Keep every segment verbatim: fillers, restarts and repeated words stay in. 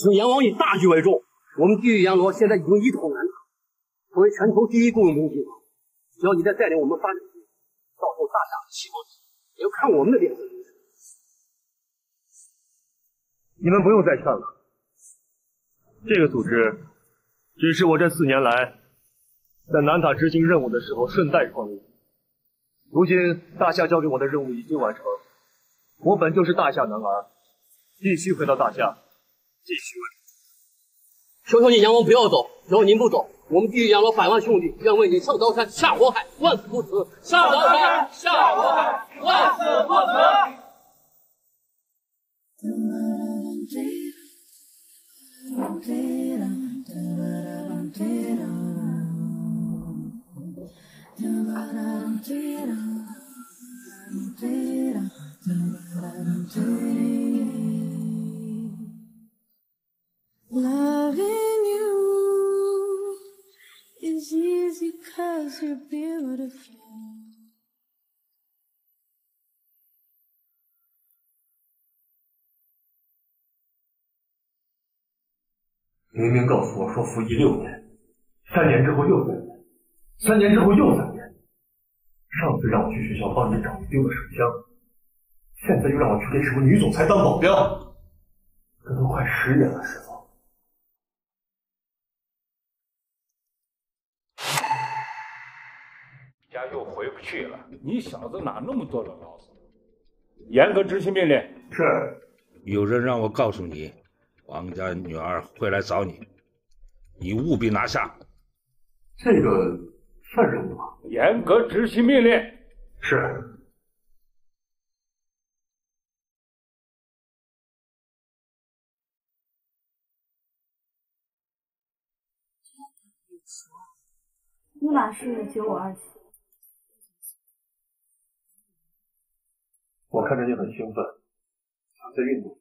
请杨王以大局为重。我们地狱阎罗现在已经一统南塔，作为全球第一供应兵集团，只要你再带领我们发展，到时候大夏七国也要看我们的脸色。你们不用再劝了。 这个组织，只是我这四年来在南塔执行任务的时候顺带创立。如今大夏交给我的任务已经完成，我本就是大夏男儿，必须回到大夏，继续为。求求你杨王不要走，只要您不走，我们地狱阎罗百万兄弟愿为你上刀山下火海，万死不辞。上刀山下火海，万死不辞。 Loving you is easy 'cause you're beautiful.明明告诉我说服役六年，三年之后又三年，三年之后又三年。上次让我去学校帮你找丢的手枪，现在又让我去给什么女总裁当保镖，这都快十年了，师傅。家又回不去了，你小子哪那么多的牢骚？严格执行命令。是。有人让我告诉你。 王家女儿会来找你，你务必拿下。这个算任务吗？严格执行命令。是。密码是九五二七。我看着你很兴奋，想再运动。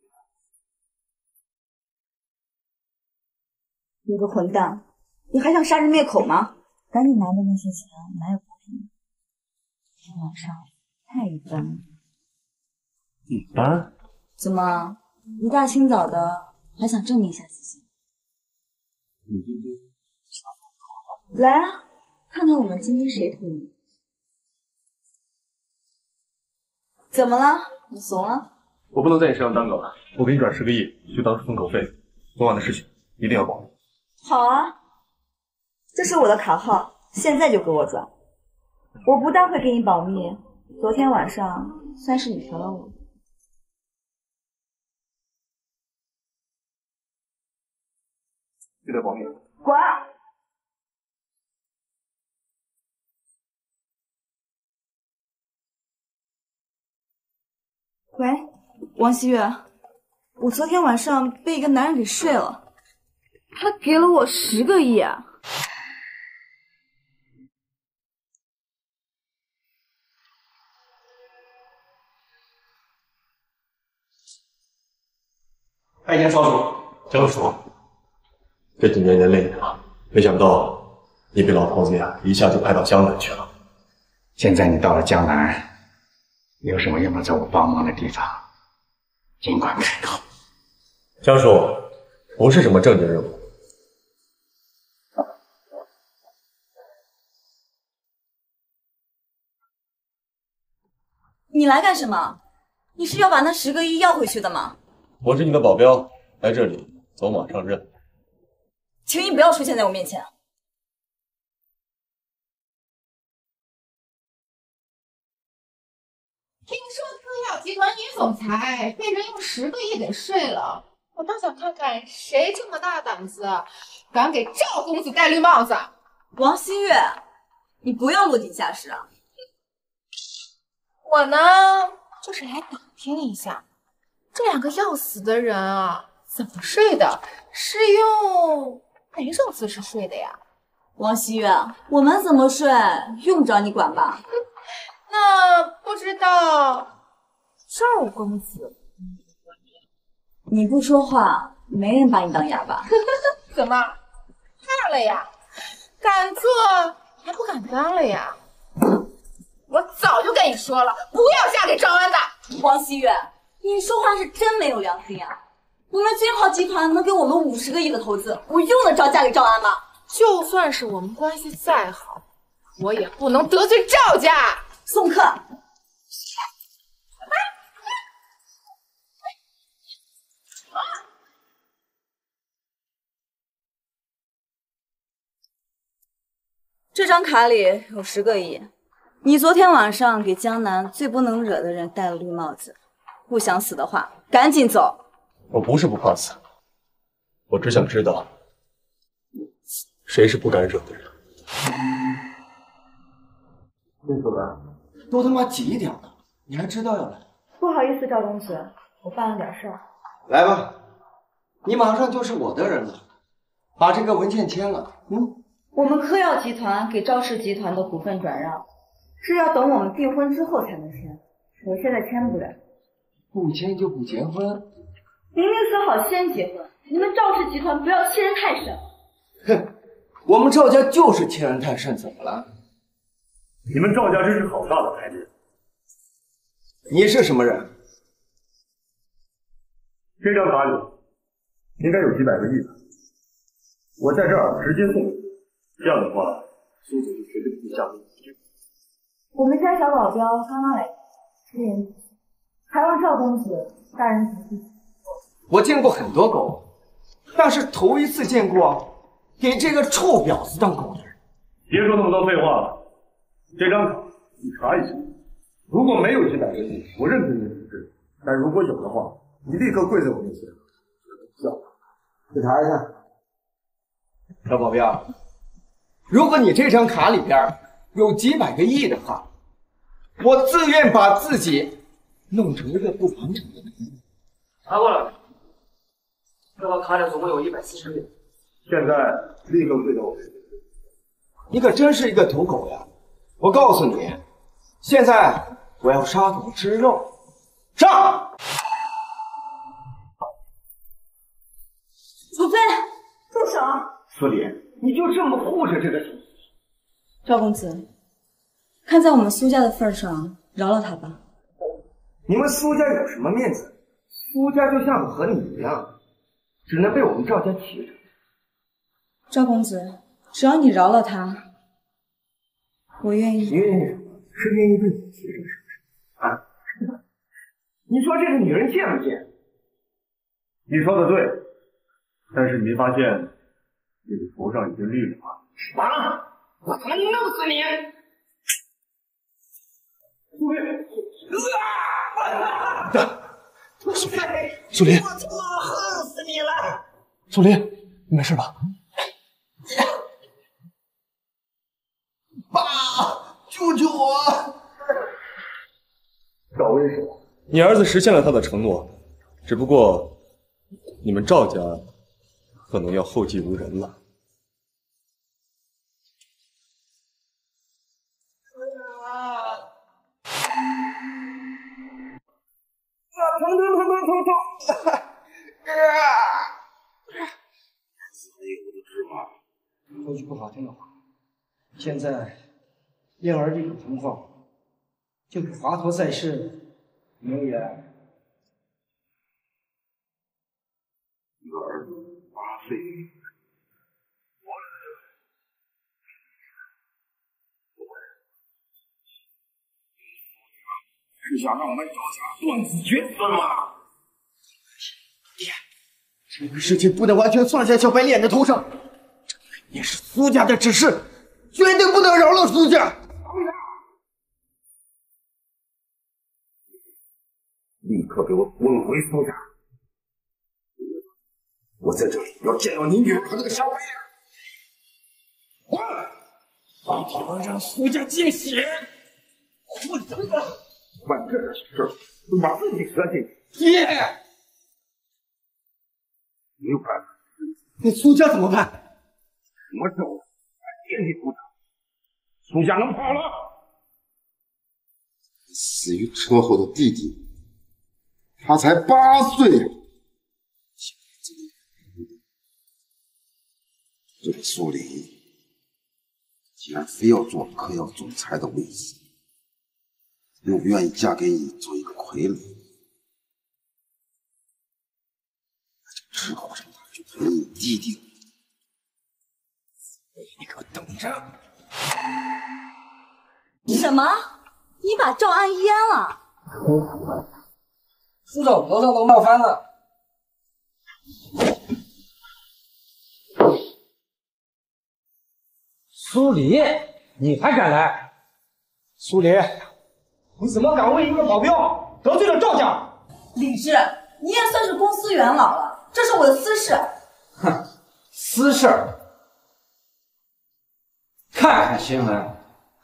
你个混蛋，你还想杀人灭口吗？赶紧拿着那些钱买补品。今晚上太一般了。一般？怎么，一大清早的还想证明一下自己？你今天想好了？来啊，看看我们今天谁推你。怎么了？你怂了？我不能在你身上当狗了，我给你转十个亿，就当是封口费。昨晚的事情一定要保密。 好啊，这是我的卡号，现在就给我转。我不但会给你保密，昨天晚上算是你嫖了我。记得保密。滚！喂，王希月，我昨天晚上被一个男人给睡了。 他给了我十个亿啊！拜见少主，少主，这几年人累你了，没想到你被老头子呀一下就派到江南去了。现在你到了江南，有什么用得着我帮忙的地方，尽管开口。江叔，不是什么正经任务。 你来干什么？你是要把那十个亿要回去的吗？我是你的保镖，来这里走马上任。请你不要出现在我面前。听说科药集团女总裁被人用十个亿给睡了，我倒想看看谁这么大胆子，敢给赵公子戴绿帽子。王希月，你不要落井下石啊！ 我呢，就是来打听一下，这两个要死的人啊，怎么睡的？是用哪种姿势睡的呀？王希月，我们怎么睡，用不着你管吧？那不知道赵公子，你不说话，没人把你当哑巴。怎么怕了呀？敢做还不敢当了呀？ 我早就跟你说了，不要嫁给赵安的。王希月，你说话是真没有良心啊！不是金豪集团能给我们五十个亿的投资，我又能招架给赵安吗？就算是我们关系再好，我也不能得罪赵家。送客。 这张卡里有十个亿，你昨天晚上给江南最不能惹的人戴了绿帽子，不想死的话，赶紧走。我不是不怕死，我只想知道，谁是不敢惹的人。魏主任，都他妈挤一点了，你还知道要来？不好意思，赵公子，我办了点事儿。来吧，你马上就是我的人了，把这个文件签了，嗯。 我们科药集团给赵氏集团的股份转让，是要等我们订婚之后才能签，我现在签不了。不签就不结婚？明明说好先结婚，你们赵氏集团不要欺人太甚。哼，我们赵家就是欺人太甚，怎么了？你们赵家真是好大的排面。你是什么人？这张卡里应该有几百个亿吧，我在这儿直接送你。 这样的话，苏总就绝对不会下面。我们家小保镖刚刚来，吃人，还望赵公子大人慈悲。我见过很多狗，但是头一次见过给这个臭婊子当狗的人。别说那么多废话了，这张卡你查一下，如果没有几百个亿，我任凭你处置；但如果有的话，你立刻跪在我面前，要去查一下。小保镖。 如果你这张卡里边有几百个亿的话，我自愿把自己弄成一个不完整的人。查过了，这张卡里总共有一百四十亿。现在立刻跪到我面前。你可真是一个土狗呀！我告诉你，现在我要杀狗吃肉，上！主罪，住手！苏黎。 你就这么护着这个小子，赵公子，看在我们苏家的份上，饶了他吧。你们苏家有什么面子？苏家就像我和你一样，只能被我们赵家骑着。赵公子，只要你饶了他，我愿意。你愿意什么？是愿意被你骑着，是不是？啊？你说这个女人贱不贱？你说的对，但是你没发现？ 你的头上已经绿了吗？完了，我他妈弄死你！苏林，啊！我操！苏林，苏林，我他妈恨死你了！苏林，你没事吧？爸，救救我！赵为什么？你儿子实现了他的承诺，只不过你们赵家可能要后继无人了。 疼疼疼疼疼疼！啊！所以我就知嘛。说句不好听的话，现在燕儿这种情况，就是华佗在世，牛爷一个儿子八岁，我是想让我们赵家。 断子绝孙吗？爹，这个事情不能完全算在小白脸的头上，这也是苏家的指示，绝对不能饶了苏家。立刻给我滚回苏家！我在这里要见到你女儿和那个小白脸。滚！一定要让苏家见血！混蛋！管这点小事。 把自己折进去，爹，没有办法。那苏家怎么办？什么时候还惦记苏家？苏家能跑了？死于车祸的弟弟，他才八岁，这个苏林竟然非要做科药总裁的位置。 愿不愿意嫁给你做一个傀儡？这皇上大人不用弟弟，你给我等着！什么？你把赵安阉了？叔长头上都冒翻了。 苏黎，你还敢来？苏黎，你怎么敢为一个保镖得罪了赵家？李治，你也算是公司元老了，这是我的私事。哼，私事。看看新闻，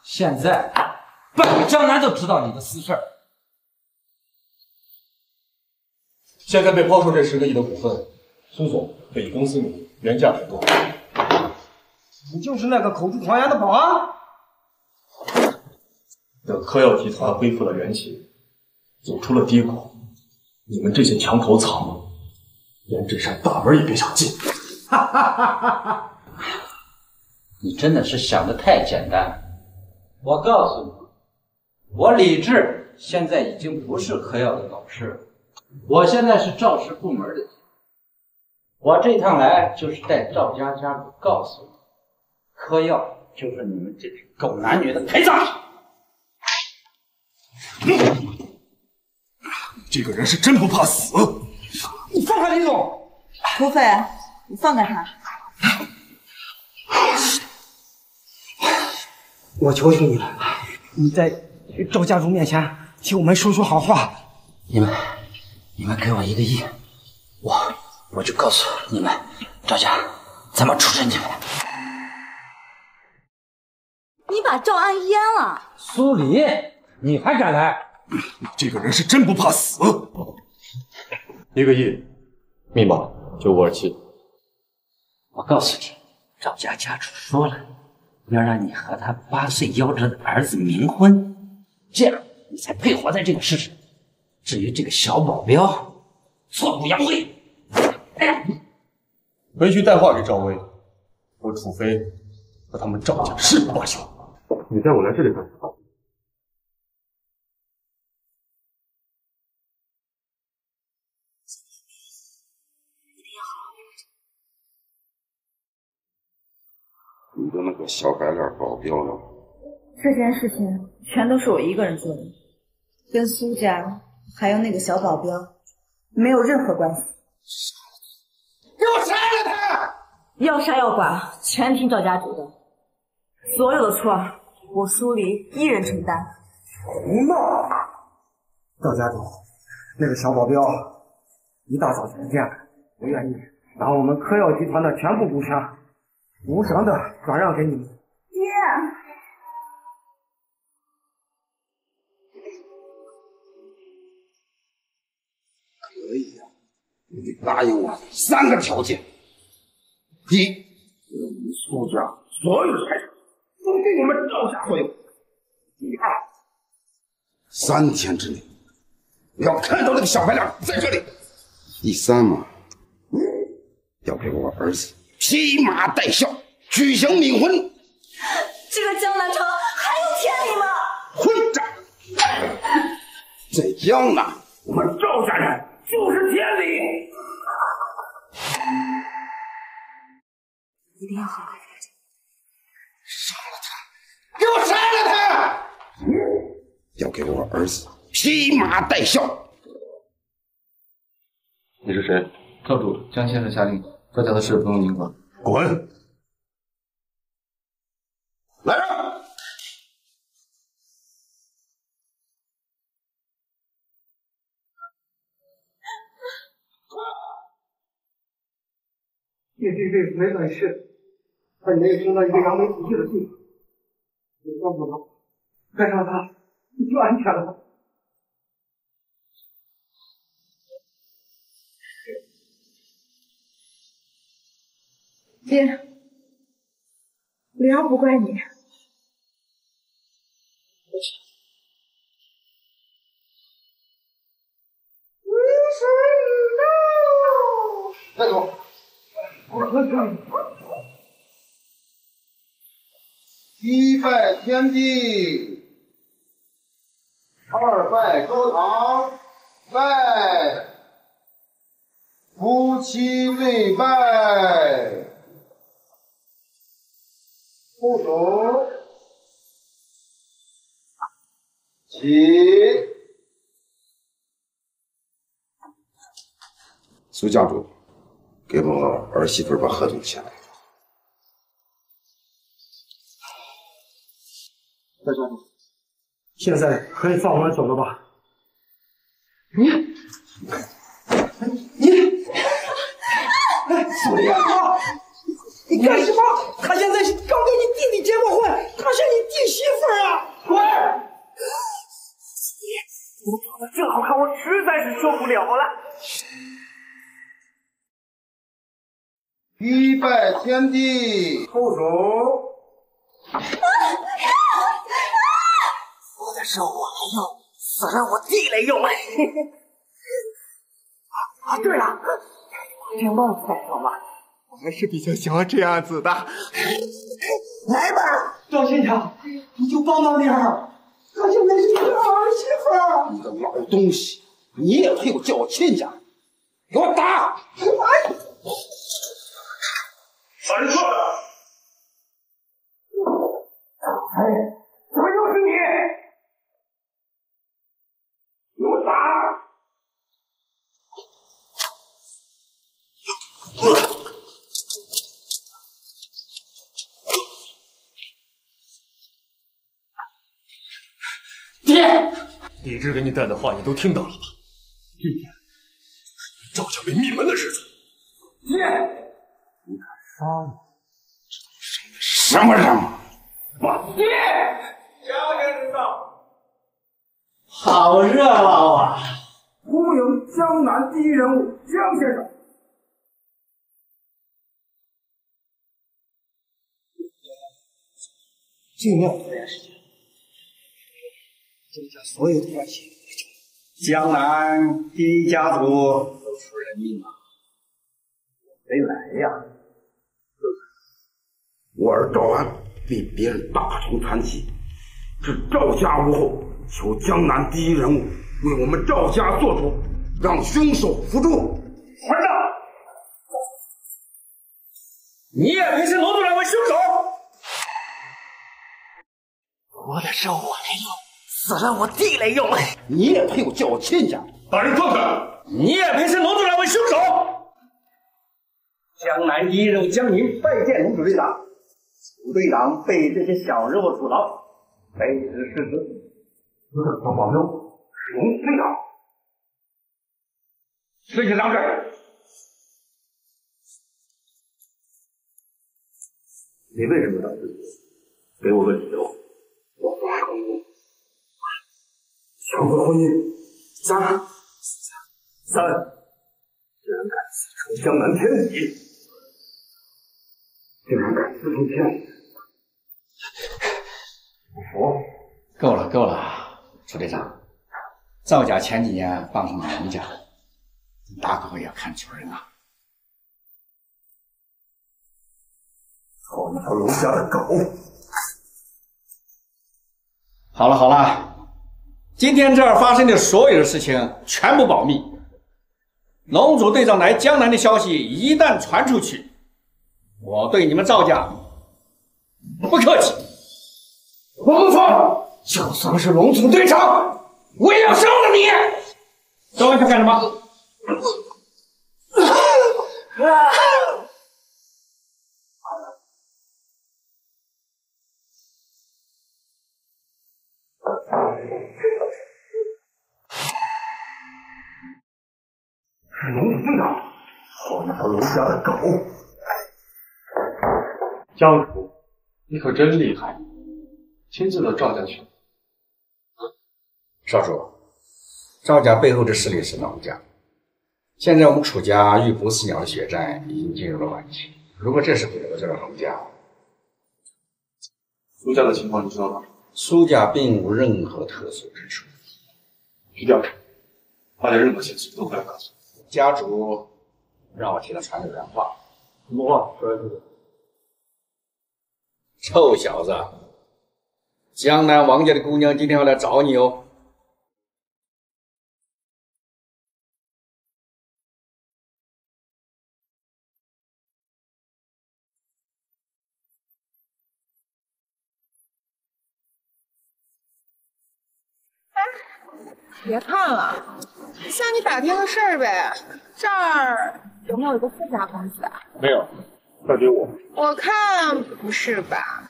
现在半个江南都知道你的私事。现在被抛售这十个亿的股份，苏总会以公司名义原价出售。 你就是那个口出狂言的保安。等科药集团恢复了元气，走出了低谷，你们这些墙头草，连这扇大门也别想进！哈哈哈哈！你真的是想的太简单。我告诉你，我李治现在已经不是科药的董事，我现在是赵氏部门的人。我这趟来就是带赵家家主告诉你。 嗑药就是你们这群狗男女的陪葬品。这个人是真不怕死！你放开李总！土匪，你放开他！我求求你了，你在赵家主面前替我们说说好话。你们，你们给我一个亿，我我就告诉你们赵家怎么处置你们。 你把赵安阉了，苏黎，你还敢来？这个人是真不怕死！一个亿，密码九五二七。我告诉你，赵家家主说了，要让你和他八岁夭折的儿子冥婚，这样你才配活在这个世上。至于这个小保镖，挫骨扬灰。回去带话给赵薇，我楚飞和他们赵家誓不罢休。 你带我来这里干什么？你的那个小白脸保镖呢？这件事情全都是我一个人做的，跟苏家还有那个小保镖没有任何关系。给我杀了他！要杀要剐，全听赵家主的，所有的错。 我苏黎一人承担。胡闹！赵家主，那个小保镖一大早就不见了，我愿意把我们科药集团的全部股权无偿的转让给你们。爹，可以啊，你得答应我三个条件：第一，我们苏家所有财产。 都归我们赵家所有。第二，三天之内不要看到那个小白脸在这里。第三嘛，要给我儿子披麻戴孝，举行冥婚。这个江南城还有天理吗？混账！在江南，我们赵家人就是天理。一定要好好。 杀了他！给我杀了他！要给我儿子披麻戴孝。你是谁？教主江先生下令，赵家的事不用您管。滚！来人！叶军对没本事。 在你那里听到一个扬眉吐气的弟弟，你告诉我，带上他，你就安全了。爹，李瑶不怪你，为什么？带走，我喝酒。 一拜天地，二拜高堂，拜夫妻未拜，不足，起。苏家主，给孟老儿媳妇把合同签了。大家好，现在可以放我们走了吧？你，你。 苏家主，你干什么？他现在是刚跟你弟弟结过婚，她是你弟媳妇儿啊！滚！你们长得这好看，我实在是受不了了。一拜天地，后手。啊说的是我来用，死让我弟来用。啊啊！对了。 这帽子戴上吧，我还是比较喜欢这样子的。来吧，赵县长，你就帮帮点儿。他现在是你的儿媳妇。你个老东西，你也配我叫我亲家？给我打！哎，反串了。哎，怎么又是你？给我打！ 爹，李治给你带的话你都听到了吧？今天是赵家被灭门的日子。爹，你敢杀我？这都是谁的什么人吗？爸，爹，家人人到，好热闹啊！恭迎江南第一人物江先生。 尽量拖延时间。江家所有的关系，江南第一家族都出人命了，没来呀！我儿赵安被别人打成残疾，是赵家无后，求江南第一人物为我们赵家做主，让凶手伏诛。混账！你也陪审楼主任为凶手！ 我的是我来用，死让我弟来用。你也配我叫我亲家？把人放开！你也配是楼主任为凶手？江南第一人物江宁拜见龙主队长，吴队长被这些小人物阻挠，卑职失职，有点小保佑，龙队长，谁去当真？你为什么当真？给我个理由。 强迫婚姻，三三，竟然敢私闯江南天理，竟然敢私闯天理，我服！够了够了，楚队长，赵家前几年帮上了吴家，打狗也看穷人啊！好你条龙家的狗！好了好了。 今天这儿发生的所有的事情全部保密。龙主队长来江南的消息一旦传出去，我对你们赵家不客气。王峰，就算是龙主队长，我也要杀了你！找我去干什么？啊 龙队长，好那条龙家的狗！江主，你可真厉害，亲自到赵家去。少主，赵家背后的势力是龙家，现在我们楚家与不死鸟的血战已经进入了晚期。如果这时候得罪了龙家，苏家的情况你知道吗？苏家并无任何特殊之处。去调查，发现任何线索都不要告诉我。 家主让我替他传个原话。什么话？说来听听。臭小子，江南王家的姑娘今天要来找你哦。别看了，向你打听个事儿呗。这儿有没有一个富家公子啊？没有，那给我。我看不是吧？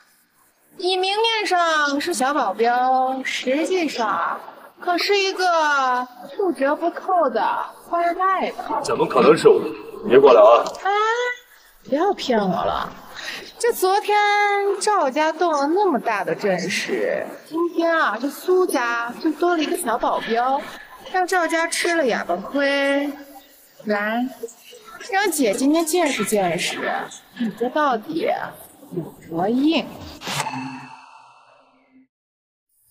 你明面上是小保镖，实际上可是一个不折不扣的富二代吧？怎么可能是我？你别过来啊！哎，不要骗我了。 这昨天赵家动了那么大的阵势，今天啊，这苏家就多了一个小保镖，让赵家吃了哑巴亏。来，让姐今天见识见识，你这到底有多硬？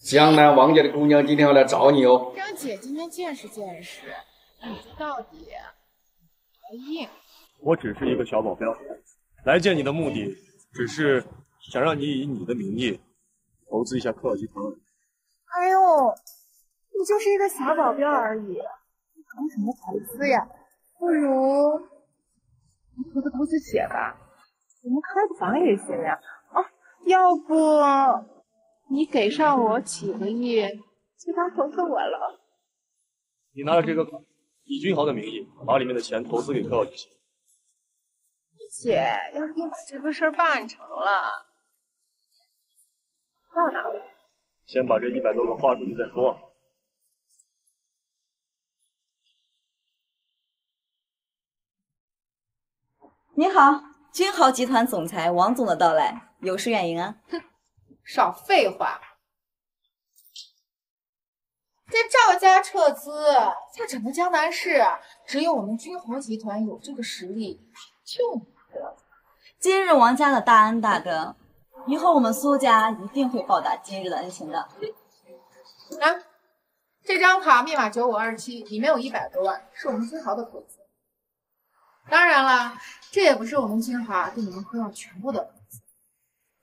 江南王家的姑娘今天要来找你哦。让姐今天见识见识，你这到底有多硬？我只是一个小保镖。 来见你的目的，只是想让你以你的名义投资一下科尔集团。哎呦，你就是一个小保镖而已，你投什么投资呀？不如你投资投资姐吧，我们开个房也行呀。哦，要不你给上我几个亿，就当投资我了。你拿着这个李君豪的名义，把里面的钱投资给科尔集团。 姐，要是你把这个事儿办成了，到哪了？先把这一百多万花出去再说。你好，君豪集团总裁王总的到来，有失远迎啊！哼，少废话。这赵家撤资，在整个江南市，只有我们君豪集团有这个实力。就。 今日王家的大恩大德，以后我们苏家一定会报答今日的恩情的。来、啊，这张卡密码九五二七，里面有一百多万，是我们君豪的投资。当然了，这也不是我们君豪对你们科耀全部的投资。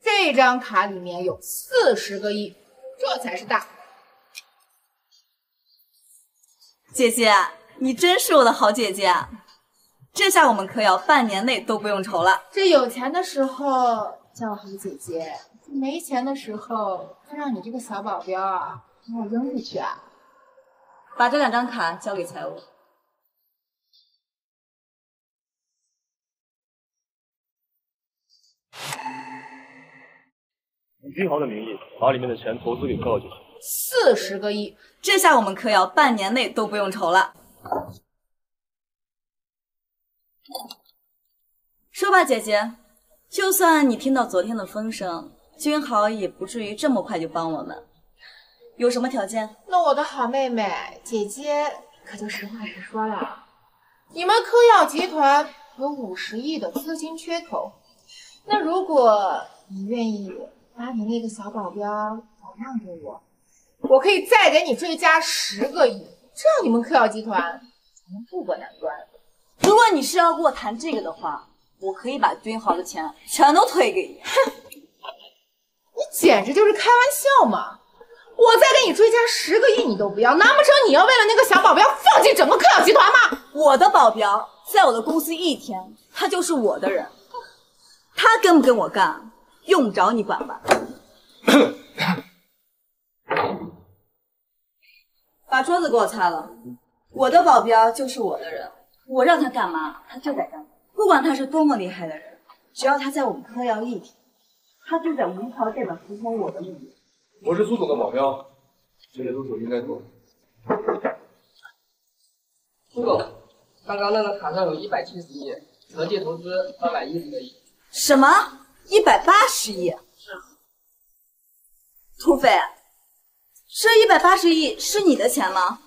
这张卡里面有四十个亿，这才是大。姐姐，你真是我的好姐姐。 这下我们可要半年内都不用愁了。这有钱的时候叫我好姐姐，没钱的时候就让你这个小保镖啊给我扔出去啊！把这两张卡交给财务。以君豪的名义把里面的钱投资给高姐。四十个亿，这下我们可要半年内都不用愁了。 说吧，姐姐，就算你听到昨天的风声，君豪也不至于这么快就帮我们。有什么条件？那我的好妹妹，姐姐可就实话实说了。你们科耀集团有五十亿的资金缺口，那如果你愿意把你那个小保镖转让给我，我可以再给你追加十个亿，这样你们科耀集团才能渡过难关。 如果你是要跟我谈这个的话，我可以把君豪的钱全都退给你。哼，你简直就是开玩笑嘛！我再给你追加十个亿，你都不要，难不成你要为了那个小保镖放弃整个科耀集团吗？我的保镖在我的公司一天，他就是我的人，他跟不跟我干，用不着你管吧？把桌子给我擦了。我的保镖就是我的人。 我让他干嘛，他就得干嘛。不管他是多么厉害的人，只要他在我们科耀一天，他就得无条件的服从我的命令。我是苏总的保镖，这些都是我应该做的。苏总，刚刚那个卡上有一百七十亿，合计投资八百一十个亿。什么？一百八十亿？是啊。土匪，这一百八十亿是你的钱吗？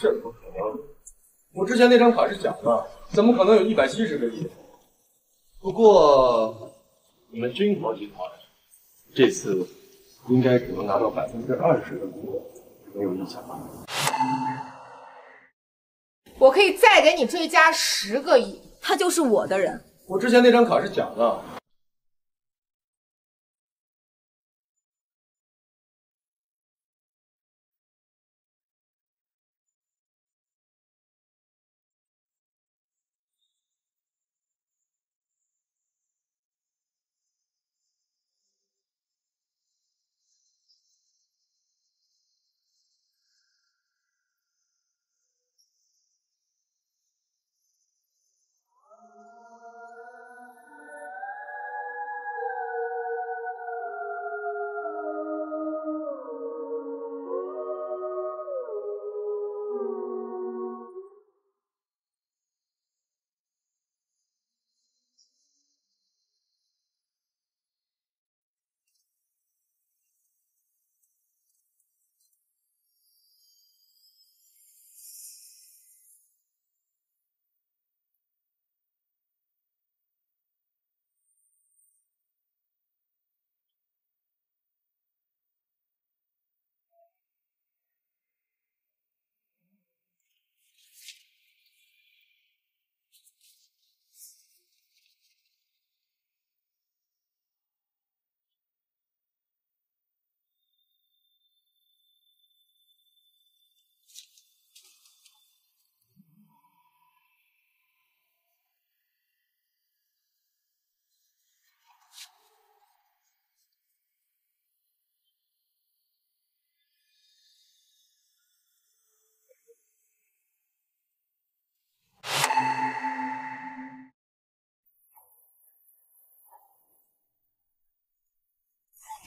这不可能。 我之前那张卡是假的，怎么可能有一百七十个亿？不过你们君豪集团这次应该只能拿到百分之二十的股本，没有意向吧？我可以再给你追加十个亿，他就是我的人。我之前那张卡是假的。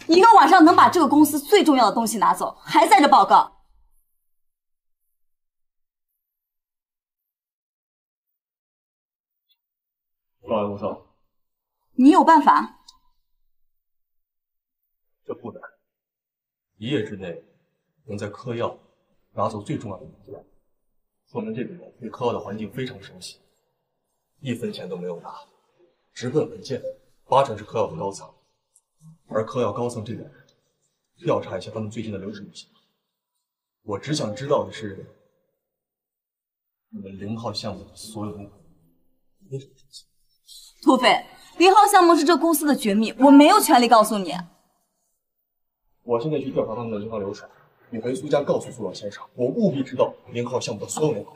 一个晚上能把这个公司最重要的东西拿走，还在这报告。 我告诉你，你有办法？这不难，一夜之内能在嗑药拿走最重要的文件，说明这个人对嗑药的环境非常熟悉，一分钱都没有拿，直奔文件，八成是嗑药的高层。而嗑药高层这点，调查一下他们最近的流水就行了。我只想知道的是，你们零号项目的所有公款为什么出现？ 土匪，零号项目是这公司的绝密，我没有权利告诉你。我现在去调查他们的银行流水，你回苏家告诉苏老先生，我务必知道零号项目的所有内幕。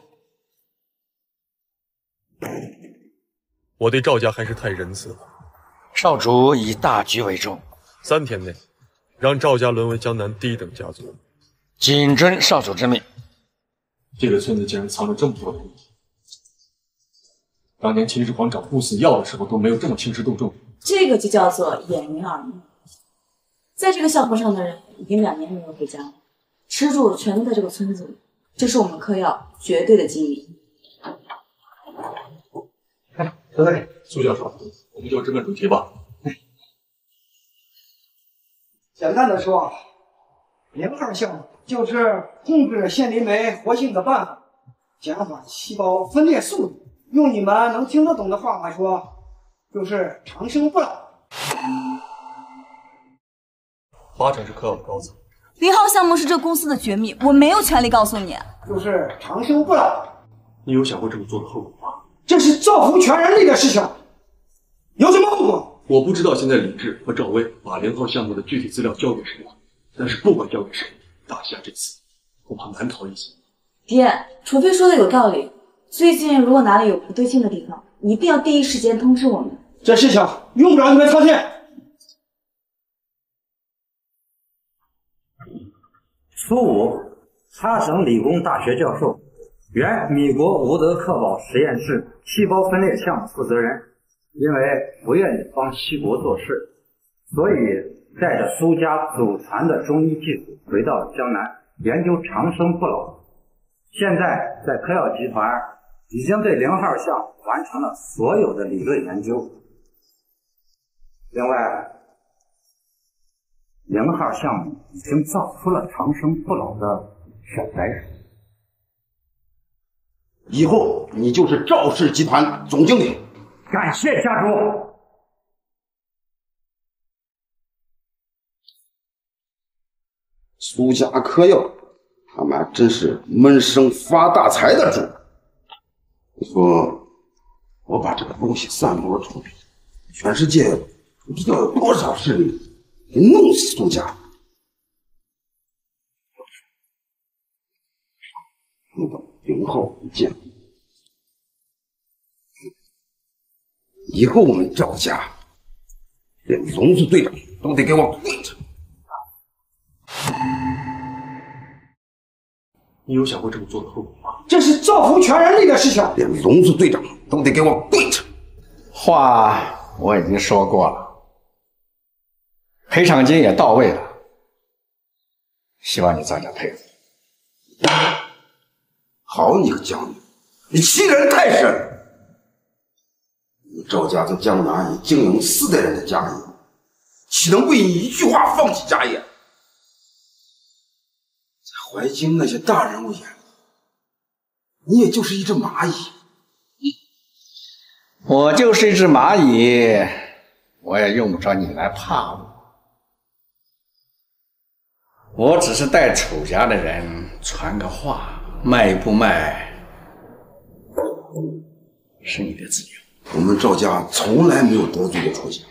我对赵家还是太仁慈了。少主以大局为重，三天内让赵家沦为江南第一等家族。谨遵少主之命。这个村子竟然藏了这么多的秘密。 当年秦氏广场不死药的时候都没有这么兴师动众，这个就叫做掩人耳目。在这个校坡上的人已经两年没有回家了，吃住全都在这个村子里，这是我们嗑药绝对的机密。哎，等等，苏教授，我们就直奔主题吧。简单的说，零号项目就是控制线磷酶活性的办法，减缓细胞分裂速度。 用你们能听得懂的话来说，就是长生不老。八成是嗑药的高层。零号项目是这公司的绝密，我没有权利告诉你。就是长生不老。你有想过这么做的后果吗？这是造福全人类的事情，有什么后果？我不知道现在李治和赵薇把零号项目的具体资料交给谁了，但是不管交给谁，大夏这次恐怕难逃一死。爹，除非说的有道理。 最近如果哪里有不对劲的地方，一定要第一时间通知我们。这事情用不着你们操心。初五，哈省理工大学教授，原米国伍德克堡实验室细胞分裂项目负责人，因为不愿意帮西国做事，所以带着苏家祖传的中医技术回到了江南，研究长生不老。现在在嗑药集团。 已经对零号项目完成了所有的理论研究。另外，零号项目已经造出了长生不老的小白鼠。以后你就是赵氏集团总经理。感谢家主。苏家嗑药，他们还真是闷声发大财的主。 你说，我把这个东西散播出去，全世界不知道有多少势力给弄死苏家。弄到零号文件，以后我们赵家连聋子队长都得给我跪着。你有想过这么做的后果吗？ 这是造福全人类的事情，连聋子队长都得给我跪着。话我已经说过了，赔偿金也到位了，希望你早点配合。好你个江女，你欺人太甚！你赵家在江南已经营四代人的家业，岂能为你一句话放弃家业？在淮京那些大人物眼里。 你也就是一只蚂蚁，我就是一只蚂蚁，我也用不着你来怕我。我只是带楚家的人传个话，卖不卖是你的自由。我们赵家从来没有得罪过楚家，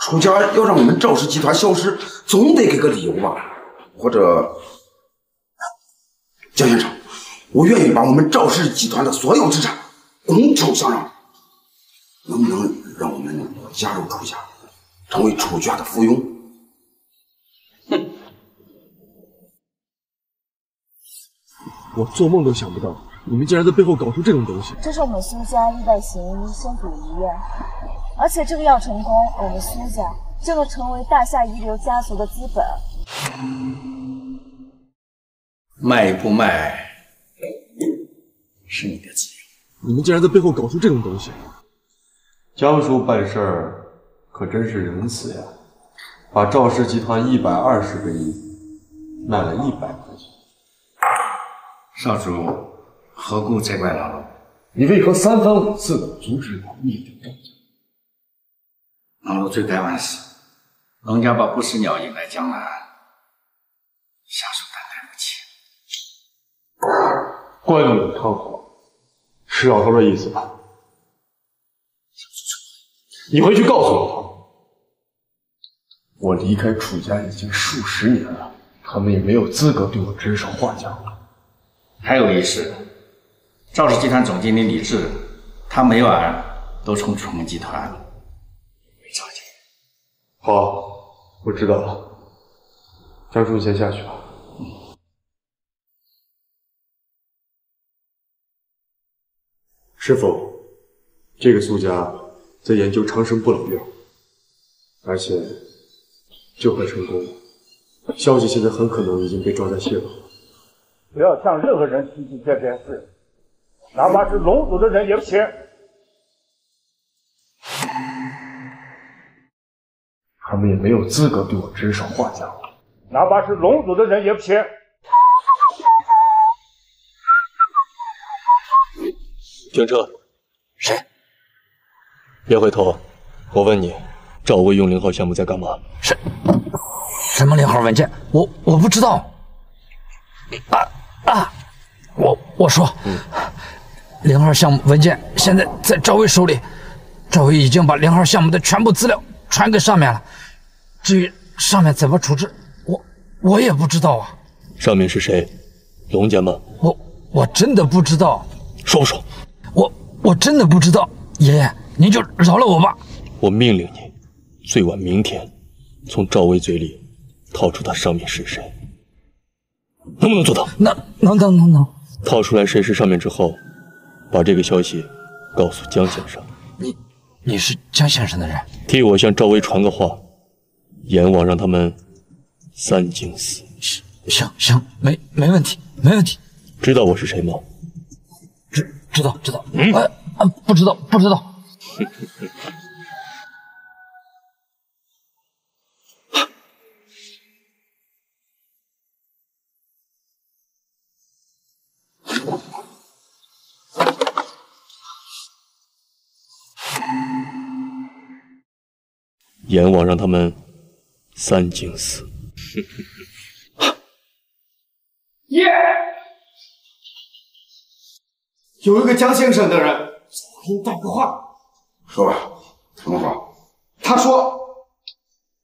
楚家要让我们赵氏集团消失，总得给个理由吧？或者，江先生。 我愿意把我们赵氏集团的所有资产拱手相让，能不能让我们加入楚家，成为楚家的附庸？哼！我做梦都想不到，你们竟然在背后搞出这种东西！这是我们苏家历代行医先祖遗愿，而且这个要成功，我们苏家这个成为大夏遗留家族的资本。卖不卖是你的自由。你们竟然在背后搞出这种东西！江叔办事儿可真是仁慈呀，把赵氏集团一百二十个亿卖了一百块钱。少主何故责怪老奴？你为何三番五次的阻止我灭掉赵家？ 老奴罪该万死，龙家把不死鸟引来江南，下手担待不起。怪你们看火，是老头的意思吧？你回去告诉老头，我离开楚家已经数十年了，他们也没有资格对我指手画脚了。还有一事，赵氏集团总经理李志，他每晚都冲楚门集团。 好，我知道了。江叔，你先下去吧。嗯、师傅，这个苏家在研究长生不老药，而且就快成功了。消息现在很可能已经被赵家泄露了。不要向任何人提起这件事，哪怕是龙族的人也不行。 他们也没有资格对我指手画脚，哪怕是龙族的人也不行。停车！谁？别回头！我问你，赵薇用零号项目在干嘛？什什么零号文件？我我不知道。啊啊！我我说，嗯、零号项目文件现在在赵薇手里，赵薇已经把零号项目的全部资料。 传给上面了，至于上面怎么处置，我我也不知道啊。上面是谁？龙家吗？我我真的不知道。说不说？我我真的不知道。爷爷，您就饶了我吧。我命令你，最晚明天，从赵薇嘴里套出他上面是谁。能不能做到？能能能能能。套出来谁是上面之后，把这个消息告诉江先生。你。 你是江先生的人，替我向赵薇传个话，阎王让他们三经死。行行，没没问题，没问题。知道我是谁吗？知知道知道。嗯、啊啊，不知道不知道。阎王让他们三经死。耶！有一个江先生的人，我给你带个话。说吧，什么话？他说，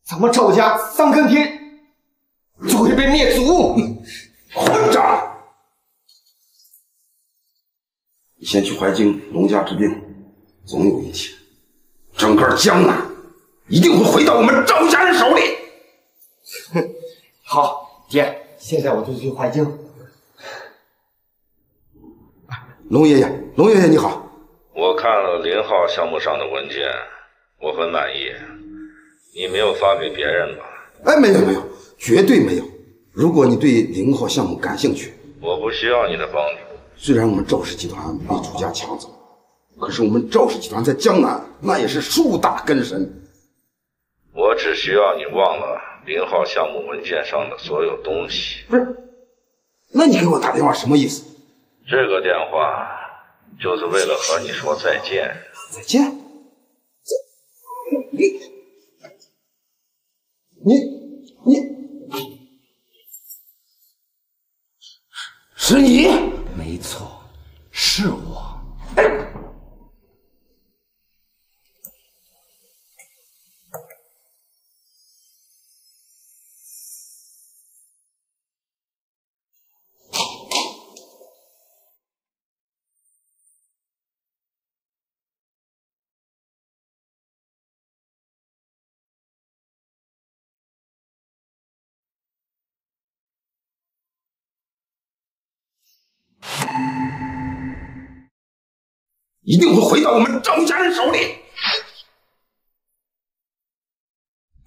咱们赵家三更天就会被灭族。混账！你先去淮京龙家治病，总有一天，整个江南。 一定会回到我们赵家人手里。哼，好，爹，现在我就去淮京。龙爷爷，龙爷爷你好。我看了林浩项目上的文件，我很满意。你没有发给别人吧？哎，没有没有，绝对没有。如果你对林浩项目感兴趣，我不需要你的帮助。虽然我们赵氏集团被楚家抢走，可是我们赵氏集团在江南那也是树大根深。 我只需要你忘了零号项目文件上的所有东西。不是，那你给我打电话什么意思？这个电话就是为了和你说再见。再见？你你你，是你？没错，是我。哎 一定会回到我们赵家人手里。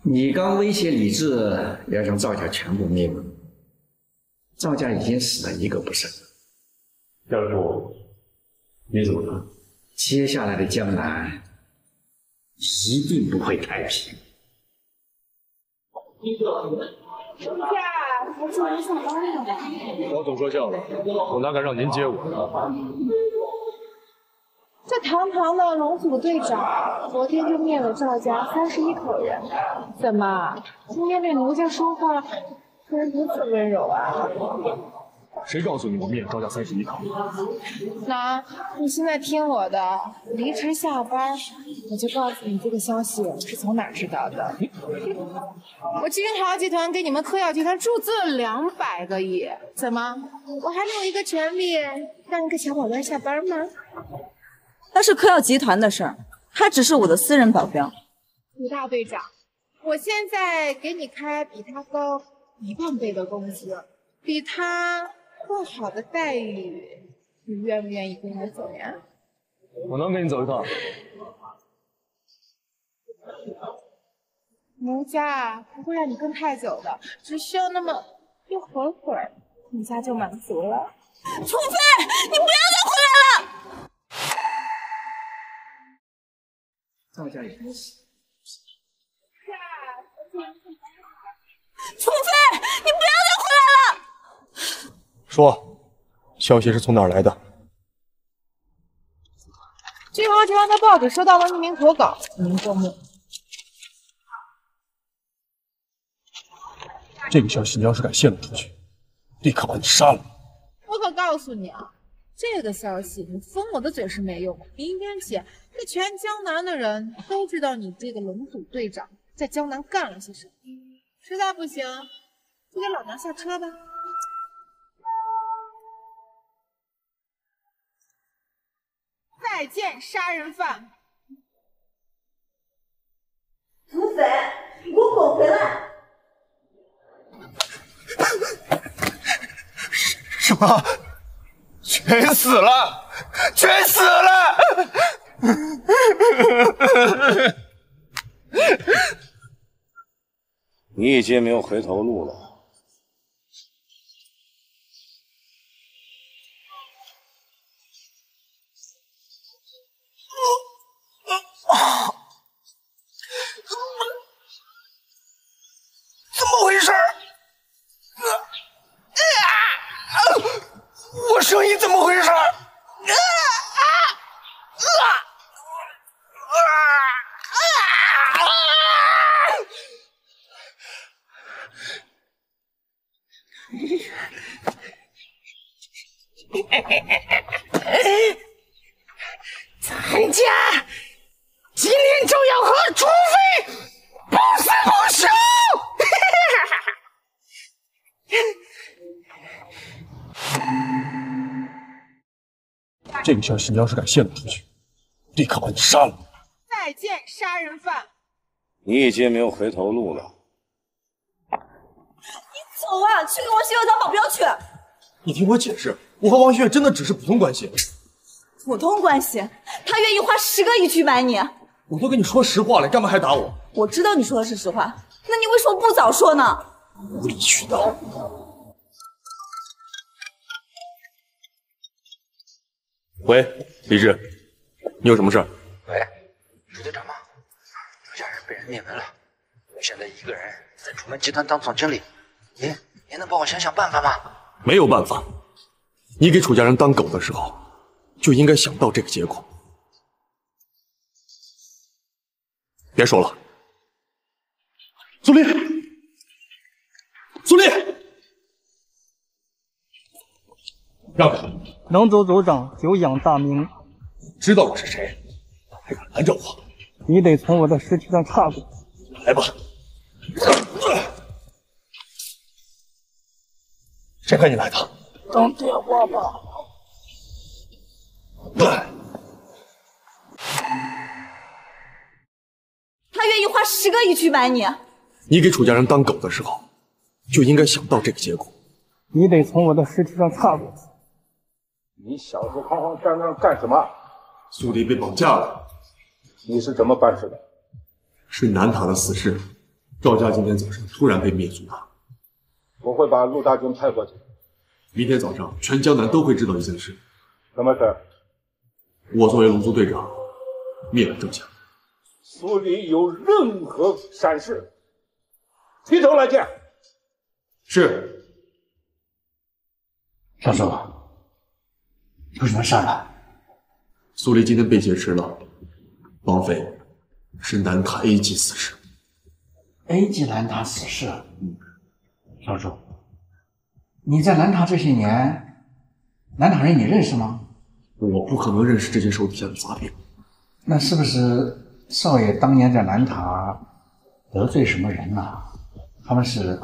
你刚威胁李治要将赵家全部灭门，赵家已经死了一个不剩。要是我，你怎么办？接下来的江南一定不会太平。呀，还是没想到呢。老总说笑了，我哪敢让您接我啊？ 这堂堂的龙组队长，昨天就灭了赵家三十一口人，怎么今天对奴家说话突然如此温柔啊？谁告诉你我灭了赵家三十一口？那你现在听我的，离职下班我就告诉你这个消息是从哪知道的。我金豪集团给你们科药集团注资了两百个亿，怎么我还没有一个权利让一个小宝贝下班吗？ 那是科药集团的事儿，他只是我的私人保镖。李大队长，我现在给你开比他高一万倍的工资，比他更好的待遇，你愿不愿意跟我走呀？我能跟你走一趟。奴家不会让你跟太久的，只需要那么一会儿会儿，奴家就满足了。楚飞，你不要再回来了！ 赵家已经死。楚飞，你不要再回来了！说，消息是从哪儿来的？金华集团的报纸收到了匿名投稿，你们过目。这个消息你要是敢泄露出去，立刻把你杀了！我可告诉你啊！ 这个消息你封我的嘴是没用的。明天起，这全江南的人都知道你这个龙组队长在江南干了些什么。实在不行，就给老娘下车吧。再见，杀人犯！土匪，你给我滚回来！什么？ 全死了，全死了！你已经没有回头路了。怎么回事？ 声音怎么回事？啊啊啊啊啊！咱家今天就要和楚飞不死不休！ 这个消息你要是敢泄露出去，立刻把你杀了！再见，杀人犯！你已经没有回头路了。你走啊，去给王学友当保镖去！你听我解释，我和王学友真的只是普通关系。普通关系？他愿意花十个亿去买你？我都跟你说实话了，你干嘛还打我？我知道你说的是实话，那你为什么不早说呢？无理取闹！ 喂，李治，你有什么事？喂，楚队长吗？赵家人被人灭门了，我现在一个人在楚门集团当总经理，您您能帮我想想办法吗？没有办法，你给楚家人当狗的时候，就应该想到这个结果。别说了，苏丽，苏丽，让开。 龙族族长久仰大名，知道我是谁，还敢拦着我？你得从我的尸体上踏过。来吧，谁派你来的？当电话吧。他愿意花十个亿去买你。你给楚家人当狗的时候，就应该想到这个结果。你得从我的尸体上踏过。 你小子慌慌张张干什么？苏黎被绑架了，你是怎么办事的？是南塔的死士赵家今天早上突然被灭族了。我会把陆大军派过去。明天早上，全江南都会知道一件事。什么事？我作为龙族队长，灭了赵家。所里有任何闪失，提头来见。是。少叔，出什么事了？苏黎今天被劫持了，绑匪是南塔 A 级死士。 A 级南塔死士，嗯，少主，你在南塔这些年，南塔人你认识吗？我不可能认识这些手底下的杂兵。那是不是少爷当年在南塔得罪什么人了、啊？他们是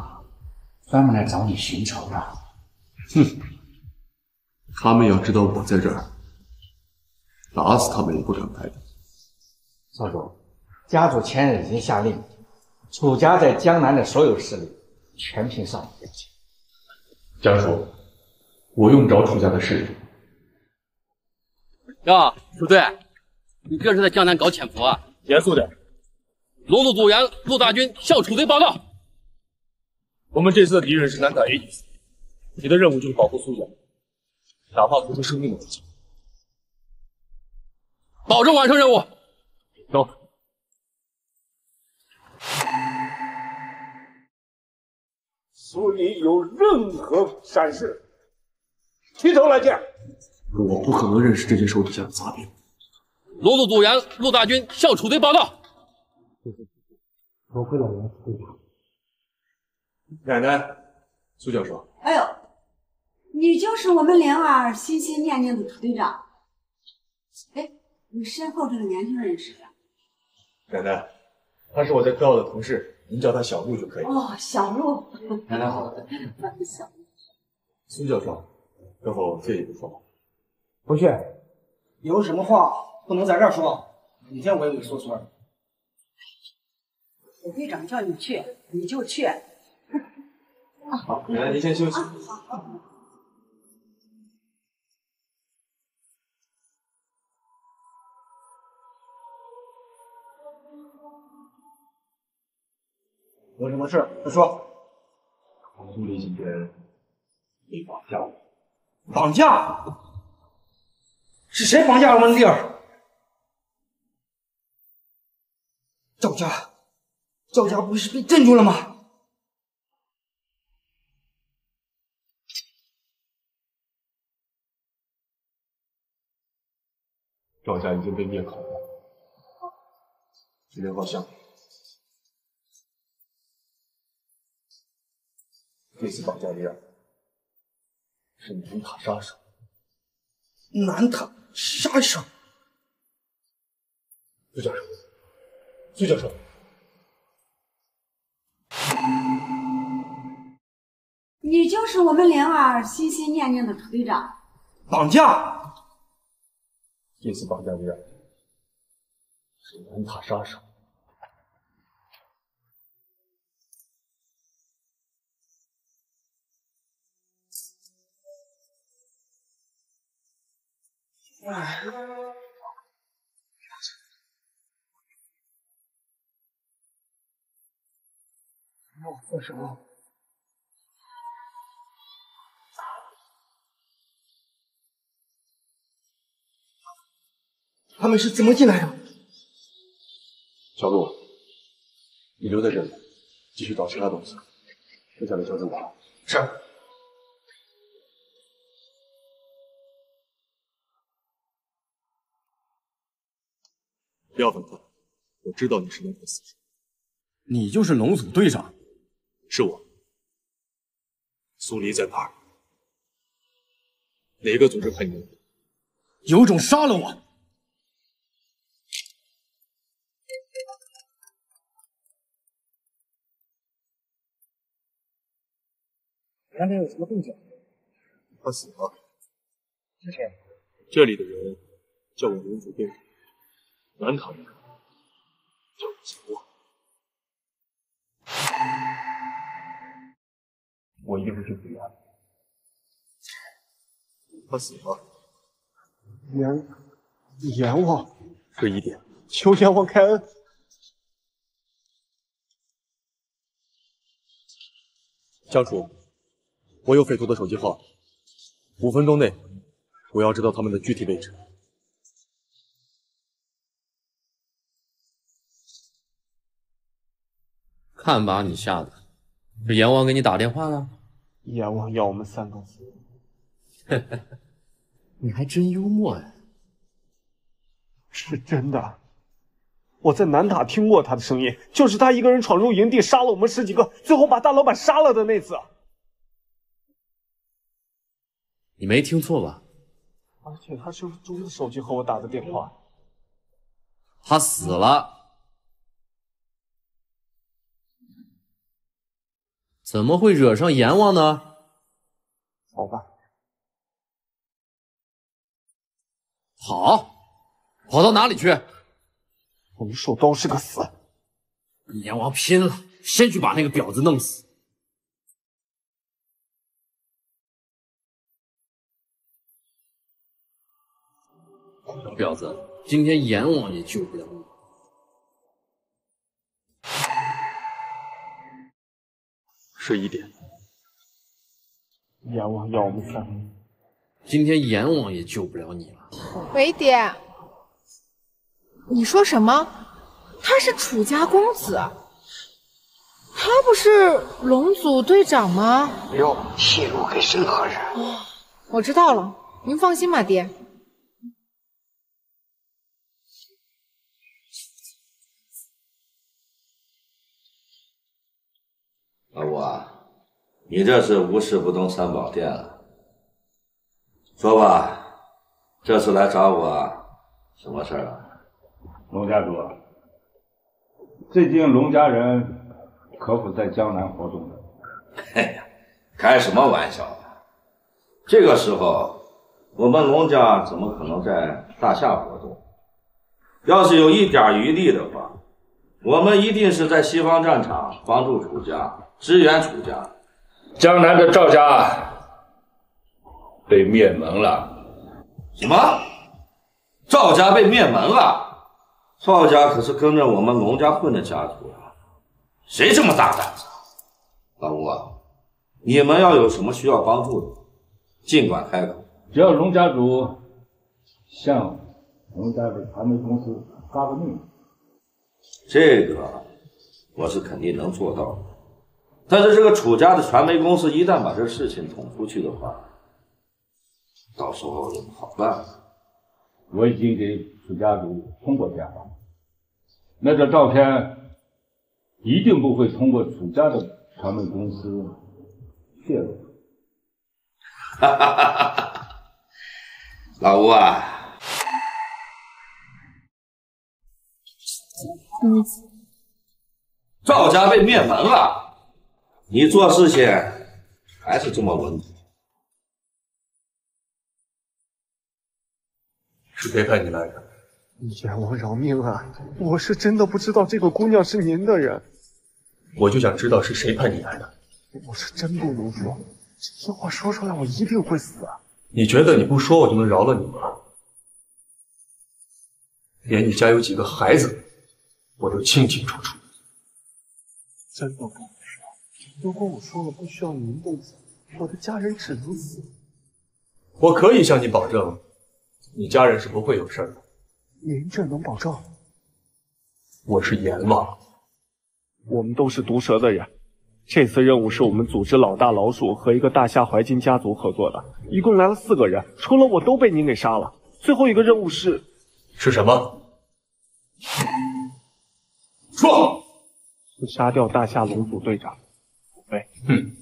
专门来找你寻仇的。哼，他们要知道我在这儿，打死他们也不敢白的。少主，家主前日已经下令。 楚家在江南的所有势力，全凭少爷。家主，我用不着楚家的势力。呀，楚队，你这是在江南搞潜伏啊！严肃点。龙族组员陆大军向楚队报告：我们这次的敌人是南塔 A 级，你的任务就是保护苏家，哪怕付出生命的代价。保证完成任务。走。 苏黎有任何闪失，提头来见。我不可能认识这些手底下的杂兵。龙族组员陆大军向楚队报告。我回来了，奶奶，苏教授。哎呦，你就是我们灵儿心心念念的楚队长。哎，你身后这个年轻人是谁？奶奶，他是我在科奥的同事。 您叫他小陆就可以了。哦，小陆，奶奶好。小陆，苏教授，要否退一步说吧？不去，有什么话不能在这儿说？你先畏畏缩缩的。我队长叫你去，你就去。好，奶奶您先休息。啊、好。好 有什么事再说。苏黎今天被绑架了。绑架？是谁绑架了我们丽儿？赵家，赵家不是被镇住了吗？赵家已经被灭口了。今天报销。 这次绑架丽儿是南塔杀手。南塔杀手，苏教授，苏教授，你就是我们灵儿心心念念的楚队长。绑架！这次绑架丽儿是南塔杀手。 哎，我做什么？他们是怎么进来的？小陆，你留在这里，继续找其他东西，剩下的交给我。是。 不要反抗！我知道你是龙族死士，你就是龙族队长，是我。苏黎在哪儿？哪个组织派你来？有种杀了我！南塔有什么动静？他死了。是谁？这里的人叫我龙族队长。 南塔人，叫我小陆，我一定会去回来。他死了，阎阎王，这一点求阎王开恩。家属，我有匪徒的手机号，五分钟内我要知道他们的具体位置。 看把你吓的，是阎王给你打电话了？阎王要我们三个死。你还真幽默呀！是真的，我在南塔听过他的声音，就是他一个人闯入营地，杀了我们十几个，最后把大老板杀了的那次。你没听错吧？而且他是用猪的手机和我打的电话。他死了。 怎么会惹上阎王呢？好吧，好，跑到哪里去？我们手刀是个死，跟阎王拼了！先去把那个婊子弄死。小婊子，今天阎王也救不了你。 这一点，阎王要我们三个，今天阎王也救不了你了。喂，爹，你说什么？他是楚家公子，他不是龙组队长吗？不要泄露给任何人。哦，我知道了，您放心吧，爹。老五啊，你这是无事不登三宝殿了。说吧，这次来找我什么事儿啊？龙家主，最近龙家人可否在江南活动呢？哎呀，开什么玩笑啊！这个时候，我们龙家怎么可能在大夏活动？要是有一点余力的话，我们一定是在西方战场帮助楚家。 支援楚家，江南的赵家被灭门了。什么？赵家被灭门了？赵家可是跟着我们龙家混的家族啊，谁这么大胆子？老吴啊，你们要有什么需要帮助的，尽管开口。只要龙家主向龙家的传媒公司发个命令，这个我是肯定能做到的。 但是这个楚家的传媒公司一旦把这事情捅出去的话，到时候也不好办了。我已经给楚家主通过电话，那张照片一定不会通过楚家的传媒公司泄露。哈哈哈哈！老吴啊，嗯，赵家被灭门了。 你做事情还是这么稳妥，是谁派你来的？阎王饶命啊！我是真的不知道这个姑娘是您的人，我就想知道是谁派你来的。我是真不能说，这话说出来我一定会死啊！你觉得你不说我就能饶了你吗？连你家有几个孩子，我都清清楚楚。真的吗？ 如果我说了不需要您动手，我的家人只能死。我可以向你保证，你家人是不会有事的。您这能保证？我是阎王。我们都是毒蛇的人，这次任务是我们组织老大老鼠和一个大夏怀金家族合作的，一共来了四个人，除了我都被您给杀了。最后一个任务是是什么？说，是杀掉大夏龙组队长。 喂，嗯，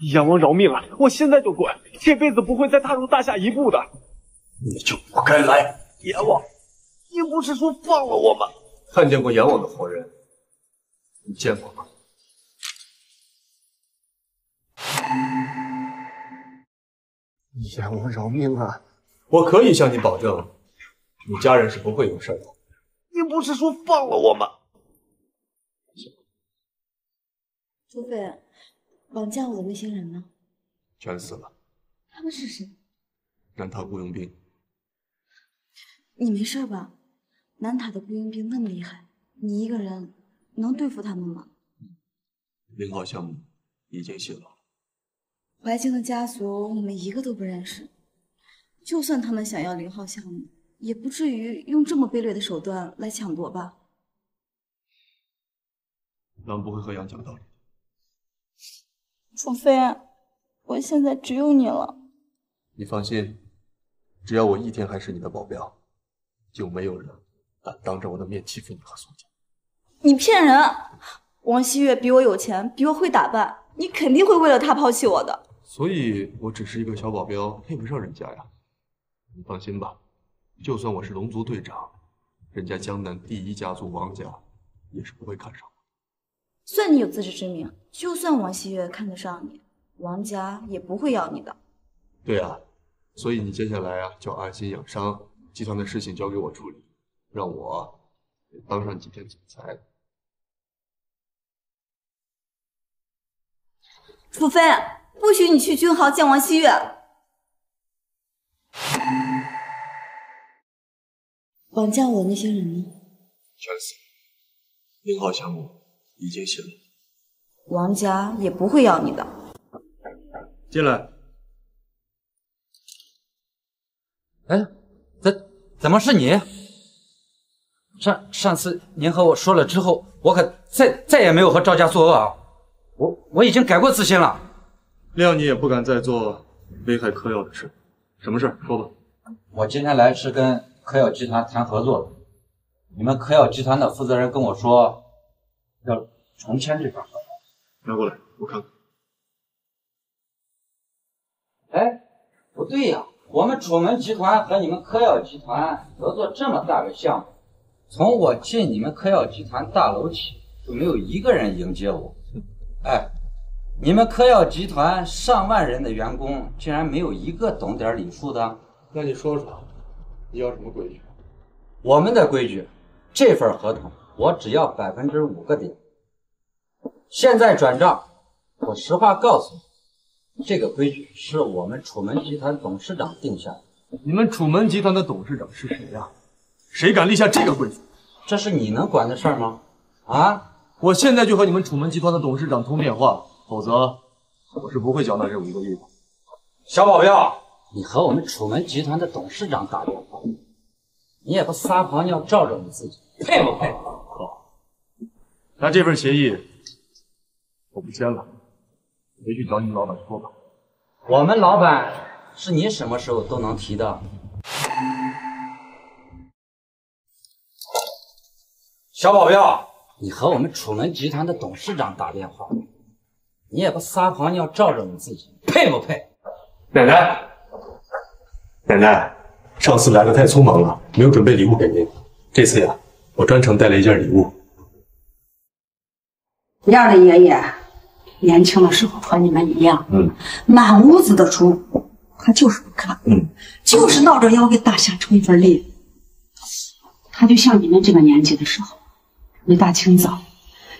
阎王饶命啊！我现在就滚，这辈子不会再踏入大夏一步的。你就不该来，阎王，您不是说放了我吗？看见过阎王的活人，你见过吗？阎王饶命啊！我可以向你保证，你家人是不会有事的。您不是说放了我吗？ 土匪绑架我的那些人呢？全死了。他们是谁？南塔雇佣兵。你没事吧？南塔的雇佣兵那么厉害，你一个人能对付他们吗？零号项目已经信了。怀静的家族我们一个都不认识，就算他们想要零号项目，也不至于用这么卑劣的手段来抢夺吧？咱们不会和杨讲道理的。楚飞，我现在只有你了。你放心，只要我一天还是你的保镖，就没有人敢当着我的面欺负你和苏家。 你骗人！王希月比我有钱，比我会打扮，你肯定会为了他抛弃我的。所以，我只是一个小保镖，配不上人家呀。你放心吧，就算我是龙族队长，人家江南第一家族王家也是不会看上我。算你有自知之明，就算王希月看得上你，王家也不会要你的。对啊，所以你接下来啊，就安心养伤，集团的事情交给我处理，让我当上几天总裁。 楚飞，不许你去君豪见王希月。绑架我那些人呢？全死。零号项目已经写了。王家也不会要你的。进来。哎，怎怎么是你？上上次您和我说了之后，我可再再也没有和赵家作恶啊。 我我已经改过自新了，谅你也不敢再做危害科药的事。什么事？说吧。我今天来是跟科药集团谈合作的，你们科药集团的负责人跟我说，要重签这份合同。拿过来，我看看。哎，不对呀，我们楚门集团和你们科药集团合作这么大个项目，从我进你们科药集团大楼起，就没有一个人迎接我。 哎，你们科药集团上万人的员工，竟然没有一个懂点礼数的。那你说说，你要什么规矩？我们的规矩，这份合同我只要百分之五个点。现在转账，我实话告诉你，这个规矩是我们楚门集团董事长定下的。你们楚门集团的董事长是谁呀？谁敢立下这个规矩？这是你能管的事儿吗？啊？ 我现在就和你们楚门集团的董事长通电话，否则我是不会缴纳这五个亿的。小保镖，你和我们楚门集团的董事长打电话，你也不撒泡尿照照你自己，配不配？好，那这份协议我不签了，回去找你们老板说吧。我们老板是你什么时候都能提的。小保镖。 你和我们楚门集团的董事长打电话，你也不撒泡尿照照你自己，配不配？奶奶，奶奶，上次来的太匆忙了，没有准备礼物给您。这次呀，我专程带了一件礼物。亮的爷爷年轻的时候和你们一样，嗯，满屋子的猪，他就是不看，嗯，就是闹着要给大侠出一份力。他就像你们这个年纪的时候。 一大清早，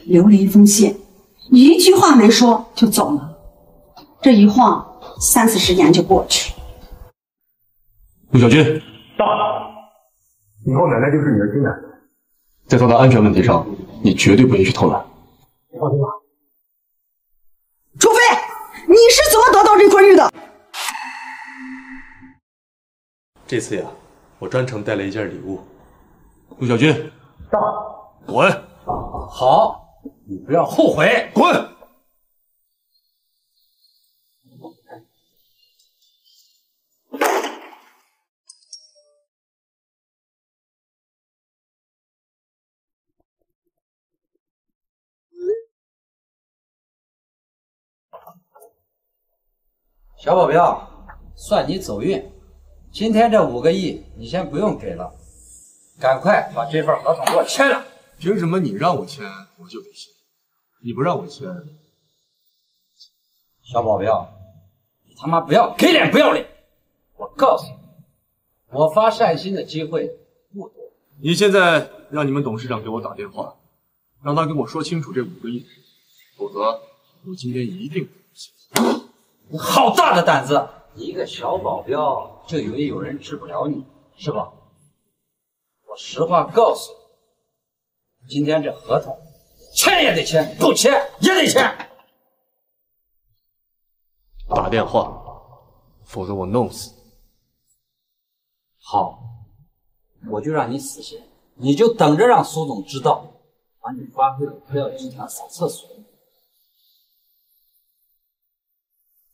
留了一封信，一句话没说就走了。这一晃，三四十年就过去。陆小军，到。以后奶奶就是你的亲奶奶。在到达安全问题上，你绝对不允许偷懒。你放心吧。楚飞，你是怎么得到这块玉的？这次呀，我专程带了一件礼物。陆小军，到。 滚！好，你不要后悔。滚！小保镖，算你走运，今天这五个亿你先不用给了，赶快把这份合同给我签了。 凭什么你让我签我就得签，你不让我签？小保镖，你他妈不要给脸不要脸！我告诉你，我发善心的机会不多。你现在让你们董事长给我打电话，让他跟我说清楚这五个亿，否则我今天一定不签。你好大的胆子！一个小保镖就以为有人治不了你是吧？我实话告诉你。 今天这合同签也得签，不签也得签。电话，否则我弄死你。好，我就让你死心，你就等着让苏总知道，把你发配到科药集团扫厕所。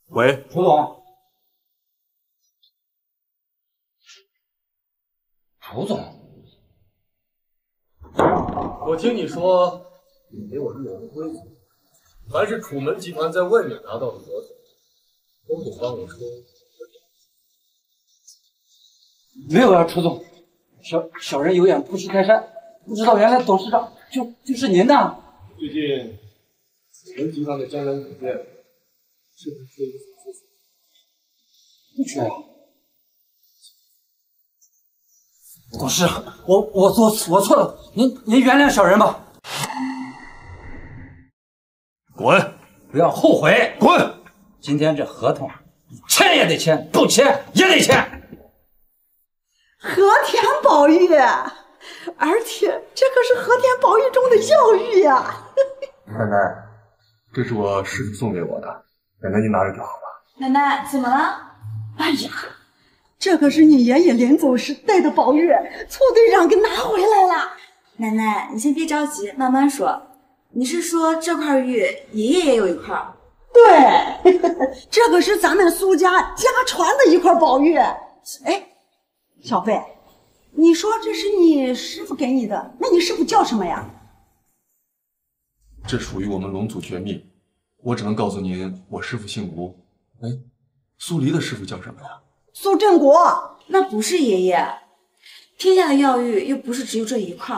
喂，涂总，涂总，我听你说你给我立了个规矩。 凡是楚门集团在外面拿到的合同，都得帮我出。没有啊，楚总，小小人有眼不识泰山，不知道原来董事长就就是您呐。最近楚门集团的江南酒店是不是缺一个副总？不缺啊。董事长，我我做我错了，您您原谅小人吧。 滚！不要后悔！滚！今天这合同，签也得签，不签也得签。和田宝玉，而且这可是和田宝玉中的药玉呀！奶奶，这是我师父送给我的，奶奶您拿着就好了。奶奶，怎么了？哎呀，这可是你爷爷临走时带的宝玉，醋队长给拿回来了。奶奶，你先别着急，慢慢说。 你是说这块玉爷爷也有一块？对，呵呵，这可是咱们苏家家传的一块宝玉。哎，小贝，你说这是你师傅给你的，那你师傅叫什么呀？这属于我们龙族绝密，我只能告诉您，我师傅姓吴。哎，苏黎的师傅叫什么呀？苏振国，那不是爷爷。天下的药玉又不是只有这一块。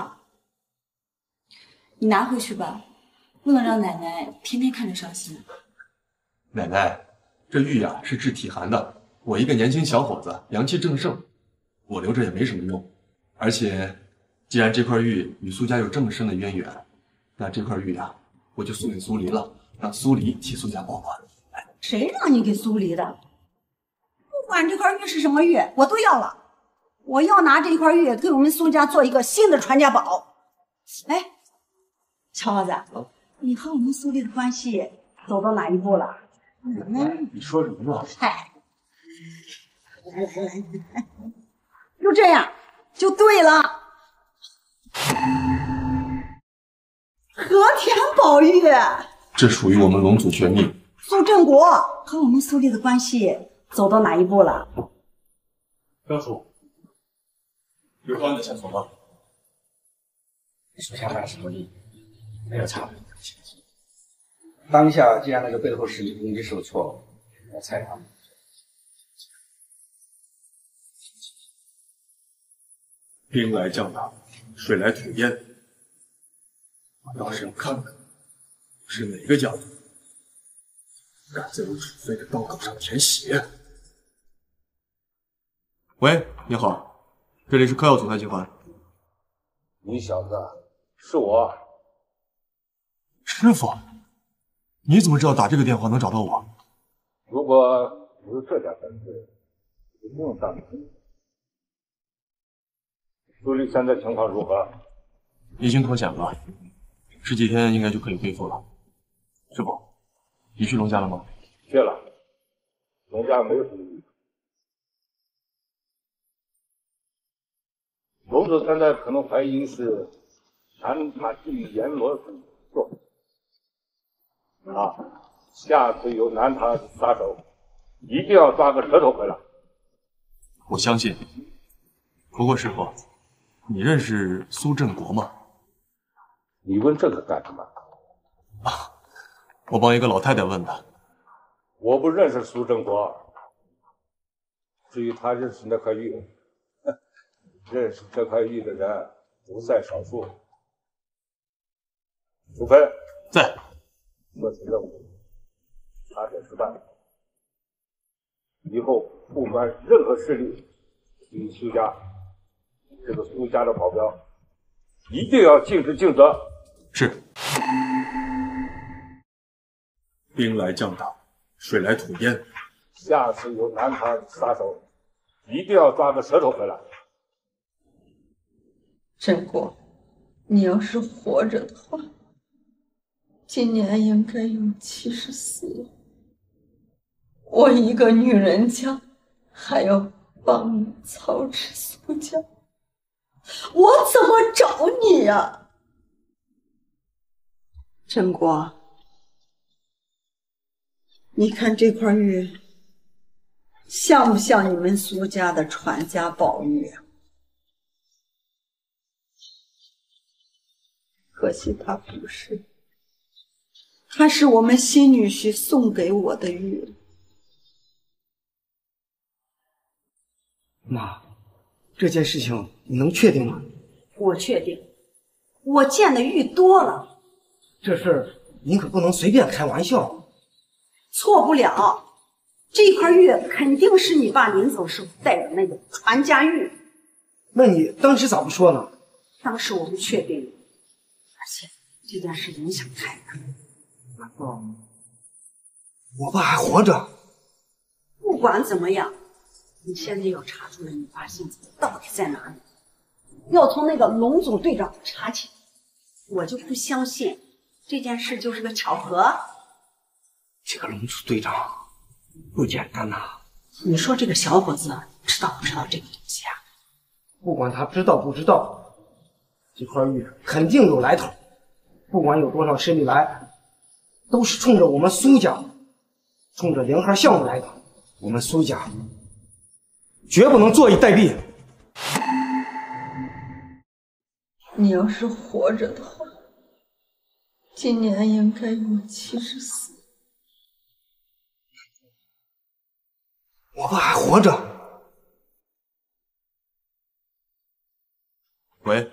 你拿回去吧，不能让奶奶天天看着伤心。奶奶，这玉呀、啊、是治体寒的，我一个年轻小伙子阳气正盛，我留着也没什么用。而且，既然这块玉与苏家有这么深的渊源，那这块玉呀、啊，我就送给苏黎了，让苏黎替苏家保管。谁让你给苏黎的？不管这块玉是什么玉，我都要了。我要拿这块玉给我们苏家做一个新的传家宝。哎。 小伙子，你和我们苏黎的关系走到哪一步了？嗯，你说什么呢？嗨，来来来来，就这样就对了。和田宝玉，这属于我们龙族绝密。苏振国和我们苏黎的关系走到哪一步了？干叔，刘欢的线索吗？属下办事不力。 没有差别。当下既然那个背后势力攻击受挫，我猜他们兵来将挡，水来土掩。我倒是要看看是哪个家伙敢在我楚飞的刀口上舔血。喂，你好，这里是科药总裁集团。你小子，是我。 师傅，你怎么知道打这个电话能找到我？如果不是这家团队，就不用打了。苏黎现在情况如何？已经脱险了，十几天应该就可以恢复了。师傅，你去龙家了吗？去了，龙家没有什么异常。龙子现在可能怀疑是南塔地狱阎罗做。 啊，下次有南塔杀手，一定要抓个舌头回来。我相信。不过师傅，你认识苏振国吗？你问这个干什么？啊，我帮一个老太太问的。我不认识苏振国。至于他认识那块玉，认识这块玉的人不在少数。楚飞在。 这次任务差点失败，以后不管任何势力与苏家，这个苏家的保镖一定要尽职尽责。是。兵来将挡，水来土掩。下次有南塔杀手，一定要抓个舌头回来。振国，你要是活着的话。 今年应该有七十四，我一个女人家还要帮你操持苏家，我怎么找你呀、啊？陈国，你看这块玉像不像你们苏家的传家宝玉啊？可惜它不是，它是我们新女婿送给我的玉。 妈，这件事情你能确定吗？我确定，我见的玉多了。这事儿您可不能随便开玩笑。错不了，这块玉肯定是你爸临走时候带的那个传家玉。那你当时咋不说呢？当时我们确定了，而且这件事影响太大。难道我爸还活着？不管怎么样。 你现在要查出来你爸现在到底在哪里，要从那个龙总队长查起。我就不相信这件事就是个巧合。这个龙总队长不简单呐、啊！你说这个小伙子知道不知道这个东西啊？不管他知道不知道，这块玉肯定有来头。不管有多少势力来，都是冲着我们苏家，冲着零号项目来的。我们苏家。 绝不能坐以待毙。你要是活着的话，今年应该有七十四。我爸还活着。喂，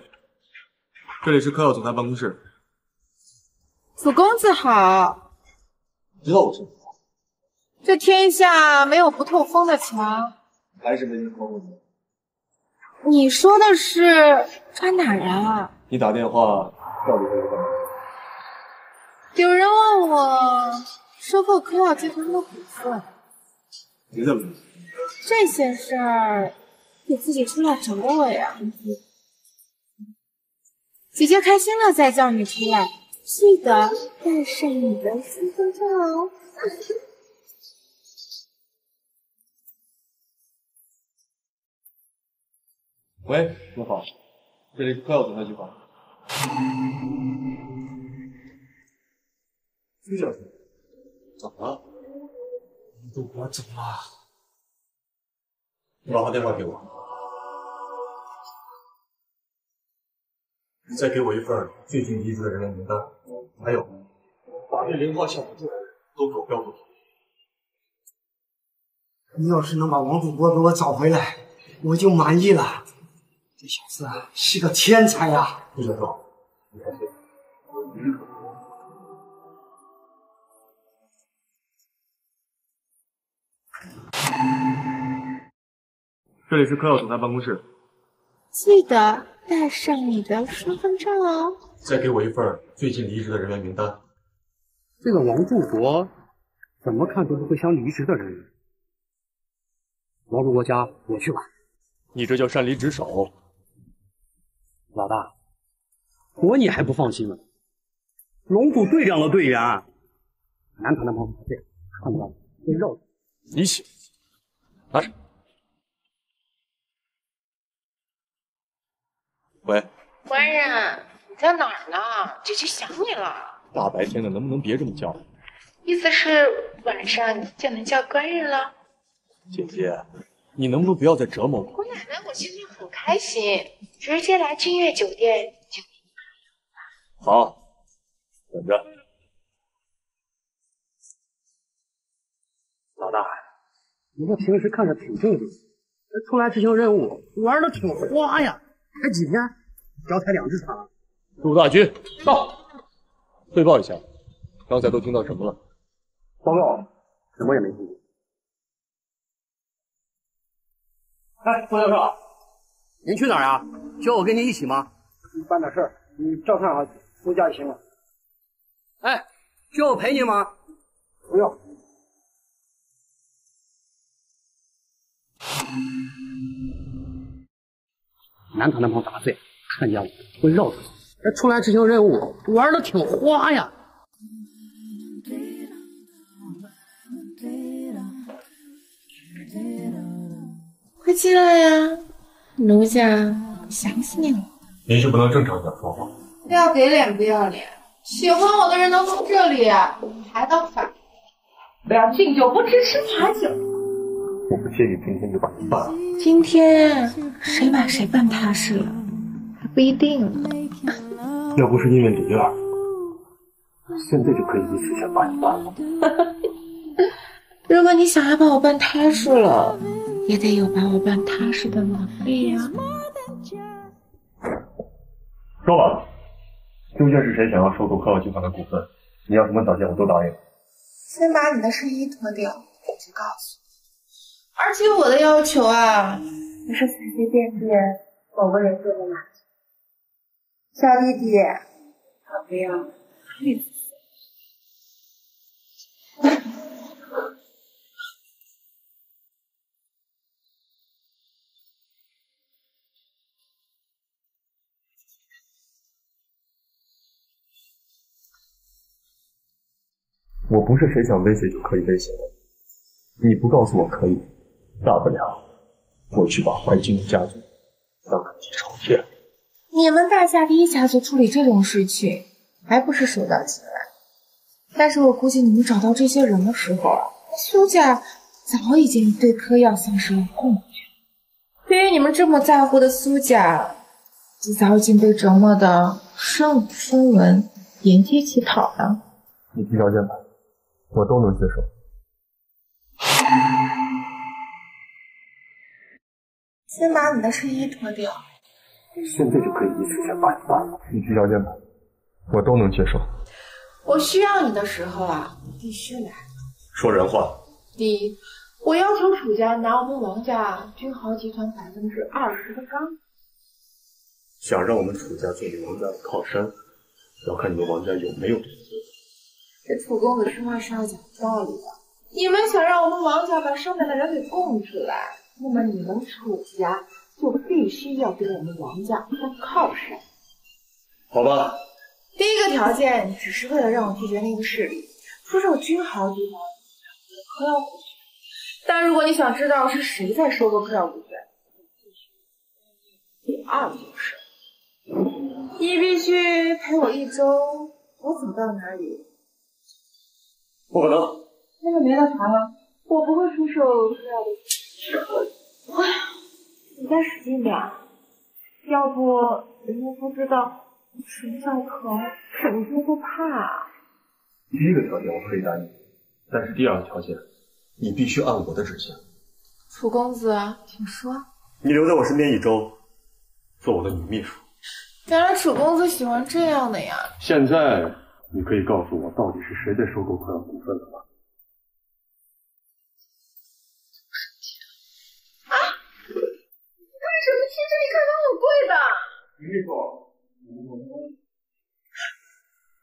这里是科耀总裁办公室。楚公子好。又是我。这天下没有不透风的墙。 还是没人管我们。你说的是抓哪人啊？你打电话到底为了干嘛？有人问我收购科耀集团的股份。你怎么？这些事儿你自己出来找我呀。姐姐开心了再叫你出来，记得带上你的身份证哦。喂，你好，这里科耀总裁局房。苏教授，怎么了？你都管怎么了？你把他电话给我，你再给我一份最近离职的人的名单，还有把这零号项目做都给我标注。你要是能把王主播给我找回来，我就满意了。 这小子啊，是个天才呀、啊！陆教授，你放心，你认可我。这里是科耀总裁办公室，记得带上你的身份证哦。再给我一份最近离职的人员名单。这个王柱国，怎么看都不会像离职的人。王柱国家，我去吧。你这叫擅离职守。 老大，我你还不放心吗？龙组队长的队员，男团的猫不见，看不到被绕了。你写，拿着。喂，官人，你在哪儿呢？姐姐想你了。大白天的，能不能别这么叫？意思是晚上就能叫官人了？姐姐，你能不能不要再折磨我？我奶奶，我今天很开心。 直接来君悦酒店就好，等着。老大，你们平时看着挺正经，出来执行任务玩的挺花呀。才几天，只要踩两只场。陆大军到，汇报一下，刚才都听到什么了？报告，什么也没听见。哎，宋教授。 您去哪儿啊？需要我跟您一起吗？办点事儿，你照看好苏家就行了。哎，需要我陪您吗？不用。男团的朋友打碎，看见我会绕出去。这出来执行任务玩的挺花呀。快进来呀、啊，奴家想死你了。您是不能正常点说话，不要给脸不要脸，喜欢我的人能从这里还当反？不要敬酒不吃吃罚酒。我不介意今天就把你办了。今天谁把谁办踏实了，还不一定呢。要不是因为李二，现在就可以一时间把你办了。如果你想要把我办踏实了。 也得有把我办踏实的能力呀、啊。说吧，究竟是谁想要收购科药集团的股份？你要什么条件，我都答应。先把你的睡衣脱掉，我就告诉你。而且我的要求啊，不是随随便便某个人就能满足。小弟弟，要不要去一次？ 我不是谁想威胁就可以威胁的，你不告诉我可以，大不了我去把淮军家族当个地朝天。你们大夏第一家族处理这种事情，还不是手到擒来？但是我估计你们找到这些人的时候，苏家早已经对科药丧失了控制。对于你们这么在乎的苏家，你早已经被折磨的身无分文，沿街乞讨了。你提条件吧。 我都能接受。先把你的睡衣脱掉，现在就可以一时间把你办了。你提条件吧，我都能接受。我需要你的时候啊，你必须来。说人话。第一，我要求楚家拿我们王家君豪集团百分之二十的钢。想让我们楚家做你王家的靠山，要看你们王家有没有这个资格。 这楚公子说话是要讲道理的。你们想让我们王家把上面的人给供出来，那么你们楚家就必须要给我们王家当靠山。好吧。第一个条件只是为了让我拒绝那个势力，出售君豪集团科药股权。但如果你想知道是谁在收购科药股权，第二就是，你必须陪我一周，我走到哪里。 不可能，那就没得谈了。我不会出售这样的。哎呀，你再使劲点，要不人家都知道什么叫疼，什么叫会怕、啊。第一个条件我可以答应，但是第二个条件，你必须按我的指示。楚公子，请说。你留在我身边一周，做我的女秘书。原来楚公子喜欢这样的呀。现在。 你可以告诉我，到底是谁在收购科药股份了吗？啊！为什么听这一看都很贵的？没错，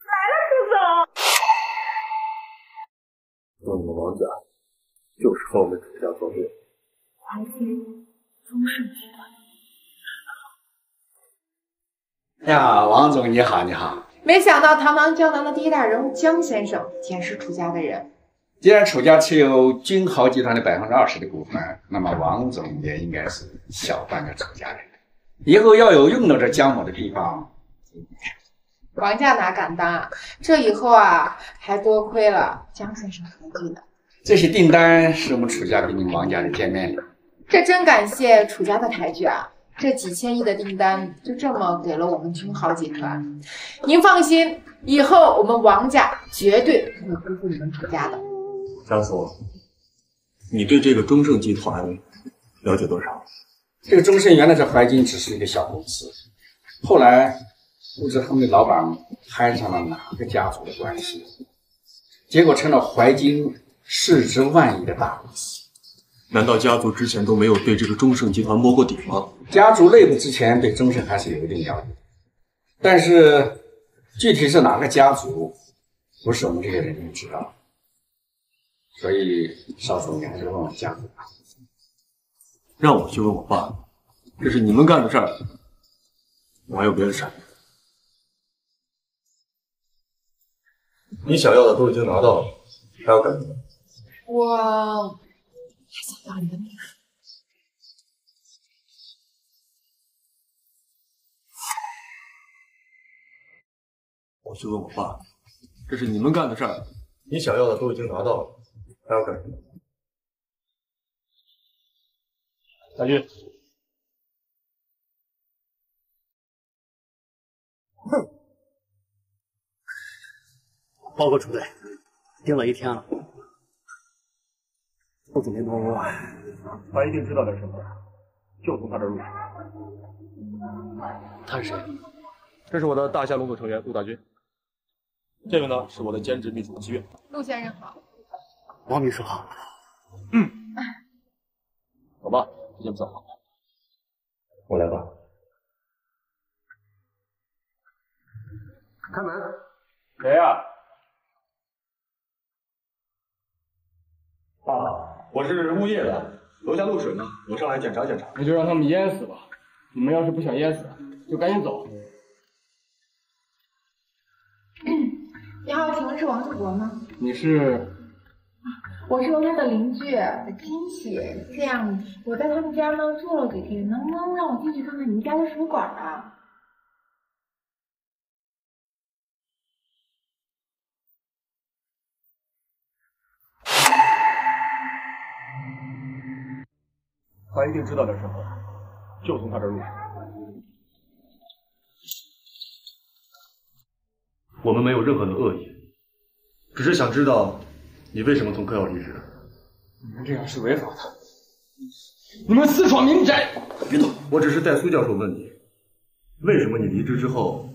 来了，楚总。我们王家就是和我们楚家作对。淮军宗盛集团。呀，王总你好，你好。 没想到堂堂江南的第一大人物江先生，竟然是楚家的人。既然楚家持有君豪集团的百分之二十的股份，那么王总也应该是小半个楚家人。以后要有用到这江某的地方，王家哪敢当？这以后啊，还多亏了江先生合作呢。这些订单是我们楚家给你们王家的见面礼。这真感谢楚家的抬举啊！ 这几千亿的订单就这么给了我们君豪集团，您放心，以后我们王家绝对不会辜负你们楚家的。江总，你对这个中盛集团了解多少？这个中盛原来在淮金只是一个小公司，后来不知他们的老板攀上了哪个家族的关系，结果成了淮金市值万亿的大公司。 难道家族之前都没有对这个中盛集团摸过底吗？家族内部之前对中盛还是有一定了解，但是具体是哪个家族，不是我们这些人能知道。所以少总，你还是问问家族吧。让我去问我爸，这是你们干的事儿，我还有别的事儿。你想要的都已经拿到了，还要干什么？我。 还想要你的秘书，我去问我爸，这是你们干的事儿，你想要的都已经拿到了，还要干什么？大军，哼，报告主队，盯了一天了，副总监多窝，他一定知道点什么，就从他这入手。他是谁？ 这是我的大夏龙组成员陆大军，这个呢是我的兼职秘书齐月。陆先生好，王秘书好。嗯，走吧，时间不早了，我来吧。开门，谁呀？啊，我是物业的，楼下漏水呢，我上来检查检查。那就让他们淹死吧，你们要是不想淹死，就赶紧走。 杨浩，请问是王祖国吗？你是？我是楼下的邻居的亲戚。这样，我在他们家呢住了几天，能不能让我进去看看你们家的水管啊？他一定知道点什么，就从他这入手。 我们没有任何的恶意，只是想知道你为什么从科药离职。你们这样是违法的，你们私闯民宅！别动！我只是代苏教授问你，为什么你离职之后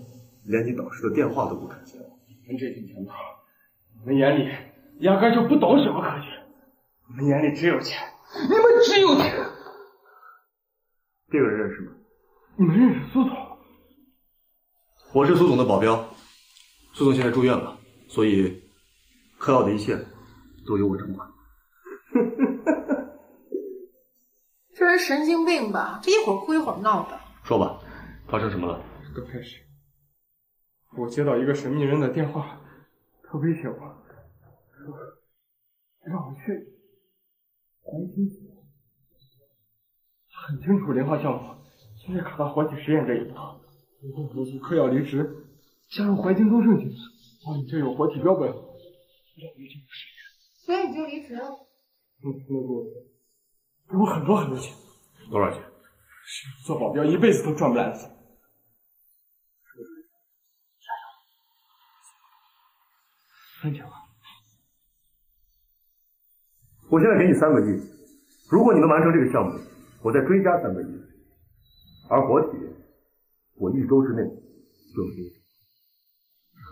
连你导师的电话都不肯接？你们这群强盗，你们眼里压根就不懂什么科学，你们眼里只有钱，你们只有钱。这个人认识吗？你们认识苏总？我是苏总的保镖。 苏总现在住院了，所以科药的一切都由我掌管。这人神经病吧？这一会儿哭一会儿闹的。说吧，发生什么了？刚开始，我接到一个神秘人的电话，他威胁我，说让我去环星组。他很清楚磷化项目现在卡到活体实验这一步，如果我从科药离职。 加入环境中正技术，那你就有活体标本，要离这个实验，所以你就离职了。嗯，那我给我很多很多钱，多少钱？是做保镖一辈子都赚不来的钱。三千万。我现在给你三个亿，如果你能完成这个项目，我再追加三个亿，而活体，我一周之内就能给你。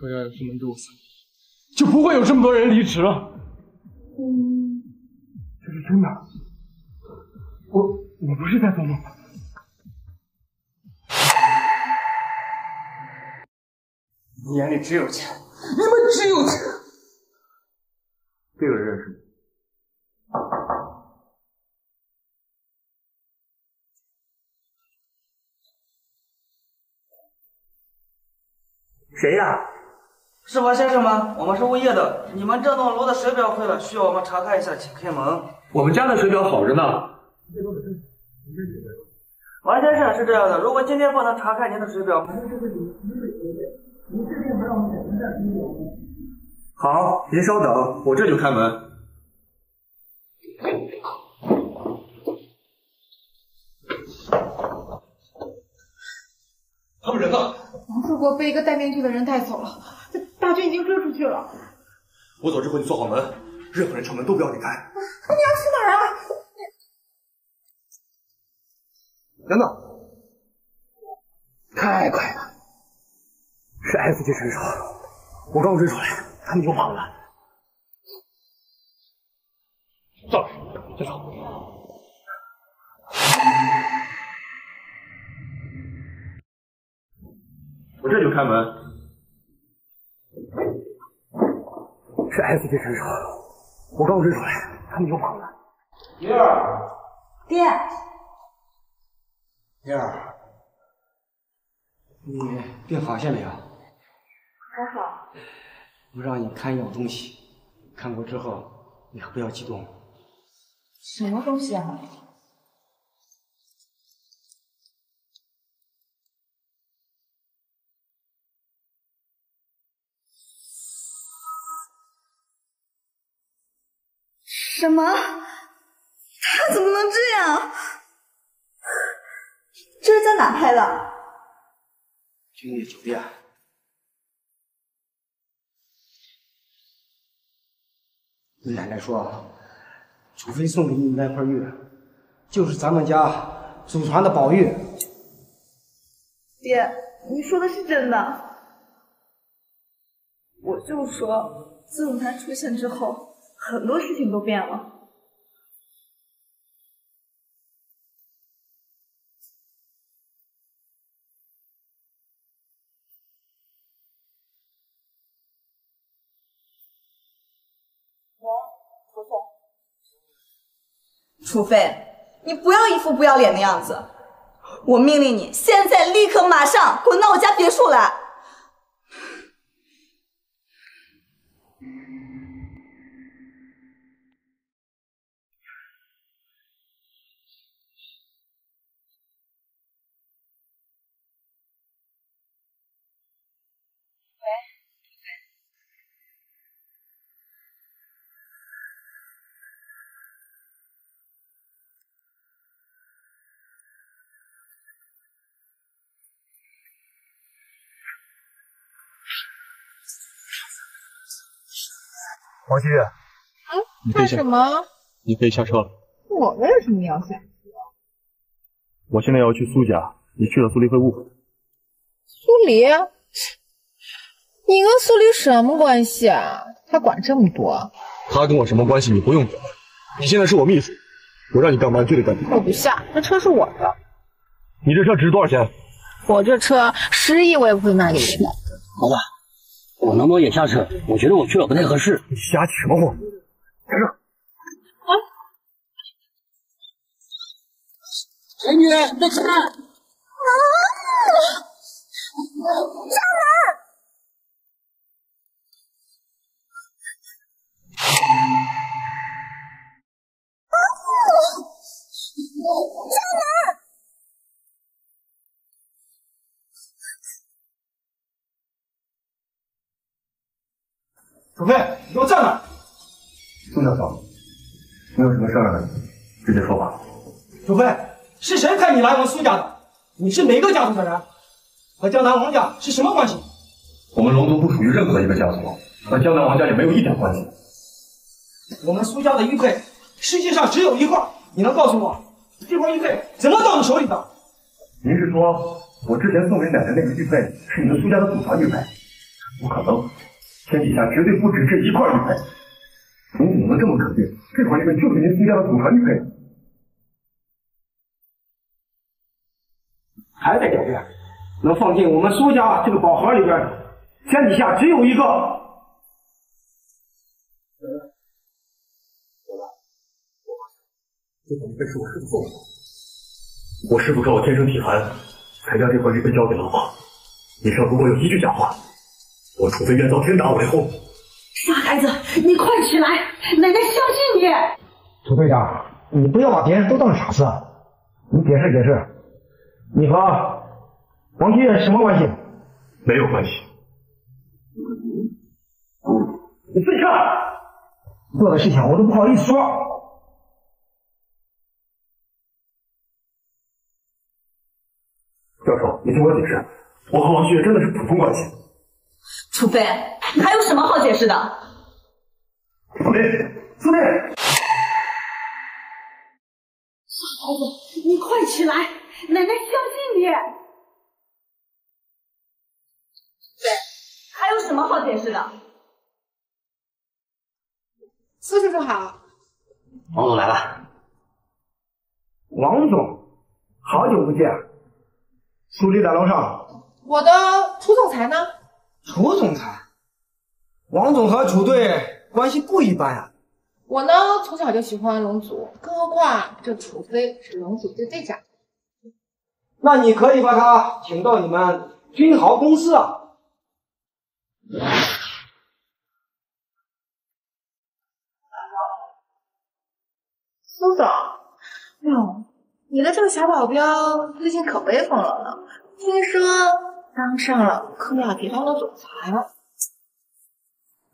科药要是能给我三个亿，就不会有这么多人离职了。嗯，这是真的，我我不是在做梦。你们眼里只有钱，你们只有钱。这个人认识你？谁呀、啊？ 是王先生吗？我们是物业的，你们这栋楼的水表坏了，需要我们查看一下，请开门。我们家的水表好着呢。王先生是这样的，如果今天不能查看您的水表，好，您稍等，我这就开门。他们人呢？王树国被一个戴面具的人带走了。 大军已经追出去了。我走之后，你锁好门，任何人敲门都不要你开。你要去哪儿啊？等等，太快了，是 S 级选手，我刚追出来，他们就跑了。赵队，站住！我这就开门。 是 S 级选手，我刚追出来，他们就跑了。月儿，爹，月儿，你病好些没有？还好。我让你看一样东西，看过之后你可不要激动。什么东西啊？什么？他怎么能这样？这是在哪拍的？君悦酒店。你奶奶说，除非送给你那块玉，就是咱们家祖传的宝玉。爹，你说的是真的。我就说，自从他出现之后，很多事情都变了。 楚飞，你不要一副不要脸的样子！我命令你现在立刻马上滚到我家别墅来！喂。 王新月，嗯，你干什么？你可以下车了。我为什么要下车？我现在要去苏家，你去了苏黎会误会。苏黎？你跟苏黎什么关系啊？他管这么多？他跟我什么关系？你不用管。你现在是我秘书，我让你干嘛你就得干嘛。我不下，这车是我的。你这车值多少钱？我这车十亿我也不会卖给你的。老板。 我能不能也下车？我觉得我去了不太合适。你瞎起什么哄？下车。啊！美女，在车上。啊！上门！啊！上门！ 楚飞，你给我站那儿！宋教授，你有什么事儿直接说吧。楚飞，是谁派你来我们苏家的？你是哪个家族的人？和江南王家是什么关系？我们龙族不属于任何一个家族，和江南王家也没有一点关系。我们苏家的玉佩，世界上只有一块，你能告诉我，这块玉佩怎么到你手里的？您是说，我之前送给奶奶那个玉佩是你们苏家的祖传玉佩？不可能。 天底下绝对不止这一块玉佩，您怎么能这么肯定？这块玉佩就是您苏家的祖传玉佩？还在狡辩？能放进我们苏家这个宝盒里边，天底下只有一个。奶奶，奶奶，我发现这块玉佩是我师傅送的。我师傅说我天生体寒，才将这块玉佩交给了我。你上如果有一句假话。 我除非愿遭天打五雷轰！傻孩子，你快起来！奶奶相信你。楚队长，你不要把别人都当傻子。你解释解释，你和王新月什么关系？没有关系。你自己看，做的事情我都不好意思说。教授，你听我解释，我和王新月真的是普通关系。 楚飞，你还有什么好解释的？苏烈，苏烈，傻孩子，你快起来，奶奶相信你。对，还有什么好解释的？苏叔叔好，王总来了。王总，好久不见。苏丽在楼上。我的楚总裁呢？ 楚总裁，王总和楚队关系不一般呀、啊。我呢，从小就喜欢龙族，更何况这楚飞是龙族队队长。那你可以把他请到你们君豪公司啊。苏总，哟，你的这个小保镖最近可威风了呢，听说。 当上了科亚集团的总裁了，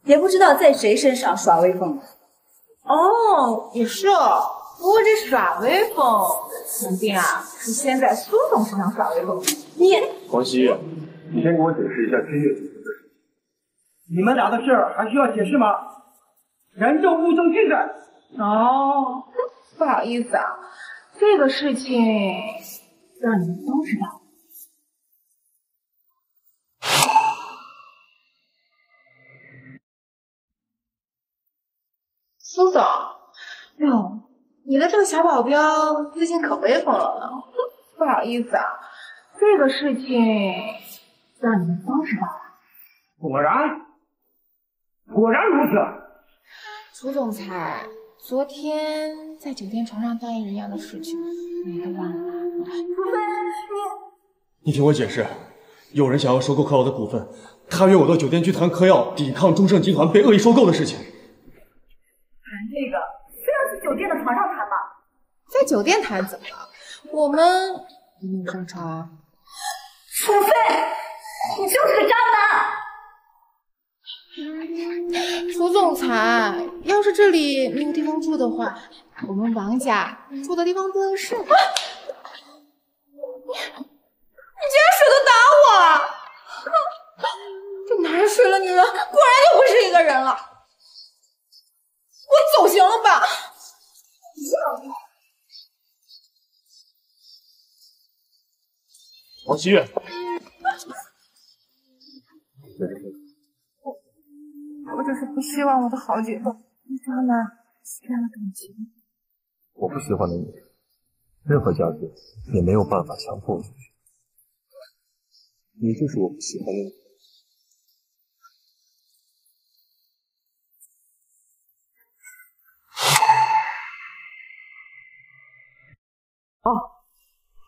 也不知道在谁身上耍威风了。哦，也是哦。不过这耍威风，肯定啊是先在苏总身上耍威风。你黄希，你先给我解释一下君越族的事。你们俩的事还需要解释吗？人证物证俱在。哦，不好意思啊，这个事情让你们都知道。 苏总，哟，你的这个小保镖最近可威风了呢。不好意思啊，这个事情让你们都知道了。果然，果然如此。楚总裁，昨天在酒店床上答应人家的事情，你都忘了吗？不会，你你听我解释，有人想要收购柯瑶的股份，他约我到酒店去谈柯瑶抵抗中盛集团被恶意收购的事情。 这个非要去酒店的床上谈吗？在酒店谈怎么了？我们一定正常啊。楚飞，你就是个渣男！楚总裁，要是这里没有地方住的话，我们王家住的地方更适合。啊、你竟然舍得打我！哼，这哪水了女人，果然就不是一个人了。 我走行了吧？王希月，我我就是不希望我的好姐妹因渣男失去了感情。我不喜欢的女人，任何价值也没有办法强迫我出去。你就是我不喜欢的女人。 啊，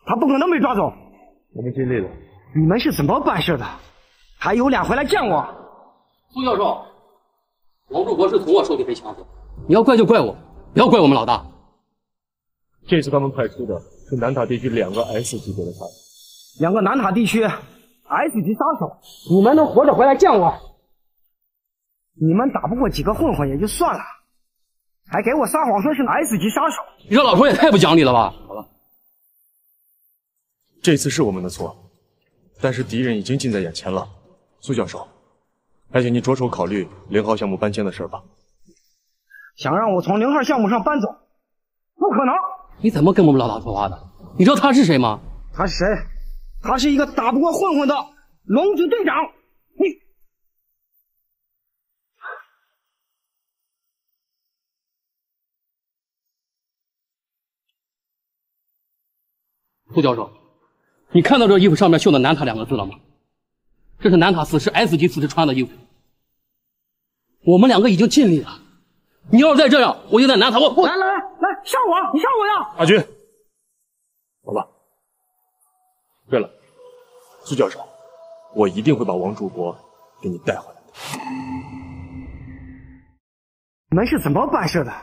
他不可能被抓走。我们尽力了。你们是怎么办事的？还有脸回来见我？苏教授，王柱博士从我手里被抢走，你要怪就怪我，不要怪我们老大。这次他们派出的是南塔地区两个 S 级别的杀手，两个南塔地区 S 级杀手，你们能活着回来见我？你们打不过几个混混也就算了，还给我撒谎说是 S 级杀手，你这老头也太不讲理了吧！好了。 这次是我们的错，但是敌人已经近在眼前了。苏教授，还请您着手考虑零号项目搬迁的事吧。想让我从零号项目上搬走，不可能！你怎么跟我们老大说话的？你知道他是谁吗？他是谁？他是一个打不过混混的龙组队长。你，苏教授。 你看到这衣服上面绣的“南塔”两个字了吗？这是南塔死士 S 级死士穿的衣服。我们两个已经尽力了，你要是再这样，我就在南塔我我来来来来杀我！你杀我呀！阿军，老爸。对了，苏教授，我一定会把王柱国给你带回来的。你们是怎么办事的？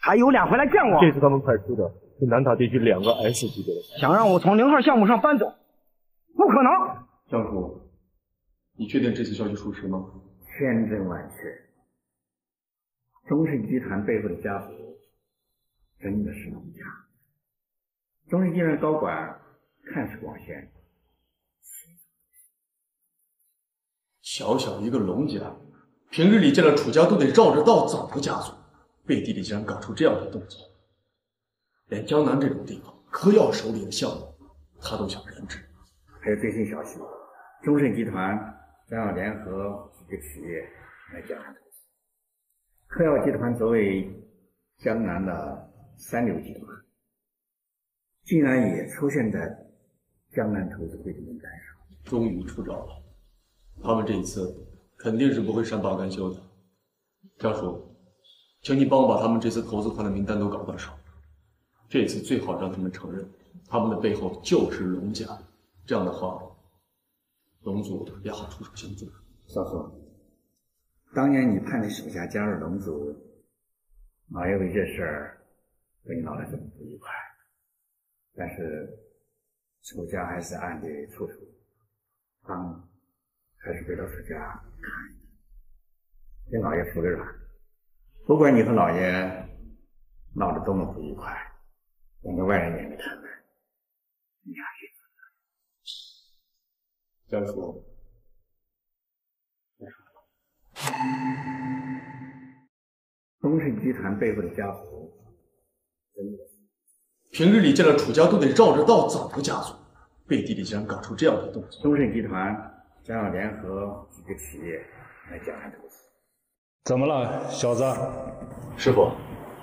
还有脸回来见我？这次他们派出的。 是南塔地区两个 S 级别的，想让我从零号项目上搬走，不可能。教授，你确定这次消息属实吗？千真万确。中盛集团背后的家族真的是龙家。中盛集团高管看似光鲜，小小一个龙家，平日里见了楚家都得绕着道走的家族，背地里竟然搞出这样的动作。 连江南这种地方，柯耀手里的项目，他都想染指。还有最新消息，中盛集团将要联合几个企业来江南投资。柯耀集团作为江南的三流集团，竟然也出现在江南投资会的名单上。终于出招了，他们这一次肯定是不会善罢甘休的。家属，请你帮我把他们这次投资款的名单都搞到手。 这次最好让他们承认，他们的背后就是龙家。这样的话，龙族也好出手相助。小苏，当年你派你手下加入龙族，老爷为这事儿被你闹得这么不愉快，但是楚家还是暗地里出手，帮还是回到楚家看一看，给老爷服个软。不管你和老爷闹得多么不愉快，两个外人也没看看，你还是江叔，江叔，东盛集团背后的家族，真的，平日里见了楚家都得绕着道走的家族，背地里竟然搞出这样的动作。东盛集团将要联合几个企业来江山投资。 怎么了，小子？师傅，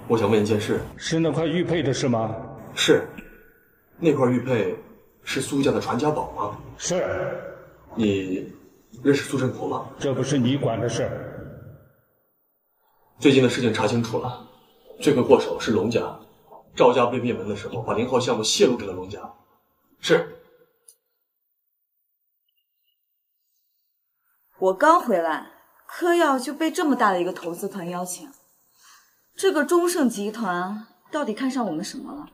我想问一件事。是那块玉佩的事吗？是，那块玉佩是苏家的传家宝吗？是。你认识苏振国吗？这不是你管的事。最近的事情查清楚了，罪魁祸首是龙家。赵家被灭门的时候，把零号项目泄露给了龙家。是。我刚回来。 科药就被这么大的一个投资团邀请，这个中盛集团到底看上我们什么了？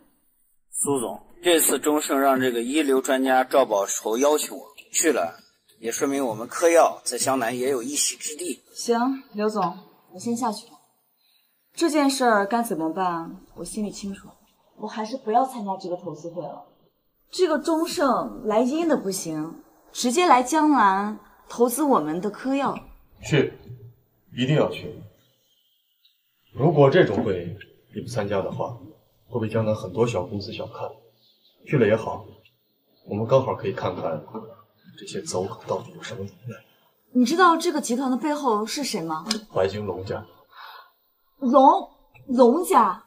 苏总，这次中盛让这个一流专家赵宝愁邀请我去了，也说明我们科药在湘南也有一席之地。行，刘总，我先下去了。这件事儿该怎么办，我心里清楚，我还是不要参加这个投资会了。这个中盛来阴的不行，直接来江南投资我们的科药。 去，一定要去。如果这种会你不参加的话，会被江南很多小公司小看。去了也好，我们刚好可以看看这些走狗到底有什么能耐。你知道这个集团的背后是谁吗？淮京龙家。龙龙家，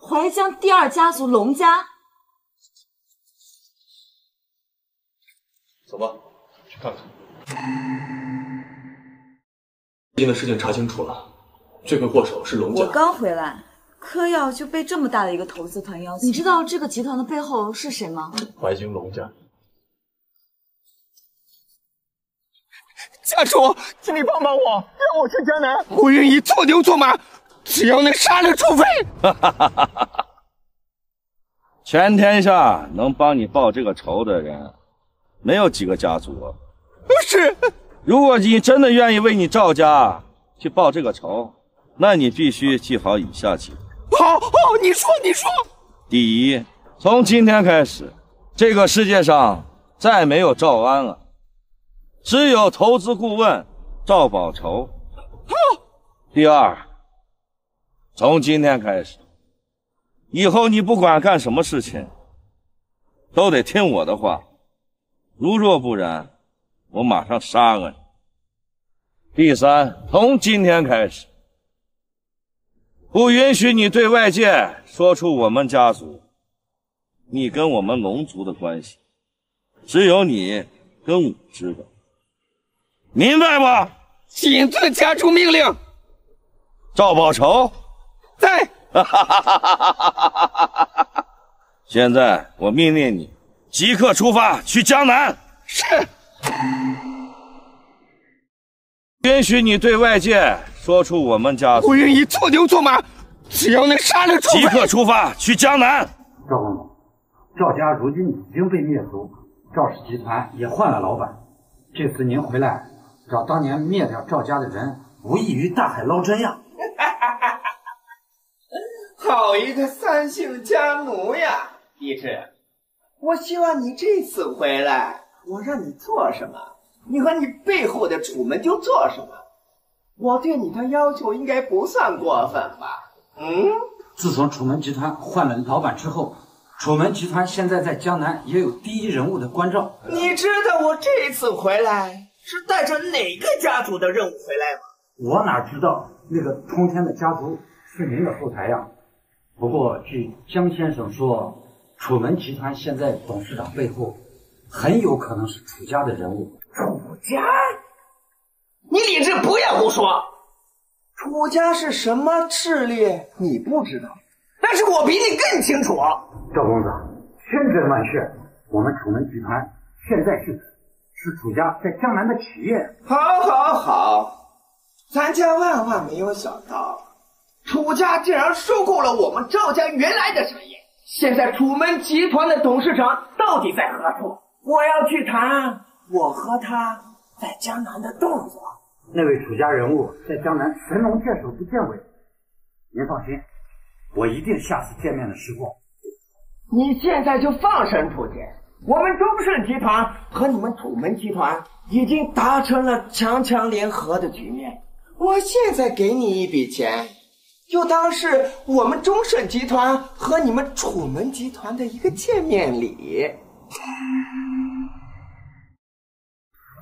淮江第二家族龙家。走吧，去看看。 最近的事情查清楚了，罪魁祸首是龙家。我刚回来，科药就被这么大的一个投资团邀请。你知道这个集团的背后是谁吗？淮京龙家。家主，请你帮帮我，让我去江南，我愿意做牛做马，只要能杀了楚飞。哈哈哈哈哈！全天下能帮你报这个仇的人，没有几个家族。是。 如果你真的愿意为你赵家去报这个仇，那你必须记好以下几点。好，好，你说，你说。第一，从今天开始，这个世界上再没有赵安了，只有投资顾问赵宝愁。好。第二，从今天开始，以后你不管干什么事情，都得听我的话，如若不然。 我马上杀了你。第三，从今天开始，不允许你对外界说出我们家族，你跟我们龙族的关系，只有你跟我知道，明白吗？谨遵家主命令。赵宝愁，在。现在我命令你，即刻出发去江南。是。 允许你对外界说出我们家族，我愿意做牛做马，只要能杀了楚飞。即刻出发去江南。赵公公，赵家如今已经被灭族，赵氏集团也换了老板。这次您回来找当年灭掉赵家的人，无异于大海捞针呀！好一个三姓家奴呀！帝雉，我希望你这次回来。 我让你做什么，你和你背后的楚门就做什么。我对你的要求应该不算过分吧？嗯。自从楚门集团换了老板之后，楚门集团现在在江南也有第一人物的关照。你知道我这次回来是带着哪个家族的任务回来吗？我哪知道那个通天的家族是您的后台呀？不过据江先生说，楚门集团现在董事长背后。 很有可能是楚家的人物。楚家？你李治不要胡说！楚家是什么势力？你不知道，但是我比你更清楚。赵公子，千真万确，我们楚门集团现在是是楚家在江南的企业。好，好，好，咱家万万没有想到，楚家竟然收购了我们赵家原来的产业。现在楚门集团的董事长到底在何处？ 我要去谈我和他在江南的动作。那位楚家人物在江南神龙见首不见尾，您放心，我一定下次见面的时候。你现在就放声吐血！我们中顺集团和你们土门集团已经达成了强强联合的局面。我现在给你一笔钱，就当是我们中顺集团和你们楚门集团的一个见面礼。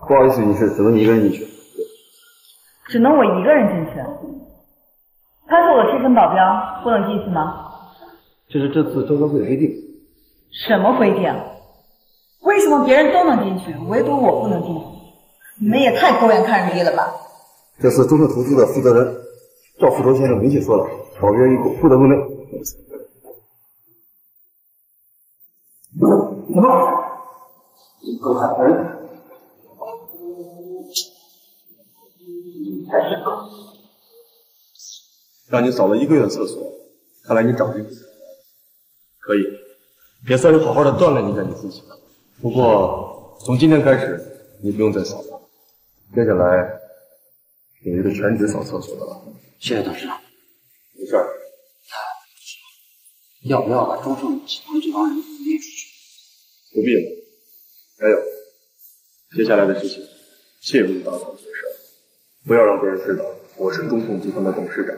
不好意思，女士，只能你一个人进去。只能我一个人进去？他说我是份保镖，不能进去吗？这是这次招商会的规定。什么规定？为什么别人都能进去，唯独我不能进去？你们也太狗眼看人低了吧！这是中顺投资的负责人赵福头先生明确说了，保镖一股不得入内。什么？狗看人？ 还是狗！让你扫了一个月的厕所，看来你长进了。可以，也算是好好的锻炼一下你自己了。不过从今天开始，你不用再扫了。接下来有一个全职扫厕所的了。谢谢董事长。没事。要不要把中盛集团这帮人列出去？不必了。还有，接下来的事情切勿大胆做事。 不要让别人知道我是中控集团的董事长。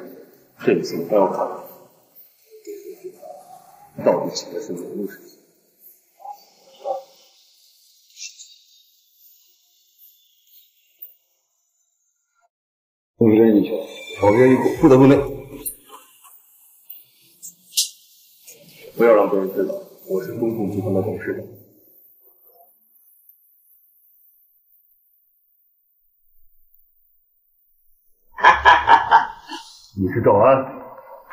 这一次我要看看到底请的是哪路人。我一个人进去，保镖一股不得入内。不要让别人知道我是中控集团的董事长。 你是赵安，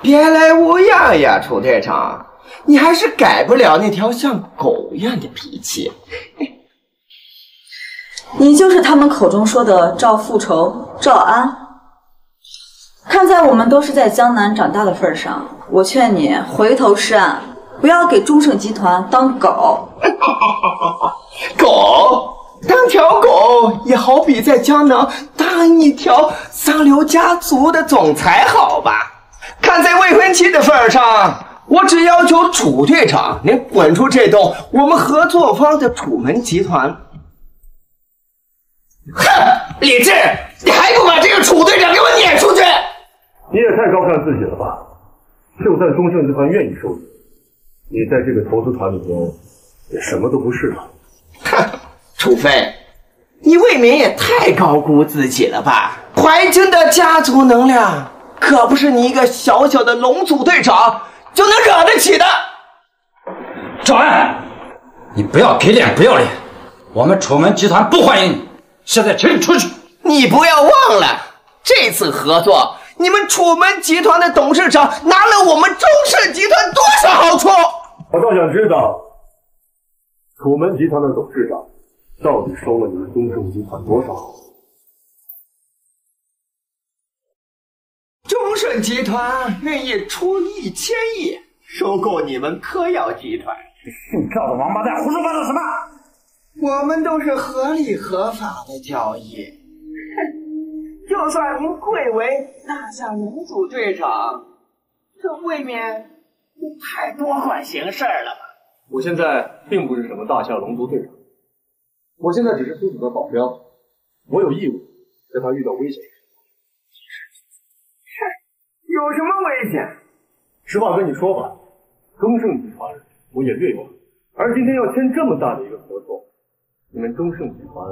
别来无恙呀，楚队长，你还是改不了那条像狗一样的脾气。你就是他们口中说的赵复仇、赵安。看在我们都是在江南长大的份上，我劝你回头是岸，不要给中盛集团当狗。狗。 当条狗也好比在江南当一条三流家族的总裁好吧？看在未婚妻的份上，我只要求楚队长能滚出这栋我们合作方的楚门集团。哼，李志，你还不把这个楚队长给我撵出去？你也太高看自己了吧？就算中盛集团愿意收你，你在这个投资团里边也什么都不是了。哼。 楚飞，你未免也太高估自己了吧？淮京的家族能量可不是你一个小小的龙组队长就能惹得起的。赵安，你不要给脸不要脸，我们楚门集团不欢迎你。现在请你出去。你不要忘了，这次合作，你们楚门集团的董事长拿了我们中盛集团多少好处？我倒想知道，楚门集团的董事长。 到底收了你们中盛集团多少？中盛集团愿意出一千亿收购你们科药集团。姓赵的王八蛋，胡说八道什么？我们都是合理合法的交易。哼，就算您贵为大象龙组队长，这未免也太多管闲事了吧？我现在并不是什么大象龙组队长。 我现在只是朱总的保镖，我有义务在他遇到危险的时候及时行动。有什么危险？实话跟你说吧，中盛集团我也略有，而今天要签这么大的一个合同，你们中盛集团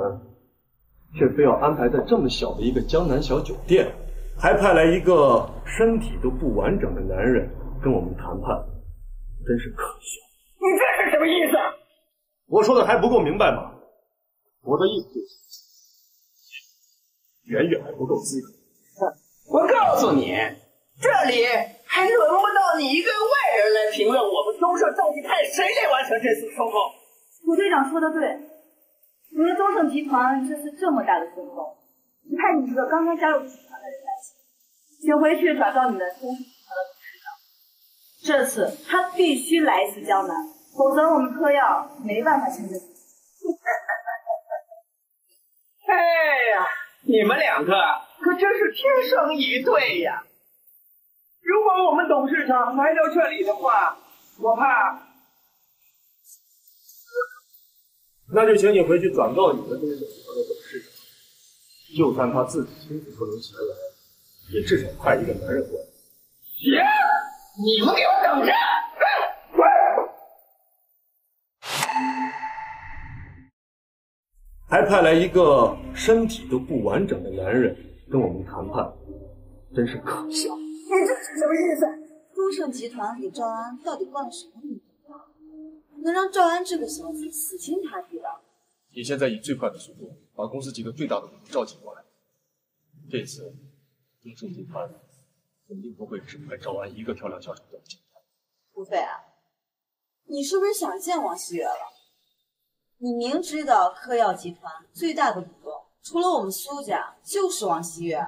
却非要安排在这么小的一个江南小酒店，还派来一个身体都不完整的男人跟我们谈判，真是可笑！你这是什么意思？我说的还不够明白吗？ 我的意思就是，远远还不够资格。我告诉你，这里还轮不到你一个外人来评论我们中盛到底派谁来完成这次收购。楚队长说的对，你们中盛集团这次这么大的收购，你派你一个刚刚加入集团的人来请，请回去转告你的中盛集团的董事长，这次他必须来一次江南，否则我们嗑药没办法签这。 哎呀，你们两个可真是天生一对呀！如果光我们董事长来到这里的话，我怕……那就请你回去转告你们这个董事长，就算他自己亲自不能前来，也至少派一个男人过来。别！你们给我等着！ 还派来一个身体都不完整的男人跟我们谈判，真是可笑！你这是什么意思？东盛集团给赵安到底灌了什么毒？能让赵安这个小子死心塌地的？你现在以最快的速度把公司几个最大的股东召集过来，这次东盛集团肯定不会只派赵安一个漂亮小丑掉进来。胡斐啊，你是不是想见王希月了？ 你明知道科药集团最大的股东除了我们苏家就是王希月，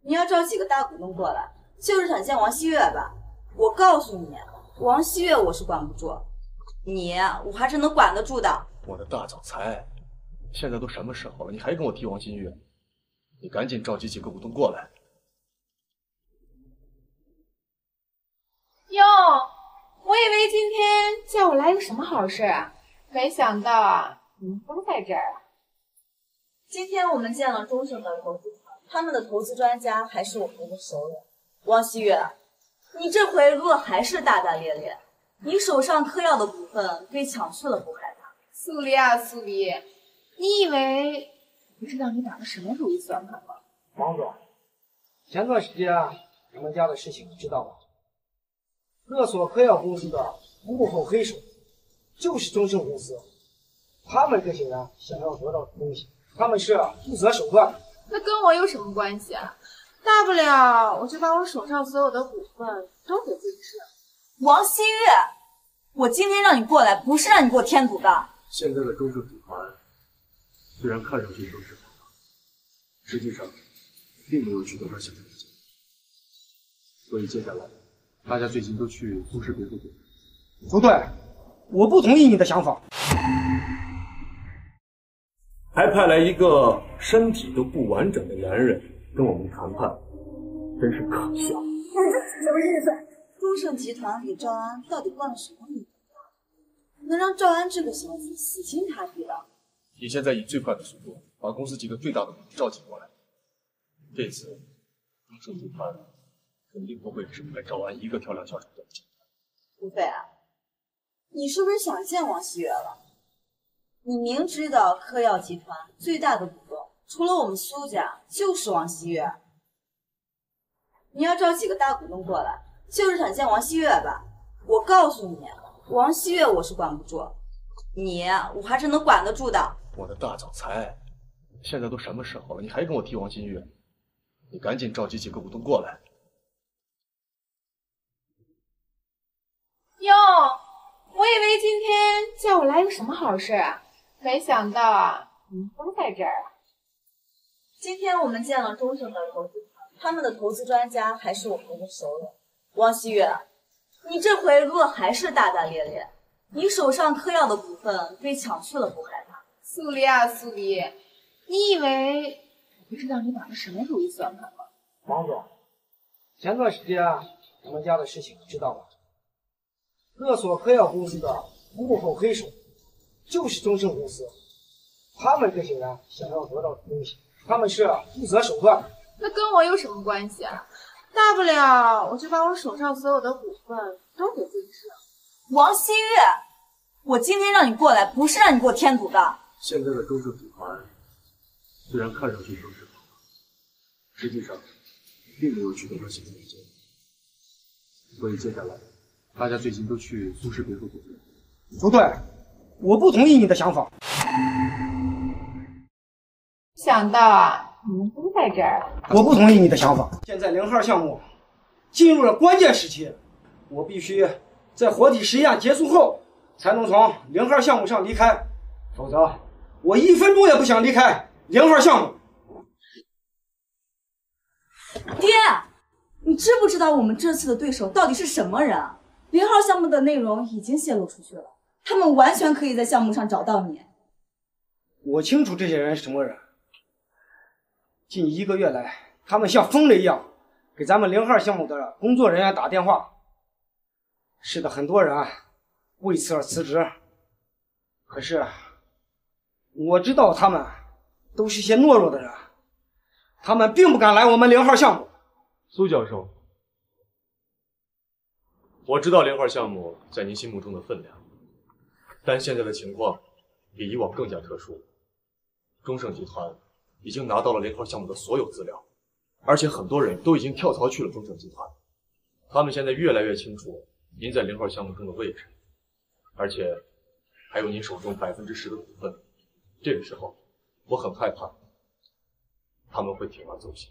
你要找几个大股东过来，就是想见王希月吧？我告诉你，王希月我是管不住，你我还是能管得住的。我的大总裁，现在都什么时候了，你还跟我提王希月？你赶紧召集几个股东过来。哟，我以为今天叫我来个什么好事啊？ 没想到啊，你们都在这儿啊！今天我们见了中盛的投资团，他们的投资专家还是我们的熟人。王希月，你这回如果还是大大咧咧，你手上嗑药的股份被抢去了不害怕？苏黎啊苏黎，你以为不知道你打的什么如意算盘吗？王总，前段时间你们家的事情你知道吗？勒索嗑药公司的幕后黑手。 就是中盛公司，他们这些人想要得到的东西，他们是不择手段。那跟我有什么关系啊？大不了我就把我手上所有的股份都给自己吃。王希月，我今天让你过来，不是让你给我添堵的。现在的中盛集团虽然看上去正式发达，实际上并没有取得他想要的结果。所以接下来大家最近都去苏氏别墅躲着。不对。 我不同意你的想法，还派来一个身体都不完整的男人跟我们谈判，真是可笑。你这是什么意思？中盛集团给赵安到底灌了什么毒？能让赵安这个小子死心塌地的？你现在以最快的速度把公司几个最大的股东召集过来，这次中盛集团肯定不会只派赵安一个漂亮小丑掉进来。胡斐啊。 你是不是想见王希月了？你明知道科药集团最大的股东除了我们苏家就是王希月，你要找几个大股东过来，就是想见王希月吧？我告诉你，王希月我是管不住，你我还是能管得住的。我的大总裁，现在都什么时候了，你还跟我提王希月？你赶紧召集几个股东过来。哟。 我以为今天叫我来个什么好事啊，没想到啊，你们都在这儿啊！今天我们见了中盛的投资团，他们的投资专家还是我们的熟人。王希月，你这回如果还是大大咧咧，你手上嗑药的股份被抢去了不害怕？苏黎啊苏黎，你以为我不知道你打的什么如意算盘吗？王总，前段时间你们家的事情你知道吗？ 勒索嗑药公司的幕后黑手就是中盛公司，他们这些人想要得到的东西，他们是不择手段。那跟我有什么关系啊？大不了我就把我手上所有的股份都给自己吃。王希月，我今天让你过来，不是让你给我添堵的。现在的中盛集团虽然看上去正式发达，实际上并没有取得他想要的结果。所以接下来。 大家最近都去苏氏别墅躲着。不对，我不同意你的想法。想到啊，你们都在这儿了。我不同意你的想法。现在零号项目进入了关键时期，我必须在活体实验结束后才能从零号项目上离开，否则我一分钟也不想离开零号项目。爹，你知不知道我们这次的对手到底是什么人？ 零号项目的内容已经泄露出去了，他们完全可以在项目上找到你。我清楚这些人是什么人。近一个月来，他们像疯了一样，给咱们零号项目的工作人员打电话。是的，很多人啊为此而辞职，可是我知道他们都是些懦弱的人，他们并不敢来我们零号项目。苏教授，我知道零号项目在您心目中的分量，但现在的情况比以往更加特殊。中盛集团已经拿到了零号项目的所有资料。 而且很多人都已经跳槽去了中盛集团，他们现在越来越清楚您在零号项目中的位置，而且还有您手中百分之十的股份。这个时候，我很害怕他们会铤而走险。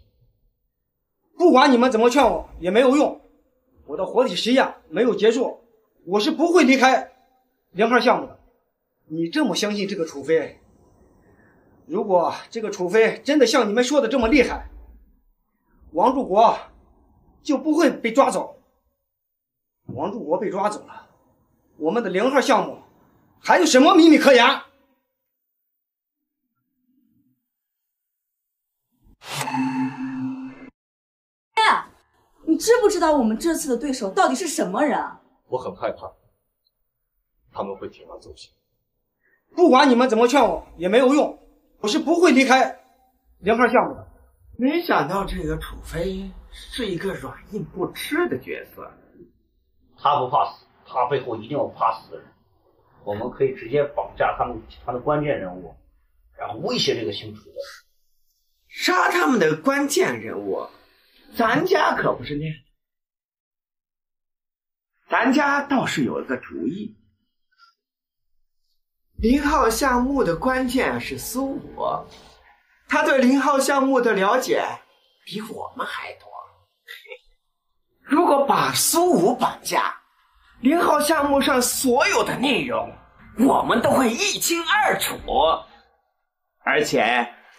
不管你们怎么劝我也没有用，我的活体实验没有结束，我是不会离开零号项目的。你这么相信这个楚飞，如果这个楚飞真的像你们说的这么厉害， 王柱国就不会被抓走。王柱国被抓走了，我们的零号项目还有什么秘密可言？哎，你知不知道我们这次的对手到底是什么人？我很害怕，他们会铤而走险。不管你们怎么劝我也没有用，我是不会离开零号项目的。 没想到这个楚飞是一个软硬不吃的角色，他不怕死，他背后一定有怕死的人。我们可以直接绑架他们集团的关键人物，然后威胁这个姓楚的，杀他们的关键人物。咱家可不是那样，咱家倒是有一个主意。零号项目的关键是苏武。 他对零号项目的了解比我们还多。如果把苏武绑架，零号项目上所有的内容我们都会一清二楚。而且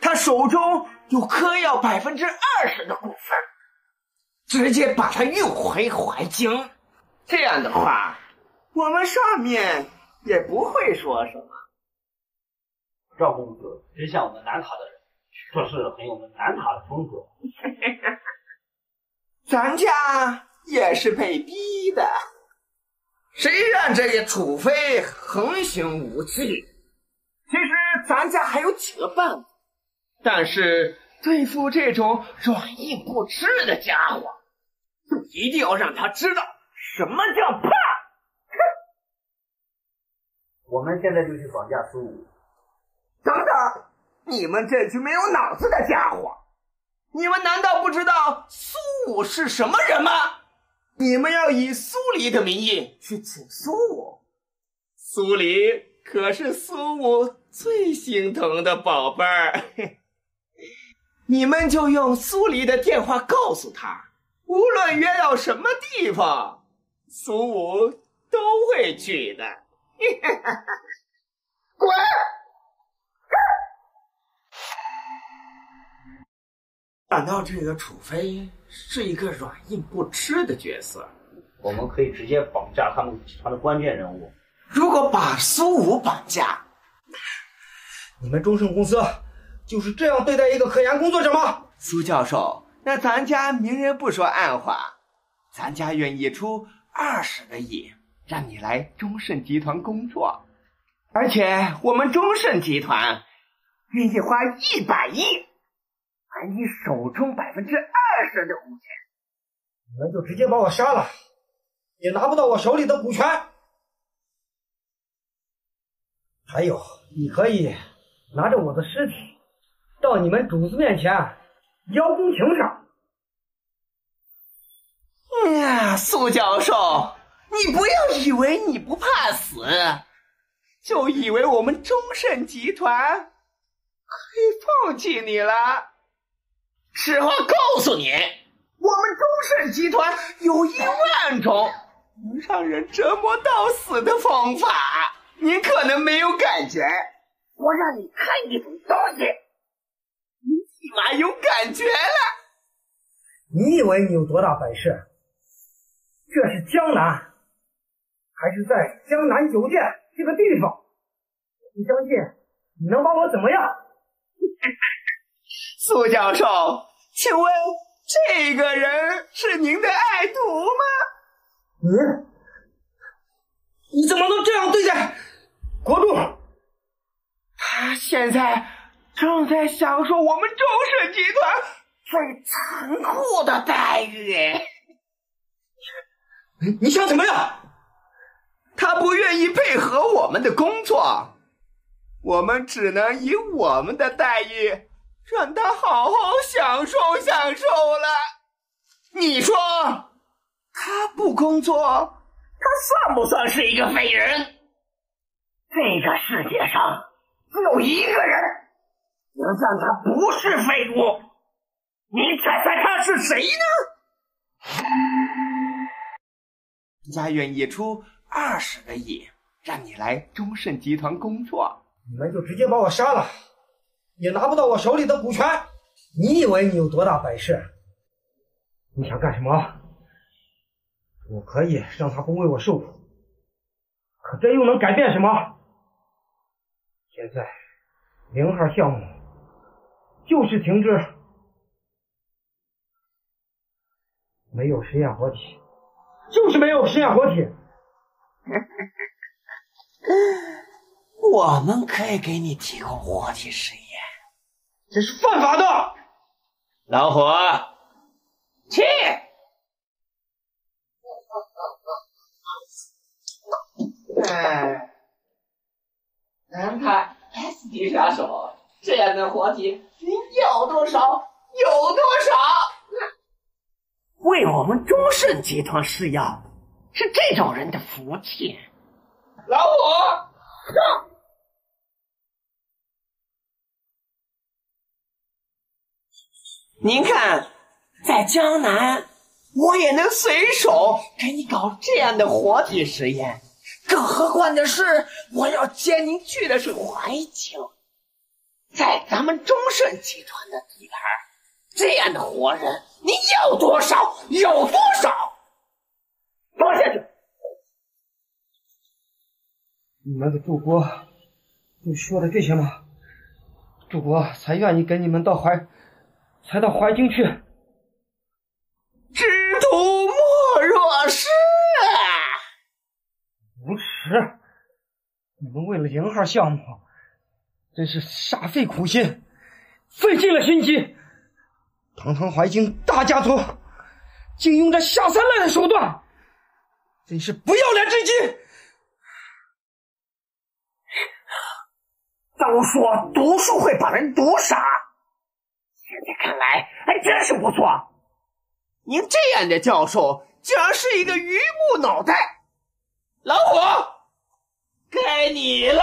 他手中有科药百分之二十的股份，直接把他运回淮京。这样的话，我们上面也不会说什么。赵公子真像我们南塔的人。 这是很有我们南塔的风格，咱家也是被逼的。谁让这个楚飞横行无忌？其实咱家还有几个办法，但是对付这种软硬不吃的家伙，就一定要让他知道什么叫怕。我们现在就去绑架苏武。等等。 你们这群没有脑子的家伙，你们难道不知道苏武是什么人吗？你们要以苏黎的名义去请苏武，苏黎可是苏武最心疼的宝贝儿。你们就用苏黎的电话告诉他，无论约到什么地方，苏武都会去的。滚！ 想到这个楚飞是一个软硬不吃的角色，我们可以直接绑架他们集团的关键人物。如果把苏武绑架，你们中盛公司就是这样对待一个科研工作者吗？苏教授，那咱家明人不说暗话，咱家愿意出二十个亿让你来中盛集团工作，而且我们中盛集团愿意花一百亿。 买你手中百分之二十的股权，你们就直接把我杀了，也拿不到我手里的股权。还有，你可以拿着我的尸体到你们主子面前邀功请赏。哎呀，苏教授，你不要以为你不怕死，就以为我们中盛集团可以放弃你了。 实话告诉你，我们中盛集团有一万种能让人折磨到死的方法，您可能没有感觉。我让你看一种东西，你起码有感觉了。你以为你有多大本事？这是江南，还是在江南酒店这个地方？我不相信你能把我怎么样。苏教授，请问这个人是您的爱徒吗？嗯，你怎么能这样对待国柱？他现在正在享受我们周氏集团最残酷的待遇。你你想怎么样？他不愿意配合我们的工作，我们只能以我们的待遇。 让他好好享受享受了。你说，他不工作，他算不算是一个废人？这个世界上只有一个人能让他不是废物，你猜猜他是谁呢？人家愿意出二十个亿让你来中盛集团工作，你们就直接把我杀了。 也拿不到我手里的股权，你以为你有多大本事？你想干什么？我可以让他不为我受苦，可这又能改变什么？现在零号项目就是停滞，没有实验活体，就是没有实验活体。我们可以给你提供活体实验。 这是犯法的，老虎，去！哎，难看 S 级杀手这样的活体，您要多少有多少。为我们中盛集团试药，是这种人的福气。老虎，上！ 您看，在江南，我也能随手给你搞这样的活体实验。更何况的是，我要接您去的是怀旧，在咱们中盛集团的地盘，这样的活人，您要多少有多少。放下去！你们的柱国就说了这些吗？柱国才愿意给你们到怀。 才到淮京去，知足莫若失啊！无耻！你们为了零号项目，真是煞费苦心，费尽了心机。堂堂淮京大家族，竟用这下三滥的手段，真是不要脸至极！都说读书会把人读傻。 现在看来还真是不错，您这样的教授竟然是一个榆木脑袋，老虎，该你了。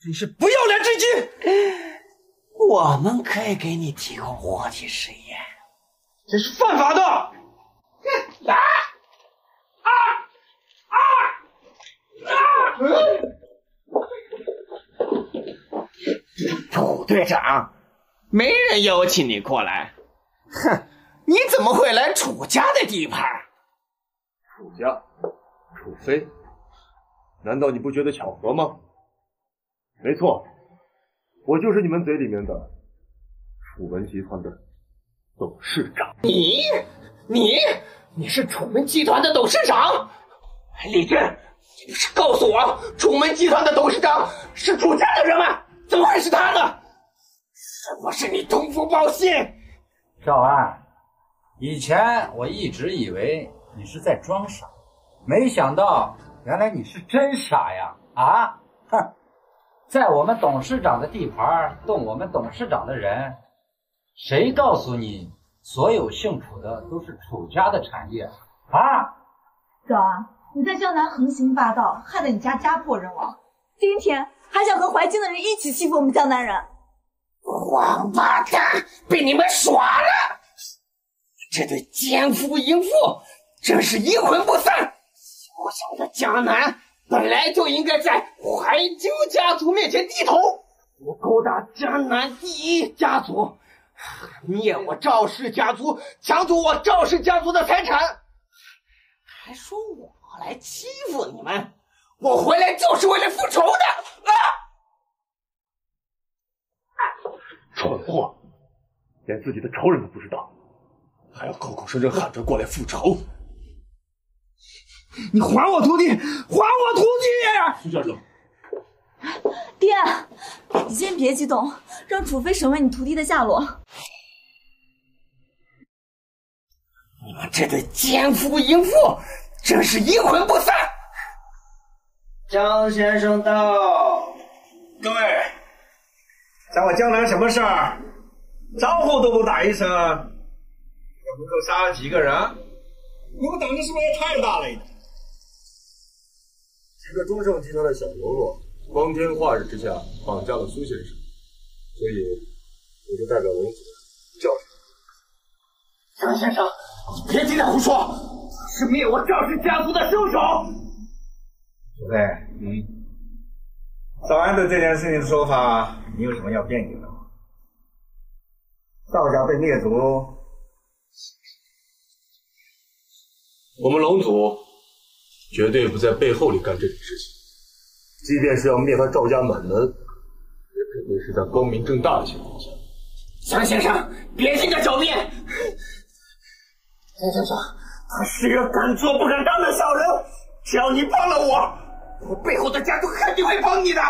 真是不要脸至极！我们可以给你提供活体实验，这是犯法的。来，二二二！ 土队长，没人邀请你过来，哼，你怎么会来楚家的地盘？楚家，楚飞，难道你不觉得巧合吗？没错，我就是你们嘴里面的楚门集团的董事长。你，你，你是楚门集团的董事长？李军，你不是告诉我，楚门集团的董事长是楚家的人吗？ 怎么会是他呢？是不是你通风报信？少安，以前我一直以为你是在装傻，没想到原来你是真傻呀！啊，哼，在我们董事长的地盘动我们董事长的人，谁告诉你所有姓楚的都是楚家的产业啊？少安，你在江南横行霸道，害得你家家破人亡。今天。 还想和淮京的人一起欺负我们江南人？王八蛋，被你们耍了！这对奸夫淫妇真是阴魂不散。小小的江南本来就应该在淮京家族面前低头。我勾搭江南第一家族，灭我赵氏家族，抢走我赵氏家族的财产，还说我来欺负你们。 我回来就是为了复仇的啊！话，连自己的仇人都不知道，还要口口声声喊着过来复仇。你还我徒弟，还我徒弟！苏家长，爹，你先别激动，让楚飞审问你徒弟的下落。你们这对奸夫淫妇，真是阴魂不散！张先生到，各位，找我江南什么事儿？招呼都不打一声，也不够杀了几个人？你们等的是不是也太大了一点？一个中盛集团的小喽啰，光天化日之下绑架了苏先生，所以我就代表王族调查。张先生，你别听他胡说，是灭我赵氏家族的凶手。小飞，嗯，早安对这件事情的说法，你有什么要辩解的？ 赵家被灭族，我们龙族绝对不在背后里干这种事情。即便是要灭翻赵家满门，也肯定是在光明正大的情况下。江先生，别听他狡辩！江先生，他是个敢做不敢当的小人，只要你帮了我，我背后的家族肯定会帮你的。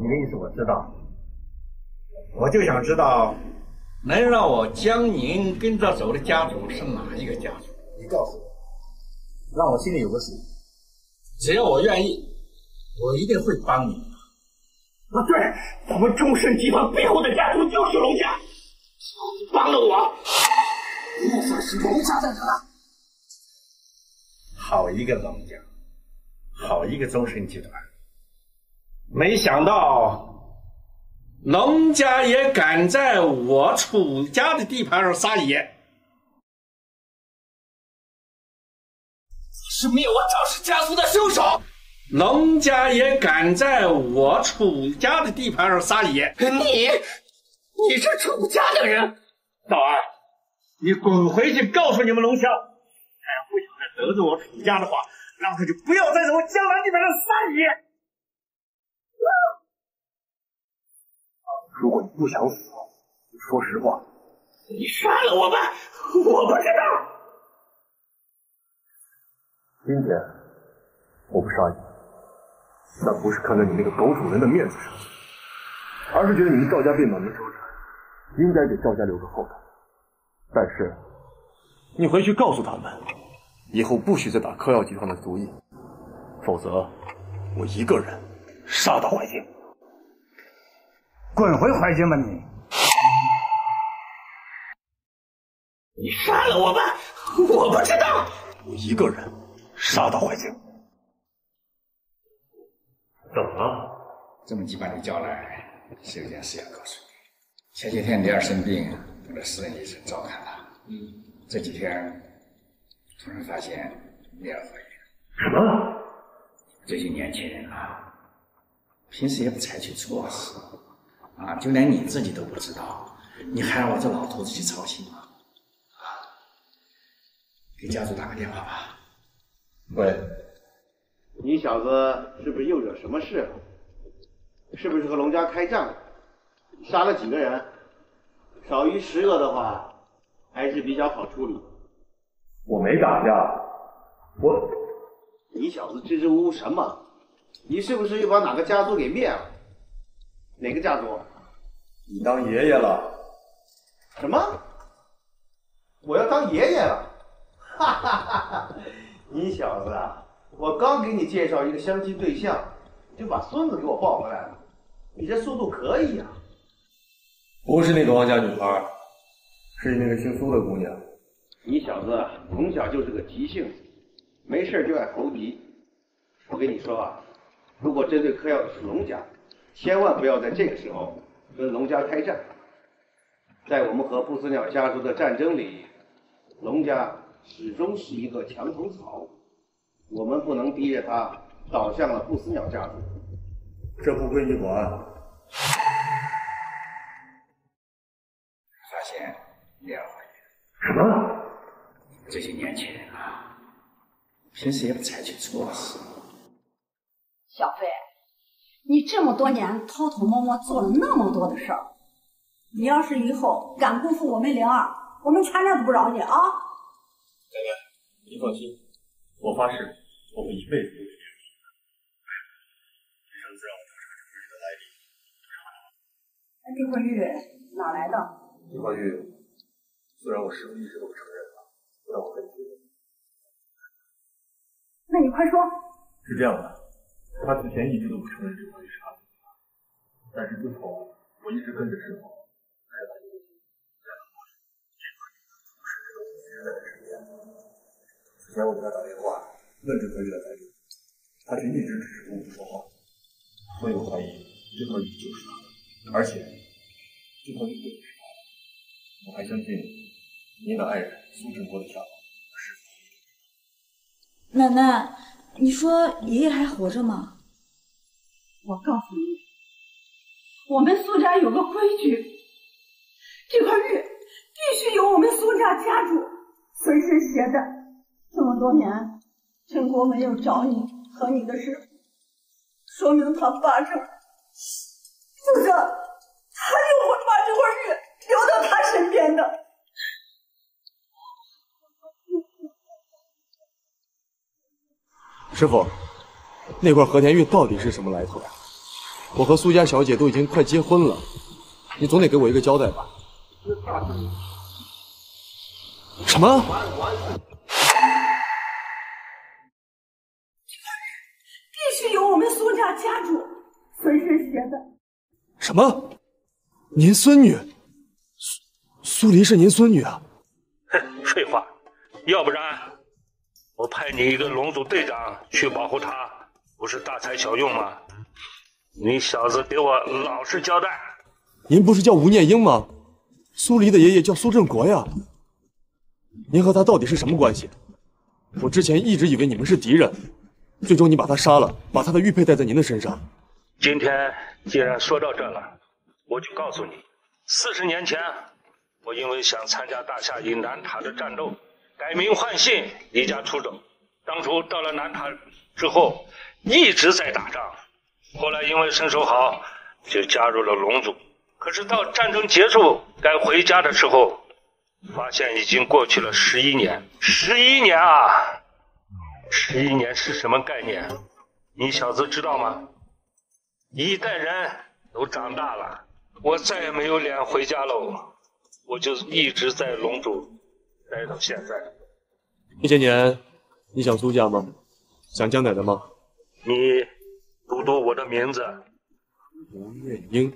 你的意思我知道。 我就想知道，能让我江宁跟着走的家族是哪一个家族？你告诉我，让我心里有个数。只要我愿意，我一定会帮你。啊，对，咱们中盛集团背后的家族就是龙家。你帮了我，也算是龙家的人了。好一个龙家，好一个中盛集团！没想到。 龙家也敢在我楚家的地盘上撒野，是灭我赵氏家族的凶手。龙家也敢在我楚家的地盘上撒野，你，你是楚家的人。早安，你滚回去告诉你们龙家，他要不想再得罪我楚家的话，让他就不要再在我江南地盘上撒野。啊 如果你不想死，你说实话，你杀了我吧，我不知道。今天我不杀你，那不是看在你那个狗主人的面子上，而是觉得你们赵家被满门抄斩，应该给赵家留个后台。但是，你回去告诉他们，以后不许再打嗑药集团的主意，否则我一个人杀到淮泾。 滚回淮泾吧你！你杀了我吧，我不知道。我一个人杀到淮泾。怎么了？这么急把你叫来，是有件事要告诉你。前几天你儿生病，我的私人医生照看他。嗯。这几天突然发现你儿怀孕。什么？这些年轻人啊，平时也不采取措施。 啊，就连你自己都不知道，你还让我这老头子去操心吗？啊，给家族打个电话吧。喂，你小子是不是又惹什么事了？是不是和龙家开战了？杀了几个人？少于十个的话，还是比较好处理。我没打架，我……你小子支支吾吾什么？你是不是又把哪个家族给灭了？ 哪个家族？你当爷爷了？什么？我要当爷爷了？哈哈哈哈！你小子啊，我刚给你介绍一个相亲对象，就把孙子给我抱回来了，你这速度可以啊！不是那个王家女孩，是那个姓苏的姑娘。你小子从小就是个急性子，没事就爱猴急。我跟你说啊，如果针对嗑药的是龙家。 千万不要在这个时候跟龙家开战，在我们和不死鸟家族的战争里，龙家始终是一个墙头草，我们不能逼着他倒向了不死鸟家族。这不归你管。发现你儿怀孕？什么？这些年轻人啊，平时也不采取措施。小飞。你这么多年偷偷摸摸做了那么多的事儿，你要是以后敢辜负我们灵儿，我们全家都不饶你啊！娘娘，您放心，我发誓，我会一辈子都对您负责。这上次让我调查这婚玉的来历，不查了。那这婚玉哪来的？这婚玉虽然我师父一直都不承认了，但我很确定。那你快说。是这样的。 他之前一直都不承认这婚是他的，但是自从我一直跟着师傅，带他一起，带他过去，这婚玉不是这个一直在他身边。之前我给他打电话问这婚玉的来历，他却一直只是跟我说话，所以我怀疑这婚玉就是他的，而且这婚玉不只是他的，我还相信您的爱人苏振国的下落是。奶奶。 你说爷爷还活着吗？我告诉你，我们苏家有个规矩，这块玉必须由我们苏家家主随身携带。这么多年，振国没有找你和你的师傅，说明他发誓，否则他就会把这块玉留到他身边的。 师傅，那块和田玉到底是什么来头呀？我和苏家小姐都已经快结婚了，你总得给我一个交代吧？什么？必须由我们苏家家主随身携带。什么？您孙女？苏苏黎是您孙女啊？哼，废话，要不然。 我派你一个龙组队长去保护他，不是大材小用吗？你小子给我老实交代！您不是叫吴念英吗？苏黎的爷爷叫苏振国呀。您和他到底是什么关系？我之前一直以为你们是敌人，最终你把他杀了，把他的玉佩戴在您的身上。今天既然说到这了，我就告诉你，四十年前，我因为想参加大夏与南塔的战斗。 改名换姓，离家出走。当初到了南塔之后，一直在打仗。后来因为身手好，就加入了龙族。可是到战争结束，该回家的时候，发现已经过去了十一年。十一年啊！十一年是什么概念？你小子知道吗？一代人都长大了，我再也没有脸回家喽。我就一直在龙族。 待到现在，这些年，你想苏家吗？想江奶奶吗？你读读我的名字，吴念英。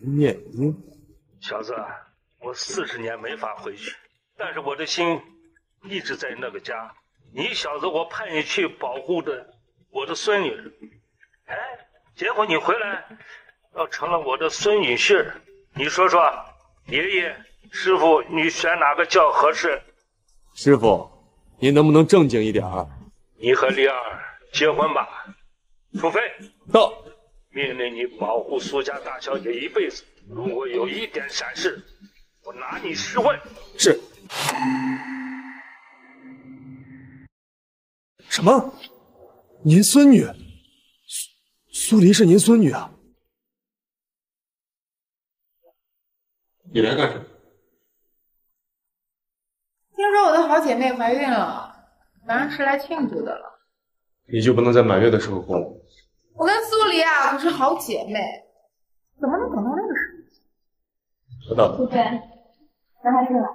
吴念英，小子，我四十年没法回去，但是我的心一直在那个家。你小子，我派你去保护的我的孙女，哎，结果你回来，倒成了我的孙女婿。你说说，爷爷。 师傅，你选哪个较合适？师傅，您能不能正经一点儿？你和丽儿结婚吧，除非到命令你保护苏家大小姐一辈子。如果有一点闪失，我拿你十问。是。什么？您孙女？苏苏黎是您孙女啊？你来干什么？ 听说我的好姐妹怀孕了，当然是来庆祝的了。你就不能在满月的时候过来？我跟苏黎啊可是好姐妹，怎么能等到那个时候？知道了。苏菲，咱还是来。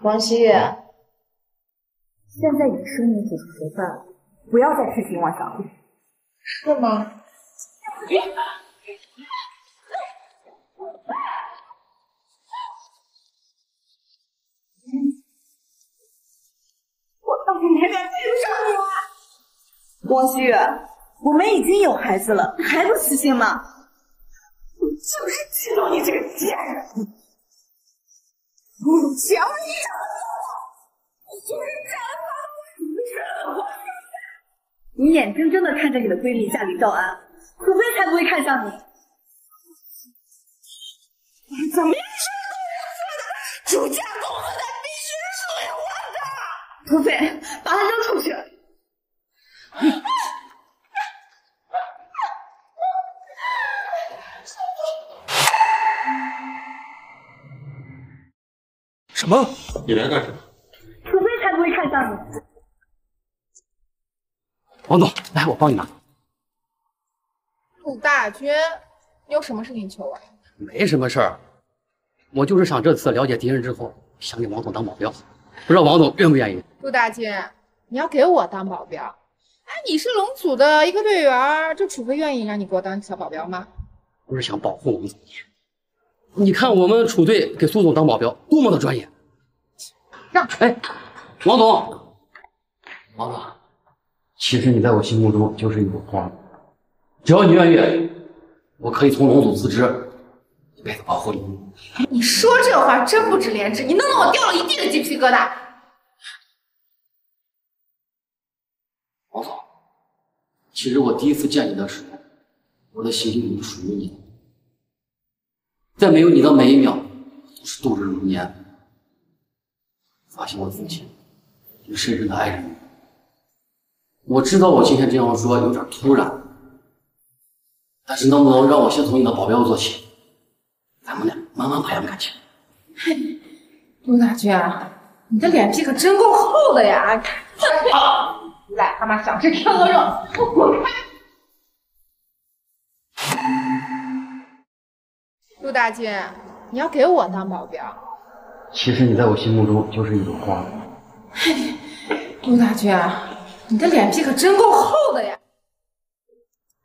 王希月，现在已生米煮出熟饭了，不要再痴心妄想了。是吗？我还敢追不上你吗？王希月，我们已经有孩子了，还不死心吗？我就是嫉妒你这个贱人！你瞧你长得，你就是长得不是我。你眼睁睁的看着你的闺蜜嫁给赵安，土匪才不会看上你。你怎么样说都是错的，主家公和他必须属于我的。土匪。 把他扔出去！什么？你来干什么？土匪才不会看上你。王总，来，我帮你拿。杜大军，你有什么事情求我、啊？没什么事儿，我就是想这次了解敌人之后，想给王总当保镖，不知道王总愿不愿意？杜大军，你要给我当保镖？哎，你是龙组的一个队员，这楚飞愿意让你给我当小保镖吗？不是想保护王总。 你看我们楚队给苏总当保镖多么的专业，让出！哎，王总，王总，其实你在我心目中就是一朵花，只要你愿意，我可以从龙组辞职，一辈子保护你。你说这话真不知廉耻，你弄得我掉了一地的鸡皮疙瘩。王总，其实我第一次见你的时候，我的心就已经属于你了。 在没有你的每一秒，都是度日如年。发现我自己，也深深的爱着你。我知道我今天这样说有点突然，但是能不能让我先从你的保镖做起？咱们俩慢慢培养感情。嘿，陆大军，你的脸皮可真够厚的呀！好，癞蛤蟆想吃天鹅肉，给我滚开！ 陆大军，你要给我当保镖？其实你在我心目中就是一朵花。陆大军，你的脸皮可真够厚的呀！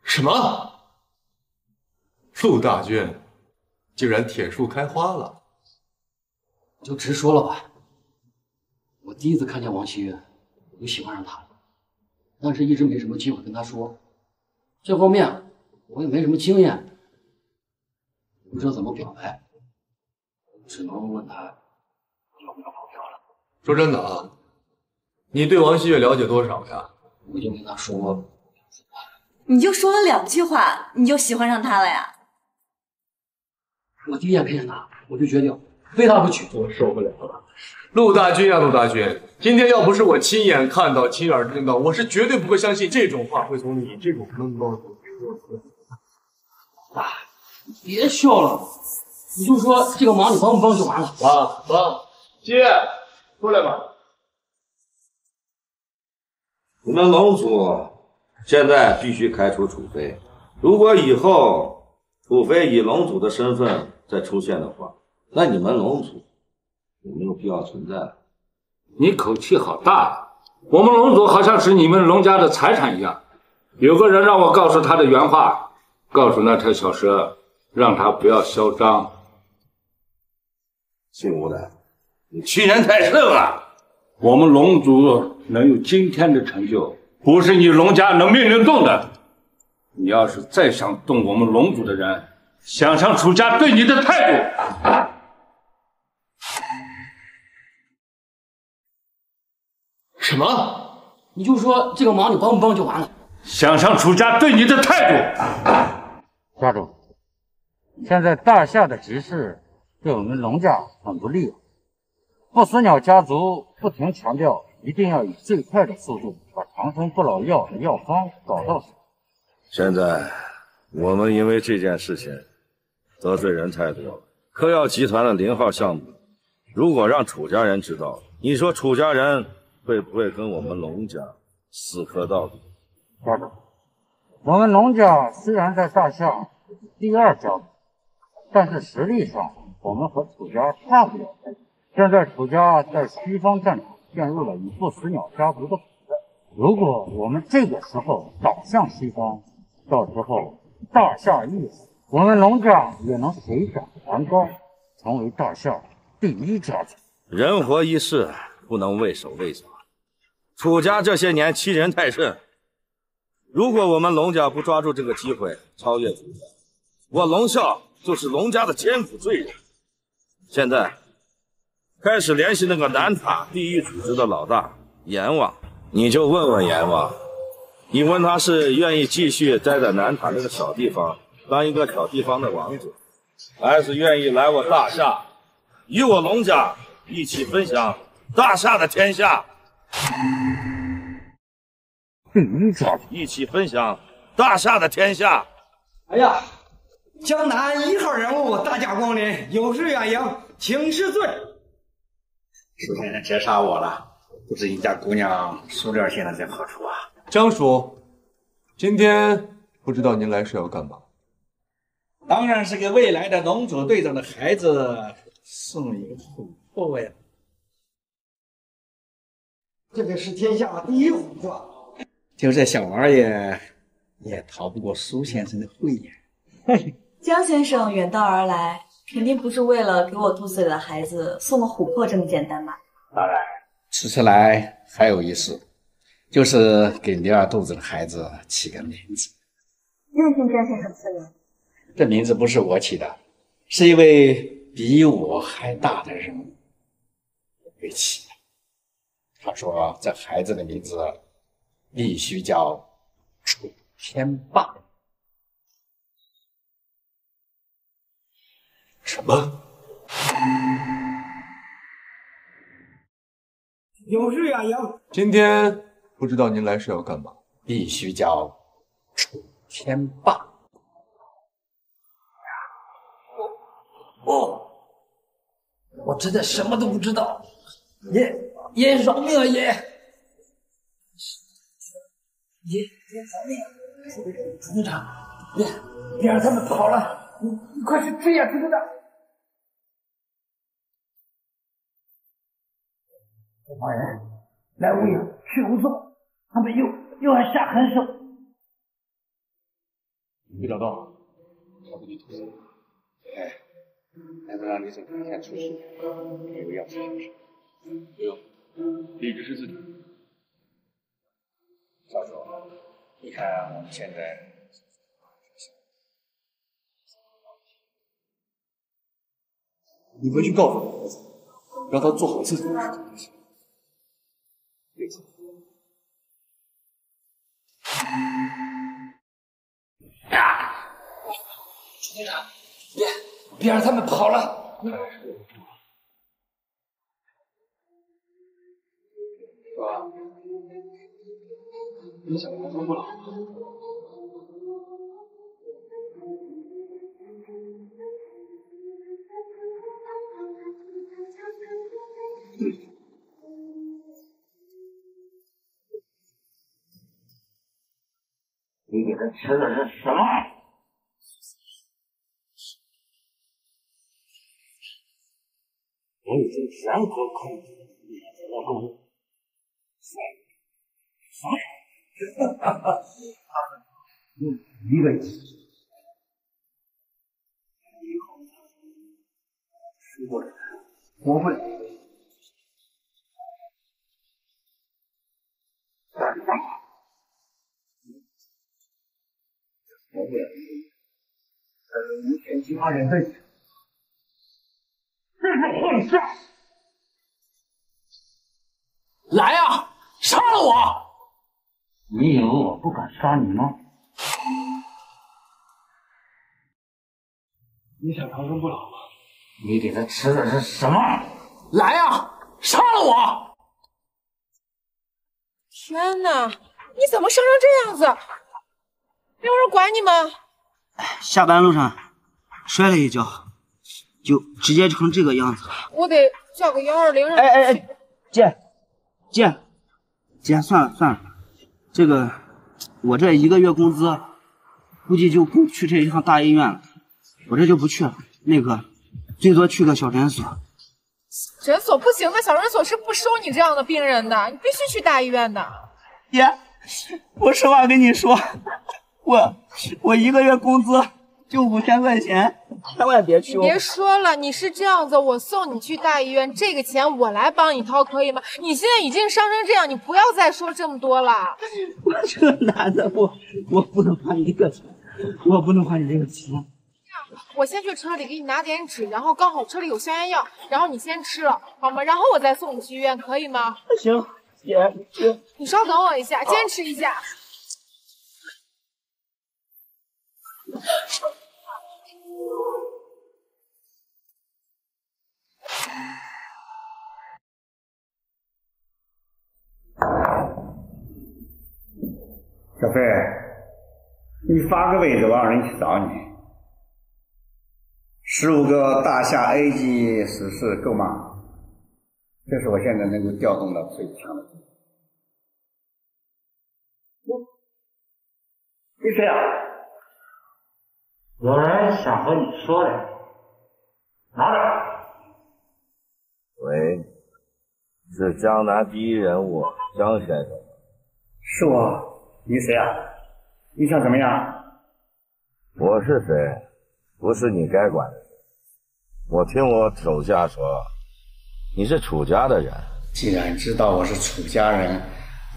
什么？陆大军，竟然铁树开花了？就直说了吧。我第一次看见王希月，我就喜欢上她了，但是一直没什么机会跟她说。这方面我也没什么经验。 不知道怎么表白，只能问他要不要保镖了。说真的啊，你对王希月了解多少呀？我就跟他说过，你就说了两句话，你就喜欢上他了呀？我第一眼看见他，我就决定非他不娶。我受不了了，陆大军啊，陆大军，今天要不是我亲眼看到、亲耳听到，我是绝对不会相信这种话会从你这种能够说出来。啊！ 别笑了，你就说这个忙你帮不帮就完了。帮帮，姐，过来吧。你们龙组现在必须开除楚飞，如果以后楚飞以龙组的身份再出现的话，那你们龙组也没有必要存在了。你口气好大呀！我们龙组好像是你们龙家的财产一样。有个人让我告诉他的原话，告诉那条小蛇。 让他不要嚣张。姓吴的，你欺人太甚了！我们龙族能有今天的成就，不是你龙家能命令动的。你要是再想动我们龙族的人，想想楚家对你的态度。什么？你就说这个忙你帮不帮就完了。想想楚家对你的态度。家主。 现在大夏的局势对我们龙家很不利，不死鸟家族不停强调，一定要以最快的速度把长生不老药的药方找到手。现在我们因为这件事情得罪人太多了。科药集团的零号项目，如果让楚家人知道，你说楚家人会不会跟我们龙家死磕到底？家长，我们龙家虽然在大夏第二家。 但是实力上，我们和楚家差不了。现在楚家在西方战场陷入了与不死鸟家族的比赛。如果我们这个时候倒向西方，到时候大夏一死，我们龙家也能水涨船高，成为大夏第一家族。人活一世，不能畏手畏脚。楚家这些年欺人太甚，如果我们龙家不抓住这个机会超越楚家，我龙啸。 就是龙家的千古罪人，现在开始联系那个南塔地狱组织的老大阎王，你就问问阎王，你问他是愿意继续待在南塔这个小地方当一个小地方的王子，还是愿意来我大夏，与我龙家一起分享大夏的天下？第一家一起分享大夏的天下。哎呀！ 江南一号人物，大驾光临，有事远迎，请恕罪。楚先生别杀我了！不知你家姑娘苏莲现在在何处啊？江叔，今天不知道您来是要干嘛？当然是给未来的农组队长的孩子送一个琥珀呀！这个是天下第一琥珀。就这小玩意儿，也逃不过苏先生的慧眼。江先生远道而来。 肯定不是为了给我肚子里的孩子送个琥珀这么简单吧？当然，此次来还有一事，就是给莲儿肚子的孩子起个名字。任凭江先生赐名。这名字不是我起的，是一位比我还大的人给起的。他说这孩子的名字必须叫楚天霸。 什么？有事啊，杨。今天不知道您来是要干嘛？必须叫楚天霸。我、哦、我真的什么都不知道，爷爷饶命啊爷！爷爷饶命、啊！楚队长，别别让他们跑了，你你快去追呀、啊，楚队长！ 这帮人来无影去无踪，他们又又要下狠手。没找到，要不你偷走？哎，还能让李总一下出事？有钥匙是不是？没有，李直是自己。赵总，你看我们现在。 你回去告诉我儿子，让他做好自己的事情就行。 啊！楚队长，别别让他们跑了！嗯、说，你想跟他装不老吗？嗯 你给他吃的是什么？我已经全盘控制你的功力。什么？哈哈哈！你一个人，你好，吃过人，活不了。干什么？ 我不忍，呃，无权其他人对，这是混账！来啊，杀了我！你以为我不敢杀你吗？你想长生不老吗？你给他吃的是什么？来啊，杀了我！天哪，你怎么伤成这样子？ 没有人管你们。下班路上摔了一跤，就直接成这个样子了。我得叫个一二零让。哎哎哎，姐，姐，姐，算了算了，这个我这一个月工资，估计就够去这一趟大医院了。我这就不去了，那个最多去个小诊所。诊所不行的，小诊所是不收你这样的病人的，你必须去大医院的。姐，我实话跟你说。 我我一个月工资就五千块钱，千万别去！别说了，你是这样子，我送你去大医院，这个钱我来帮你掏，可以吗？你现在已经伤成这样，你不要再说这么多了。我这个男的，我我不能花你这个钱，我不能花你这个钱。这样，我先去车里给你拿点纸，然后刚好车里有消炎药，然后你先吃了，好吗？然后我再送你去医院，可以吗？行，姐，姐，你稍等我一下，坚持一下。 小飞，你发个位置，我让人去找你。十五个大夏 A 级十四够吗？这是我现在能够调动到最强的。就这样。有人想和你说的，拿着。喂，是江南第一人物江先生。是我，你谁啊？你想怎么样？我是谁，不是你该管的。我听我手下说，你是楚家的人。既然知道我是楚家人，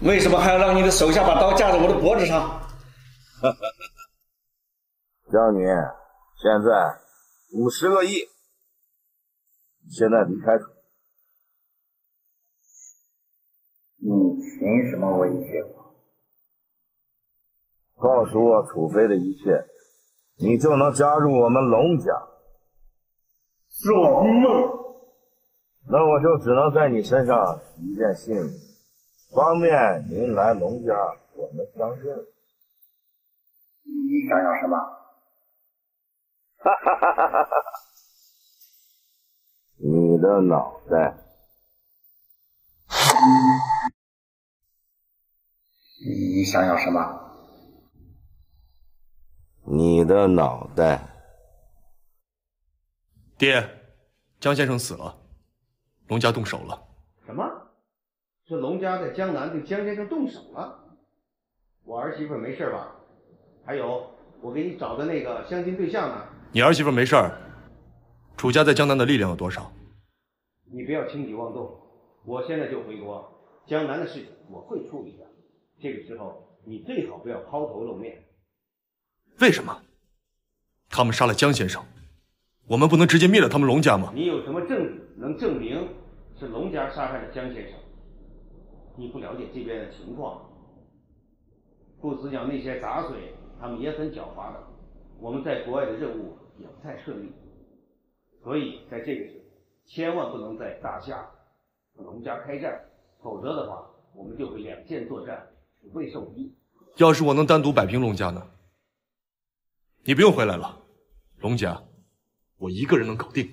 为什么还要让你的手下把刀架在我的脖子上？哈哈哈！江宁，现在五十个亿，现在离开楚。你凭什么威胁我？告诉我楚飞的一切，你就能加入我们龙家。做梦！那我就只能在你身上一件信物，方便您来龙家我们相认。你想要什么？哈哈哈哈哈哈！你的脑袋。你想要什么？你的脑袋。爹，江先生死了。 龙家动手了？什么？这龙家在江南对江先生动手了？我儿媳妇没事吧？还有，我给你找的那个相亲对象呢？你儿媳妇没事儿？楚家在江南的力量有多少？你不要轻举妄动，我现在就回国，江南的事情我会处理的。这个时候你最好不要抛头露面。为什么？他们杀了江先生，我们不能直接灭了他们龙家吗？你有什么证据？ 能证明是龙家杀害了江先生，你不了解这边的情况，不只讲那些杂碎，他们也很狡猾的。我们在国外的任务也不太顺利，所以在这个时候千万不能在大夏和龙家开战，否则的话我们就会两线作战，腹背受敌。要是我能单独摆平龙家呢？你不用回来了，龙家我一个人能搞定。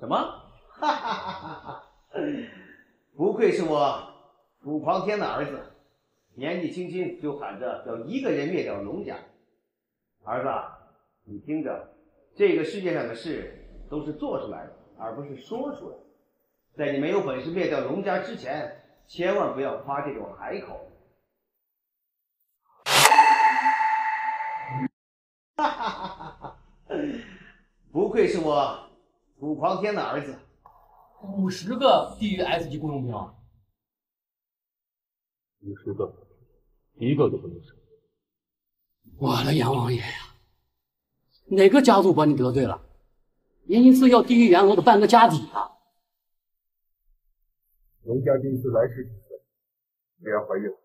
什么？ 哈哈哈哈！不愧是我楚狂天的儿子，年纪轻轻就喊着要一个人灭掉龙家。儿子，你听着，这个世界上的事都是做出来的，而不是说出来的。在你没有本事灭掉龙家之前，千万不要夸这种海口。哈哈哈哈！不愧是我楚狂天的儿子。 五十个地狱 S 级雇佣兵，五十个，一个都不能少。我的杨王爷呀，哪个家族把你得罪了？您一次要地狱阎罗的半个家底啊！龙家这一次来势汹汹，既然怀孕了，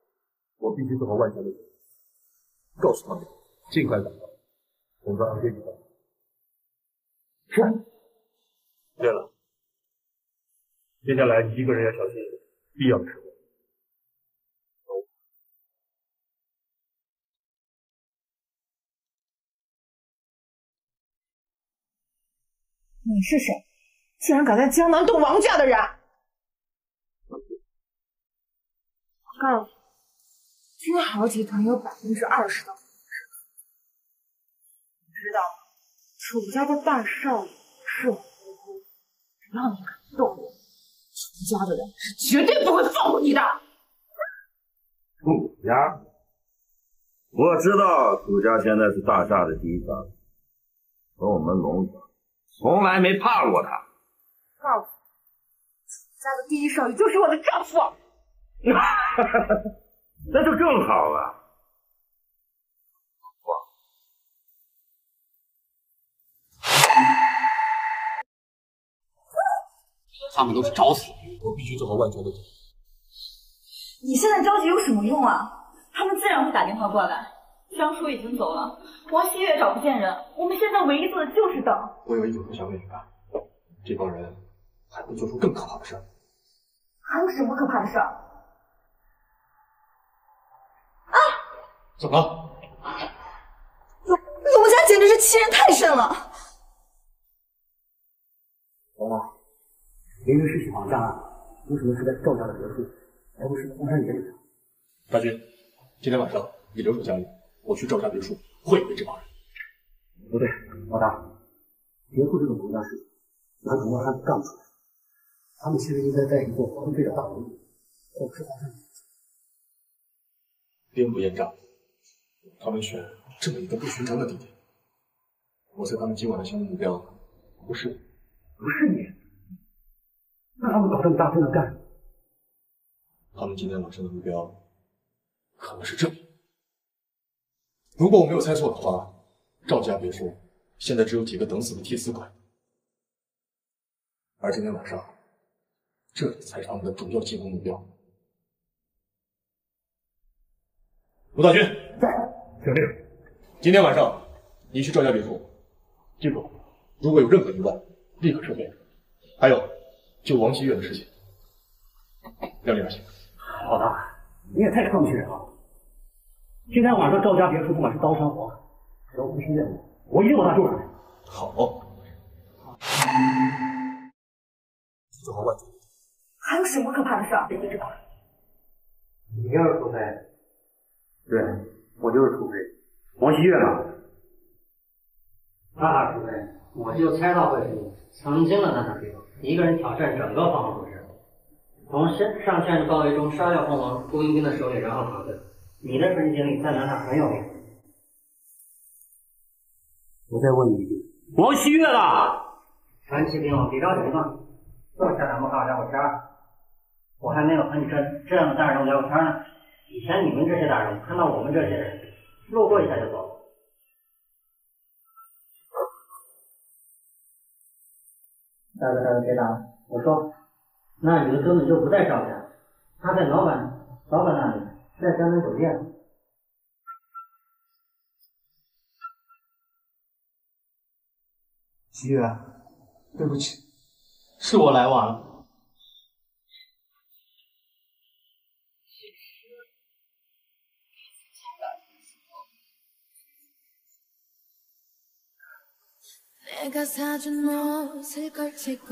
我必须做好万全的准备。告诉他们，尽快赶到，我们安排地方。是。对了。 接下来你一个人要小心一点，必要的时候。走。你是谁？竟然敢在江南动王家的人！我告诉你，君豪集团有百分之二十的股份，你知道吗？楚家的大少爷是我姑姑，只要你敢动我。 楚家的人是绝对不会放过你的。楚家，我知道楚家现在是大夏的第一家，和我们龙家从来没怕过他。告诉你，楚家的第一少爷就是我的丈夫。那就更好了。哇！他们都是找死。 我必须做好万全的准备。你现在着急有什么用啊？他们自然会打电话过来。张叔已经走了，王希月找不见人，我们现在唯一做的就是等。我有一种不祥的预感，这帮人还会做出更可怕的事儿。还有什么可怕的事儿？啊！怎么了？龙龙家简直是欺人太甚了！哦，原来是王家。你只能是在赵家的别墅，而不是荒山野岭。大军，今天晚上你留守家里，我去赵家别墅会会这帮人。不对，老大，别墅这种国家事情，难不成他们干不出来？他们其实应该在一座荒废的大楼里，在吃荒山野岭。兵不厌诈，他们选这么一个不寻常的地点，我猜他们今晚的行动目标不是不是你。 那他们搞这么大阵仗干什么？他们今天晚上的目标可能是这里。如果我没有猜错的话，赵家别墅现在只有几个等死的替死鬼，而今天晚上，这里才是他们的主要进攻目标。卢大军在，听令。今天晚上你去赵家别墅，记住，如果有任何疑问，立刻撤退。还有。 就王希月的事情，量力而行。老大，你也太抗拒人了。今天晚上赵家别墅不管是刀山火海，只要不是任务，我一定把他救出来。好。做好万全。还有什么可怕的事儿？你知道。你要是除非，对我就是除非。王希月呢？那除非，我就猜到会是你。曾经的那场对手。 一个人挑战整个方王组织，从身上线的包围中杀掉方王雇佣兵的首领，然后逃走。你的特级经理在南塔很有名。我再问你一句，王希月了？传奇兵王比赵云吗？坐下，咱们好好聊会天儿。我还没有和你这这样的大人物聊过天呢。以前你们这些大人物看到我们这些人，路过一下就走。 大哥，大哥，别打了！我说，那女的根本就不在赵家，她在老板、老板那里，在江南酒店。希月，对不起，是我来晚了。내가 사준 옷을 걸치고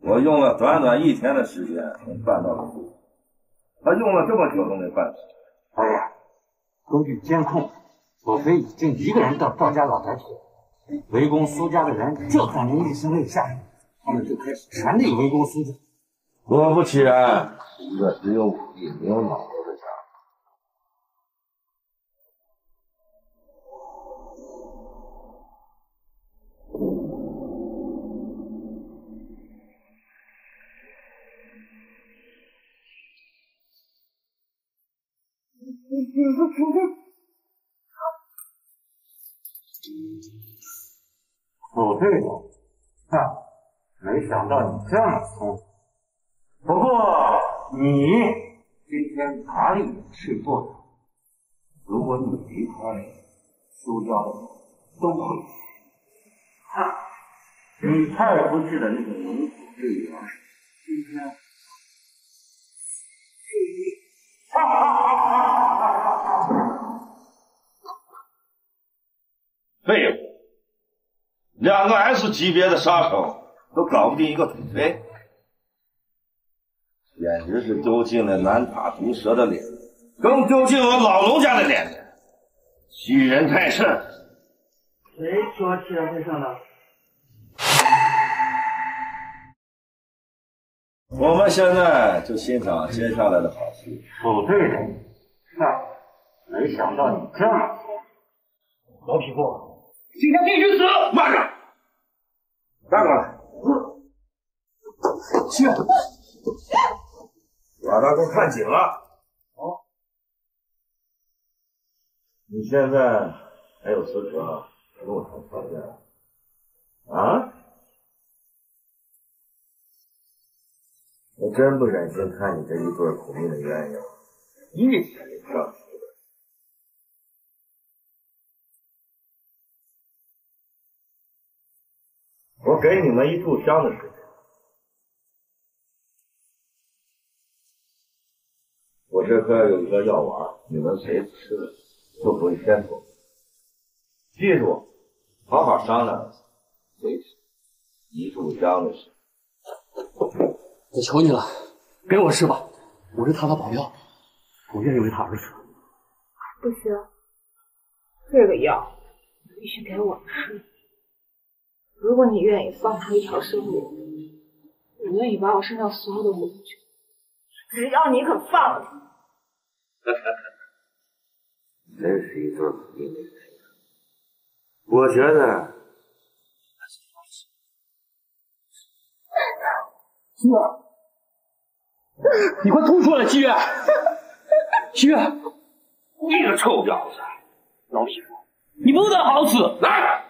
我用了短短一天的时间，能办到的复活，他用了这么久都没办到。哎呀，根据监控，索菲已经一个人到赵家老宅去，围攻苏家的人就看您一声令下，他们就开始全力围攻苏家。果不其然，一个只有武力没有脑子的家伙。 哦，对头，哼、啊，没想到你这么聪明。不过你今天哪里也去不了。如果你离开，苏家的都会去。哼、啊，你派出去的那个龙虎队员，今天第一。哈哈哈哈！ 废物，两个 S 级别的杀手都搞不定一个土匪，简直是丢尽了南塔毒蛇的脸，更丢尽我老龙家的脸，欺人太甚！谁说欺人太甚了？我们现在就欣赏接下来的好戏。土匪人，那没想到你这么说，老匹夫。 今天必须死！慢着，站过来。去，把他都看紧了。哦，你现在还有资格跟我谈条件啊？啊？我我真不忍心看你这一对苦命的鸳鸯，一起上树的。我给你们一炷香的时间，我这块有一个药丸，你们谁吃了就可以先走。记住，好好商量，谁吃一炷香的事。 我求你了，给我吃吧！我是他的保镖，我愿意为他而死。不行，这个药必须给我吃。如果你愿意放出一条生命，我愿意把我身上所有的委屈，只要你肯放了它。真是一对苦命的鸳鸯。我觉得。 七月，你快吐出来！七月，七月，你个臭婊子，老匹夫，你不得好死！来，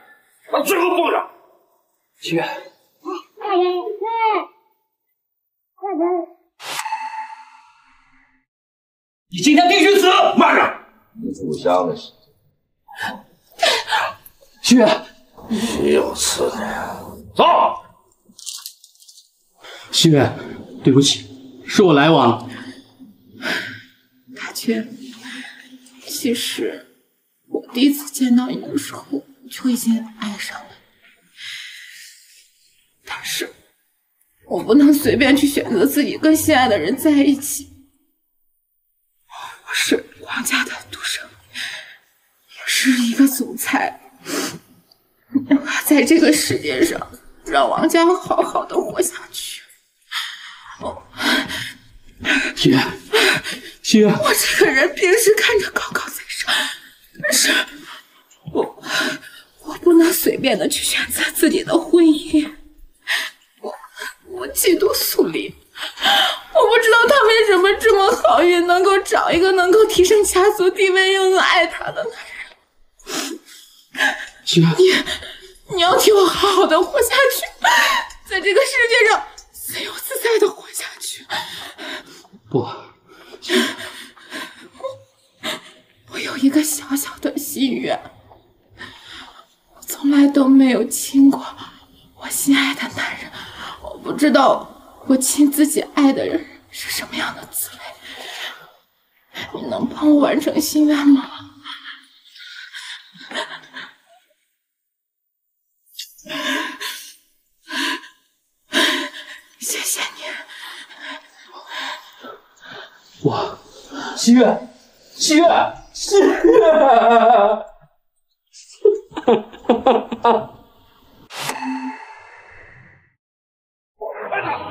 把最后放下。七月，大人，大人，你今天必须死！慢着，你入乡的事。七月，你有刺的呀！走。 西月，对不起，是我来晚了。大军，其实我第一次见到你的时候就已经爱上了，但是我不能随便去选择自己跟心爱的人在一起。我是王家的独生女，也是一个总裁，在这个世界上让王家好好的活下去。 七月，七月，我这个人平时看着高高在上，但是我我不能随便的去选择自己的婚姻。我我嫉妒苏黎，我不知道他为什么这么好运，能够找一个能够提升家族地位又能爱他的男人。七月，你你要替我好好的活下去，在这个世界上。 自由自在的活下去。不，我我有一个小小的心愿，我从来都没有亲过我心爱的男人，我不知道我亲自己爱的人是什么样的滋味。你能帮我完成心愿吗？谢谢你，我七月，七月，七月，快点走！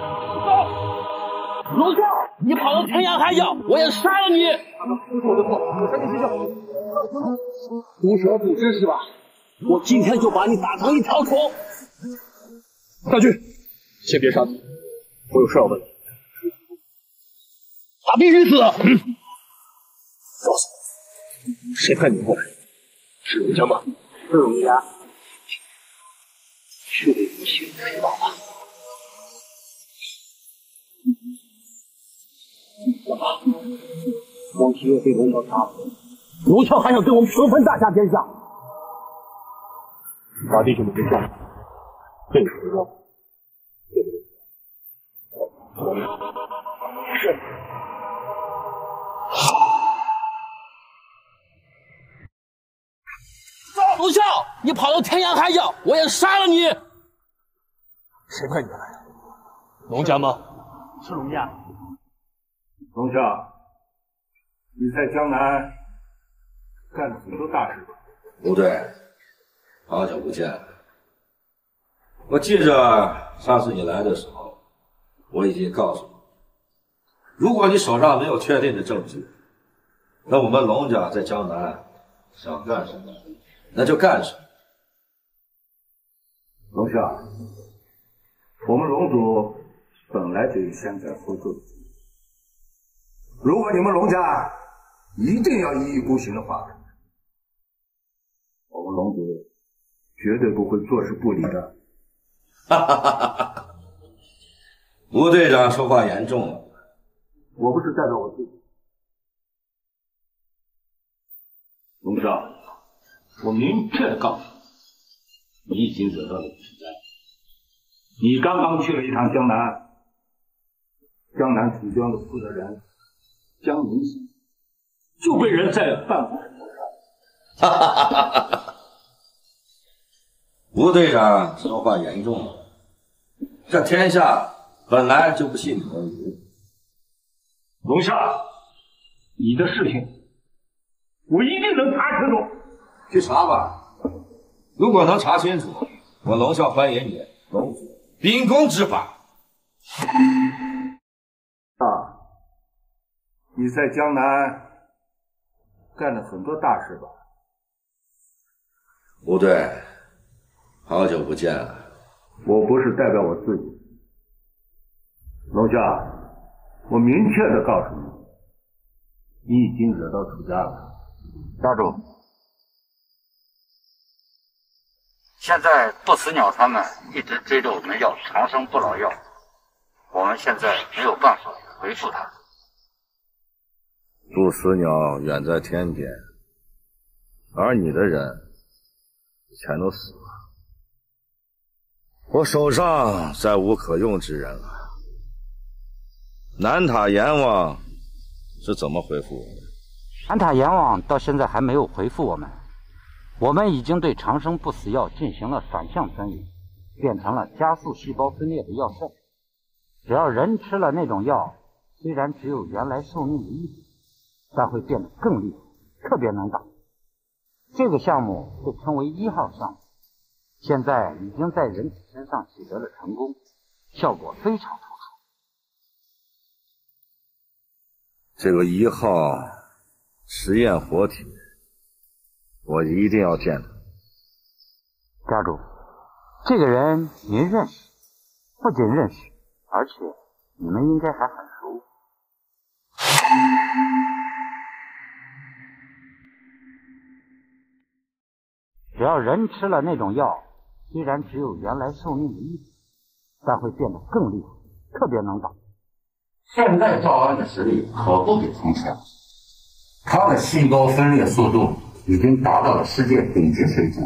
楼下，你跑到天涯海角，我也杀了你！不是我的错，我赶紧睡觉。毒蛇不知是吧？我今天就把你打成一条虫！大军，先别杀他。 我有事要问你，他必须死！嗯、告诉我，谁派你过来？是荣家吗？是荣家。确定你选择黑宝吗？怎么、嗯？光七月被荣家杀了，荣家还想跟我们平分大夏天下？把弟兄们都杀了，这个荣家。 是。龙啸，你跑到天涯海角，我也杀了你！谁派你来的？龙家吗？是龙家。龙啸，你在江南干了很多大事吧？不对，好久不见。我记着上次你来的时候。 我已经告诉你，如果你手上没有确定的证据，那我们龙家在江南想干什么，那就干什么。龙少，我们龙族本来就以山寨互助，如果你们龙家一定要一意孤行的话，我们龙族绝对不会坐视不理的。哈哈哈哈哈。吴队长说话严重了，我不是代表我自己。董事长，我明确的告诉你，你已经惹到了天灾。你刚刚去了一趟江南，江南楚江的负责人江明熙就被人在饭馆谋杀。哈哈哈哈哈哈！吴队长说话严重了，这天下。 本来就不信你的人，龙夏，你的事情我一定能查清楚。去查吧，如果能查清楚，我龙少欢迎你，龙主秉公执法。啊，你在江南干了很多大事吧？吴队，好久不见了。我不是代表我自己。 龙夏，我明确的告诉你，你已经惹到楚家了。家主，现在不死鸟他们一直追着我们要长生不老药，我们现在没有办法回复他。不死鸟远在天边，而你的人全都死了。我手上再无可用之人了。 南塔阎王是怎么回复我的？南塔阎王到现在还没有回复我们。我们已经对长生不死药进行了反向分离，变成了加速细胞分裂的药效。只要人吃了那种药，虽然只有原来寿命的一半，但会变得更厉害，特别能打。这个项目被称为一号项目，现在已经在人体身上取得了成功，效果非常好。 这个一号实验活体，我一定要见他。家主，这个人您认识，不仅认识，而且你们应该还很熟。只要人吃了那种药，虽然只有原来寿命的一半，但会变得更厉害，特别能打。 现在赵安的实力可不比从前，他的细胞分裂速度已经达到了世界顶级水平，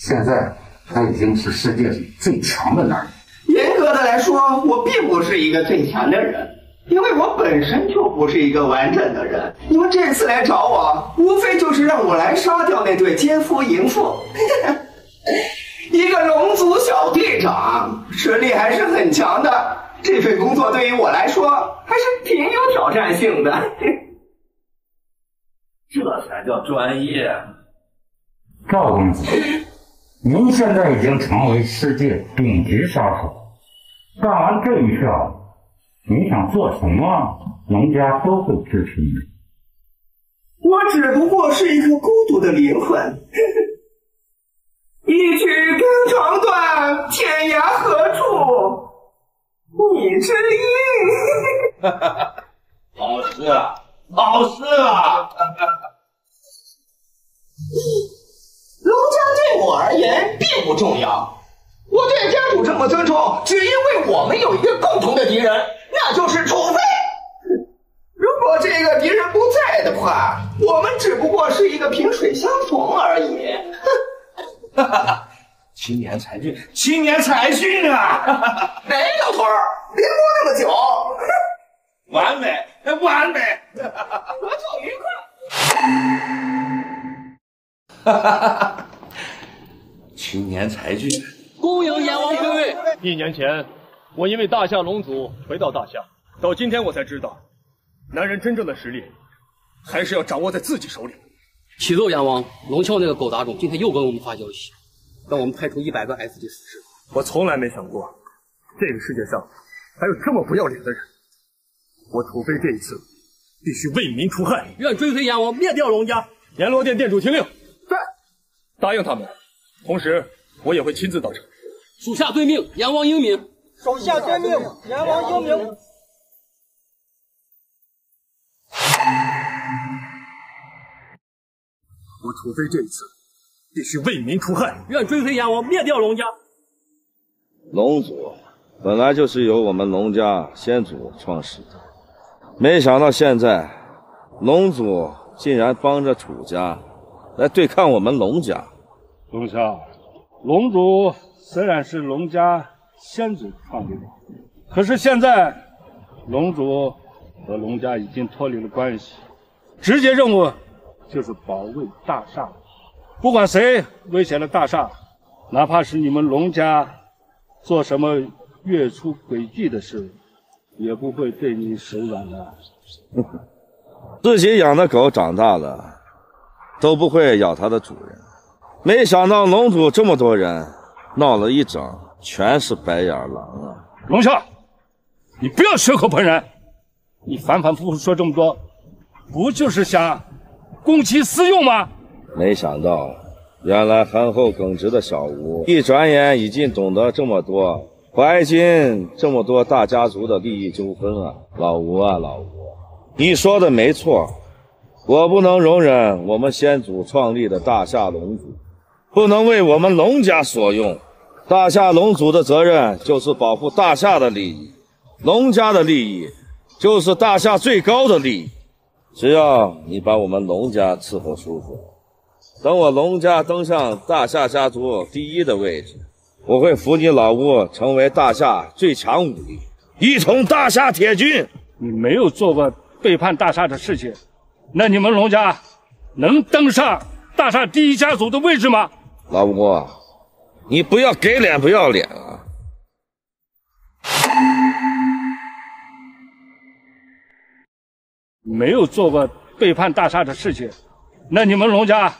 现在他已经是世界最强的男人。严格的来说，我并不是一个最强的人，因为我本身就不是一个完整的人。你们这次来找我，无非就是让我来杀掉那对奸夫淫妇。一个龙族小队长，实力还是很强的。 这份工作对于我来说还是挺有挑战性的，这才叫专业。赵公子，您现在已经成为世界顶级杀手，干完这一票，您想做什么，农家都会支持你。我只不过是一个孤独的灵魂，一曲肝肠断，天涯何处？ 你之意，老师啊，老师啊！龙家对我而言并不重要，我对家主这么尊重，只因为我们有一个共同的敌人，那就是楚飞。如果这个敌人不在的话，我们只不过是一个萍水相逢而已。哈哈。 青年才俊，青年才俊啊！没老头儿，别摸那么久，完美，完美，合作愉快。哈哈哈！青年才俊，恭迎阎王归位。一年前，我因为大夏龙族回到大夏，到今天我才知道，男人真正的实力，还是要掌握在自己手里。启奏阎王，龙啸那个狗杂种今天又跟我们发消息。 让我们派出一百个 S 级死士。我从来没想过，这个世界上还有这么不要脸的人。我土匪这一次必须为民除害。愿追随阎王灭掉龙家。阎罗殿殿主听令，在答应他们，同时我也会亲自到场。属下遵命，阎王英明。手下遵命，阎王英明。我土匪这一次。 必须为民除害，愿追随阎王灭掉龙家。龙族本来就是由我们龙家先祖创始的，没想到现在龙祖竟然帮着楚家来对抗我们龙家。龙少，龙族虽然是龙家先祖创立的，可是现在龙族和龙家已经脱离了关系，直接任务就是保卫大厦。不管谁威胁了大厦，哪怕是你们龙家做什么 越出诡计的事，也不会对你手软的。自己养的狗长大了，都不会咬它的主人。没想到龙族这么多人，闹了一整，全是白眼狼啊！龙少，你不要血口喷人！你反反复复说这么多，不就是想公器私用吗？没想到，原来憨厚耿直的小吴，一转眼已经懂得这么多。 白金这么多大家族的利益纠纷啊，老吴啊，老吴，你说的没错，我不能容忍我们先祖创立的大夏龙族，不能为我们龙家所用。大夏龙族的责任就是保护大夏的利益，龙家的利益就是大夏最高的利益。只要你把我们龙家伺候舒服，等我龙家登上大夏家族第一的位置， 我会扶你老吴成为大夏最强武力，一统大夏铁军。你没有做过背叛大夏的事情，那你们龙家能登上大夏第一家族的位置吗？老吴，你不要给脸不要脸啊！没有做过背叛大夏的事情，那你们龙家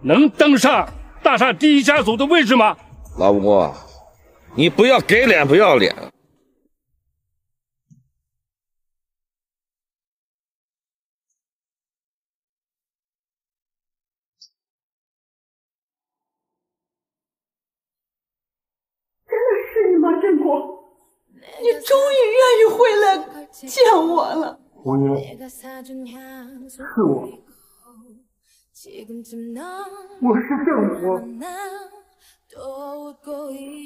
能登上大夏第一家族的位置吗？ 老吴，你不要给脸不要脸！真的是你吗，振国？你终于愿意回来见我了。红英，是我，我是振国。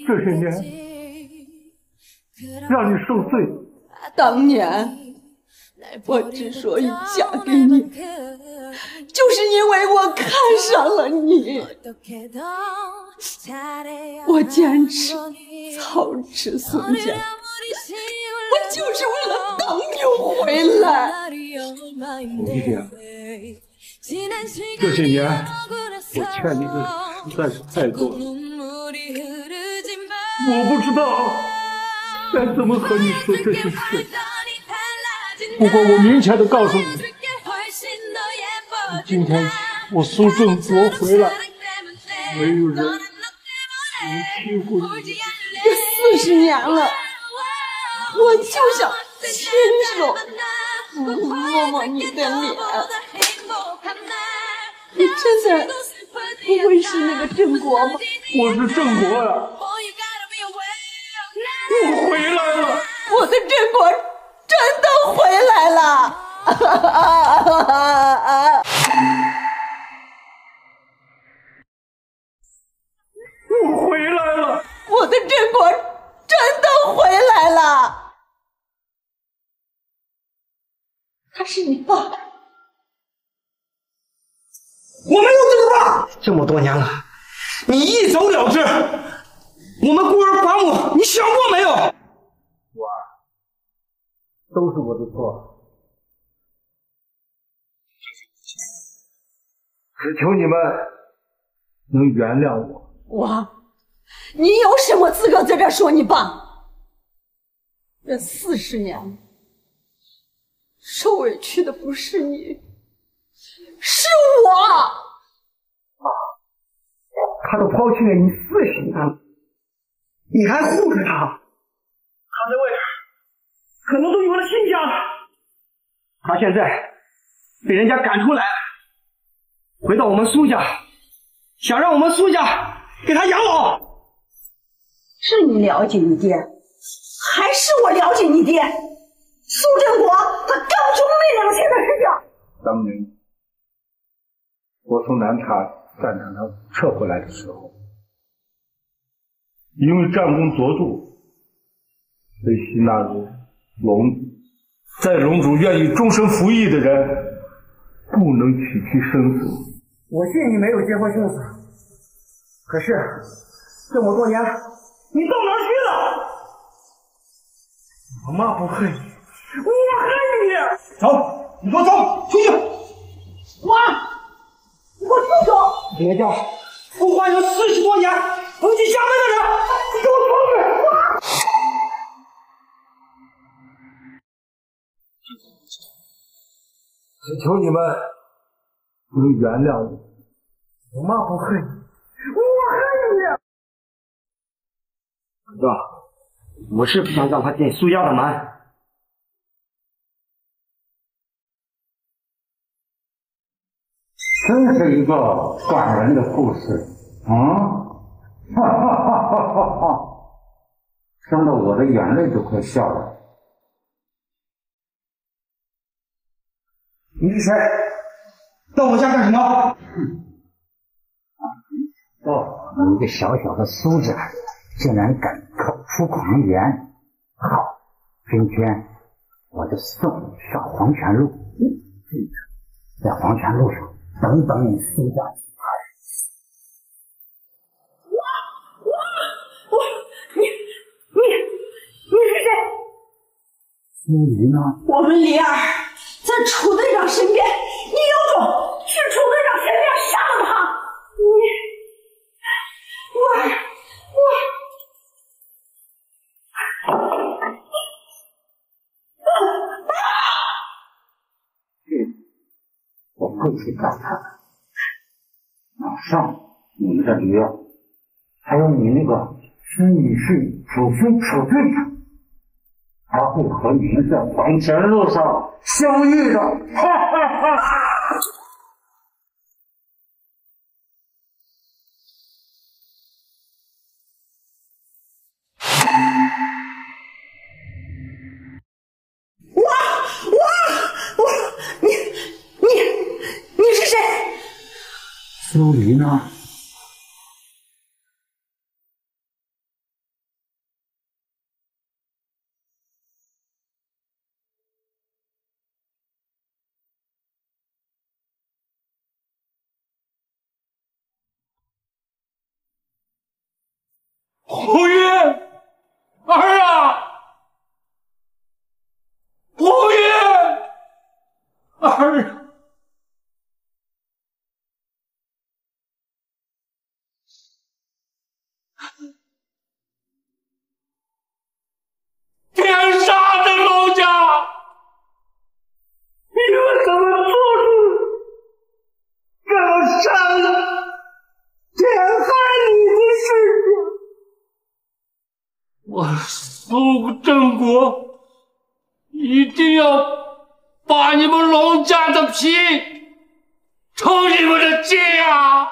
这些年让你受罪，当年我之所以嫁给你，就是因为我看上了你。我坚持操持宋家，我就是为了等你回来。红玉姐，这些年我欠你的实在是太多了。 我不知道该怎么和你说这些事，不过我明确的告诉你，今天我苏振国回来，没有人能欺负你。这四十年了，我就想亲手摸摸你的脸，你真的不会是那个振国吗？我是振国呀、啊。 我回来了，我的振国真的回来了！我回来了，我的振国真的回来了。他是你爸，我没有这个爸。这么多年了，你一走了之。 我们孤儿寡母，你想过没有？我，都是我的错。只求你们能原谅我。我，你有什么资格在这说你爸？这四十年，受委屈的不是你，是我。他都抛弃了你四十年了。 你还护着他，他的位置可能都有了新家了。他现在被人家赶出来，回到我们苏家，想让我们苏家给他养老。是你了解你爹，还是我了解你爹？苏振国他干不出没良心的事情。当年我从南茶战场上撤回来的时候， 因为战功卓著，被吸纳入笼子。在笼主愿意终身服役的人，不能娶妻生子。我信你没有结婚生子，可是这么多年来，你到哪去了？我妈不恨你，我恨你！走，你给我走，出去！妈，你给我住手！别叫！我花园四十多年不进家门的人，你给我出去！ 只求你们能原谅我，我妈不恨你，我恨你。哥，我是不想让他进苏家的门。真是一个感人的故事啊！哈哈哈哈哈哈！听得我的眼泪都快下来了。 你是谁？到我家干什么？哼！哦，你个小小的苏家，竟然敢口出狂言！好，今天我就送你上黄泉路。在黄泉路上等等你苏家几代人。我我我，你你你是谁？苏黎呢？我们黎儿。 在楚队长身边，你有种去楚队长身边杀了他！你，我，我，啊！嗯，我会去干他。马上，你们的驴儿，还有你那个孙女婿楚飞楚队长。 他会和你们在黄泉路上相遇的，哈哈哈！我我我，你你你是谁？苏黎呢？ 胡云儿啊，胡云儿啊，天杀的老家，你们怎么做出这么伤天害理的事情？ 我苏振国一定要把你们龙家的皮抽你们的筋啊！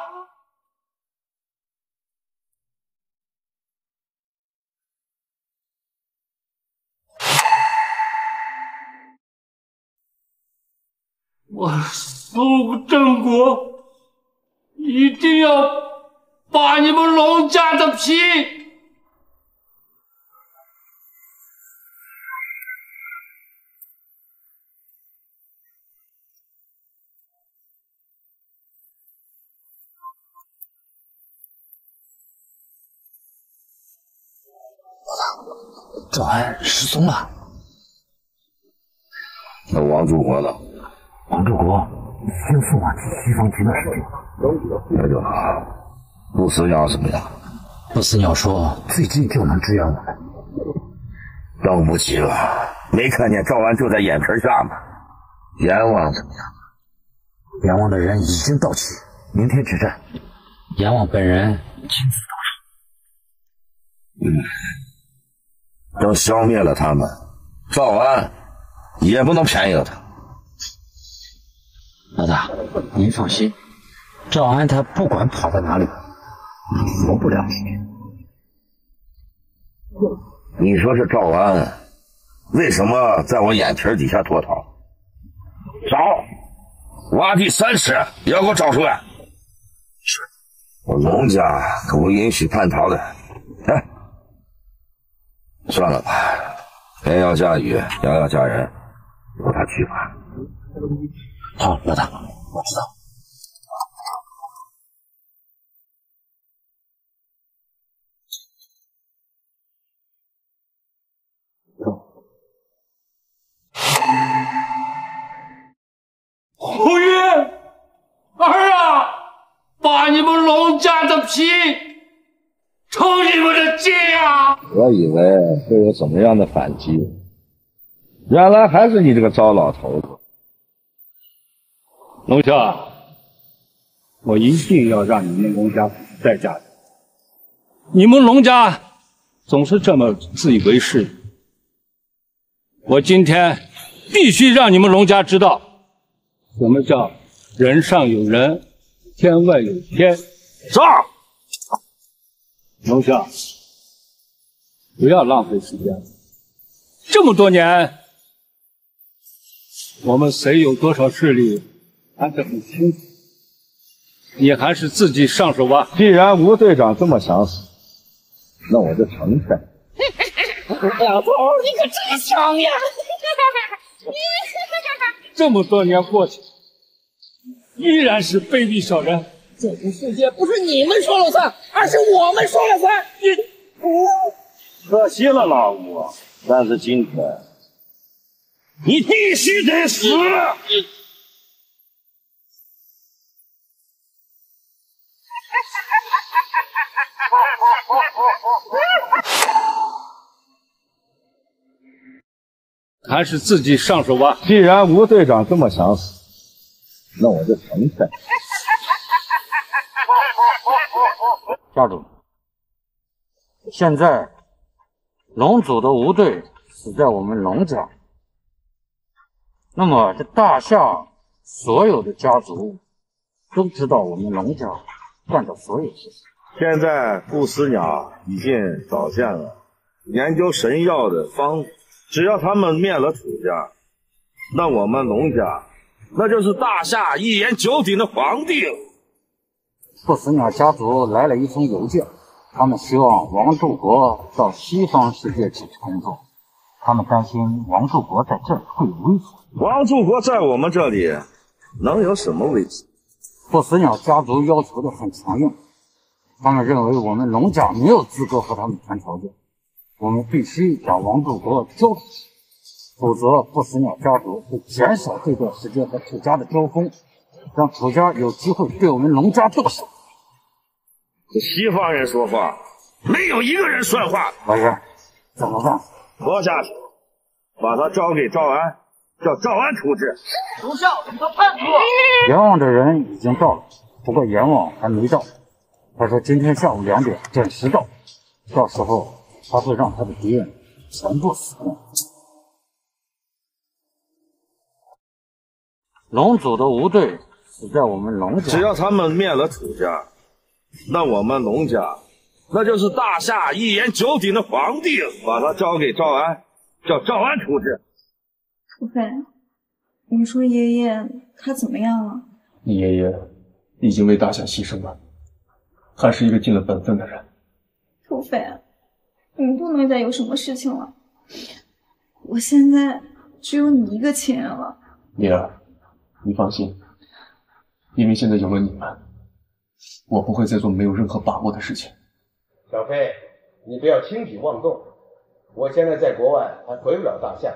我苏振国一定要把你们龙家的皮。 赵安失踪了，那王柱国呢？王柱国听送往西方局的事情，那就好。陆思鸟怎么样？陆思鸟说最近就能支援我们。等不及了，没看见赵安就在眼皮下吗？阎王怎么样？阎王的人已经到齐，明天指战。阎王本人亲自到场。嗯。 等消灭了他们，赵安也不能便宜了他。老大，您放心，赵安他不管跑到哪里，活不了几天。你说这赵安为什么在我眼皮底下脱逃？找，挖地三尺也要给我找出来。是，我龙家可不允许叛逃的。哎。 算了吧，天要下雨，阳要嫁人，由他去吧。好，老大，我知道。 侯爷，儿啊，把你们龙家的皮抽你们的筋啊！我以为会有怎么样的反击，原来还是你这个糟老头子。龙兄，我一定要让你们龙家付出代价的。你们龙家总是这么自以为是，我今天必须让你们龙家知道。 我们叫人上有人，天外有天。上，龙兄，不要浪费时间。这么多年，我们谁有多少势力，还是很清楚。你还是自己上手吧。既然吴队长这么想死，那我就成全你。老头，你可真强呀！这么多年过去，依然是卑鄙小人。这个世界不是你们说了算，而是我们说了算。你，嗯、可惜了老吴，但是今天你必须得死。还是自己上手吧。既然吴队长这么想死，那我就成全你。家主，现在龙族的吴队死在我们龙家，那么这大夏所有的家族都知道我们龙家干的所有事情。现在顾思雅已经找见了研究神药的方子。 只要他们灭了楚家，那我们龙家，那就是大夏一言九鼎的皇帝了。顾死鸟家族来了一封邮件，他们希望王柱国到西方世界去工作，他们担心王柱国在这儿会有危险。王柱国在我们这里能有什么危险？顾死鸟家族要求的很强硬，他们认为我们龙家没有资格和他们谈条件。 我们必须把王柱国交出去，否则不死鸟家族会减少这段时间和楚家的交锋，让楚家有机会对我们龙家动手。这西方人说话，没有一个人算话。老爷，怎么办？活下去，把他交给赵安，叫赵安处置。龙少，他叛徒。阎王的人已经到了，不过阎王还没到，他说今天下午两点准时到，到时候。 他会让他的敌人全部死光。龙族的吴队死在我们龙家，只要他们灭了楚家，那我们龙家那就是大夏一言九鼎的皇帝了。把他交给赵安，叫赵安处置。土匪，你说爷爷他怎么样了？你爷爷已经为大夏牺牲了，还是一个尽了本分的人。土匪。 你不能再有什么事情了，我现在只有你一个亲人了。女儿，你放心，因为现在有了你们，我不会再做没有任何把握的事情。小飞，你不要轻举妄动。我现在在国外还回不了大夏，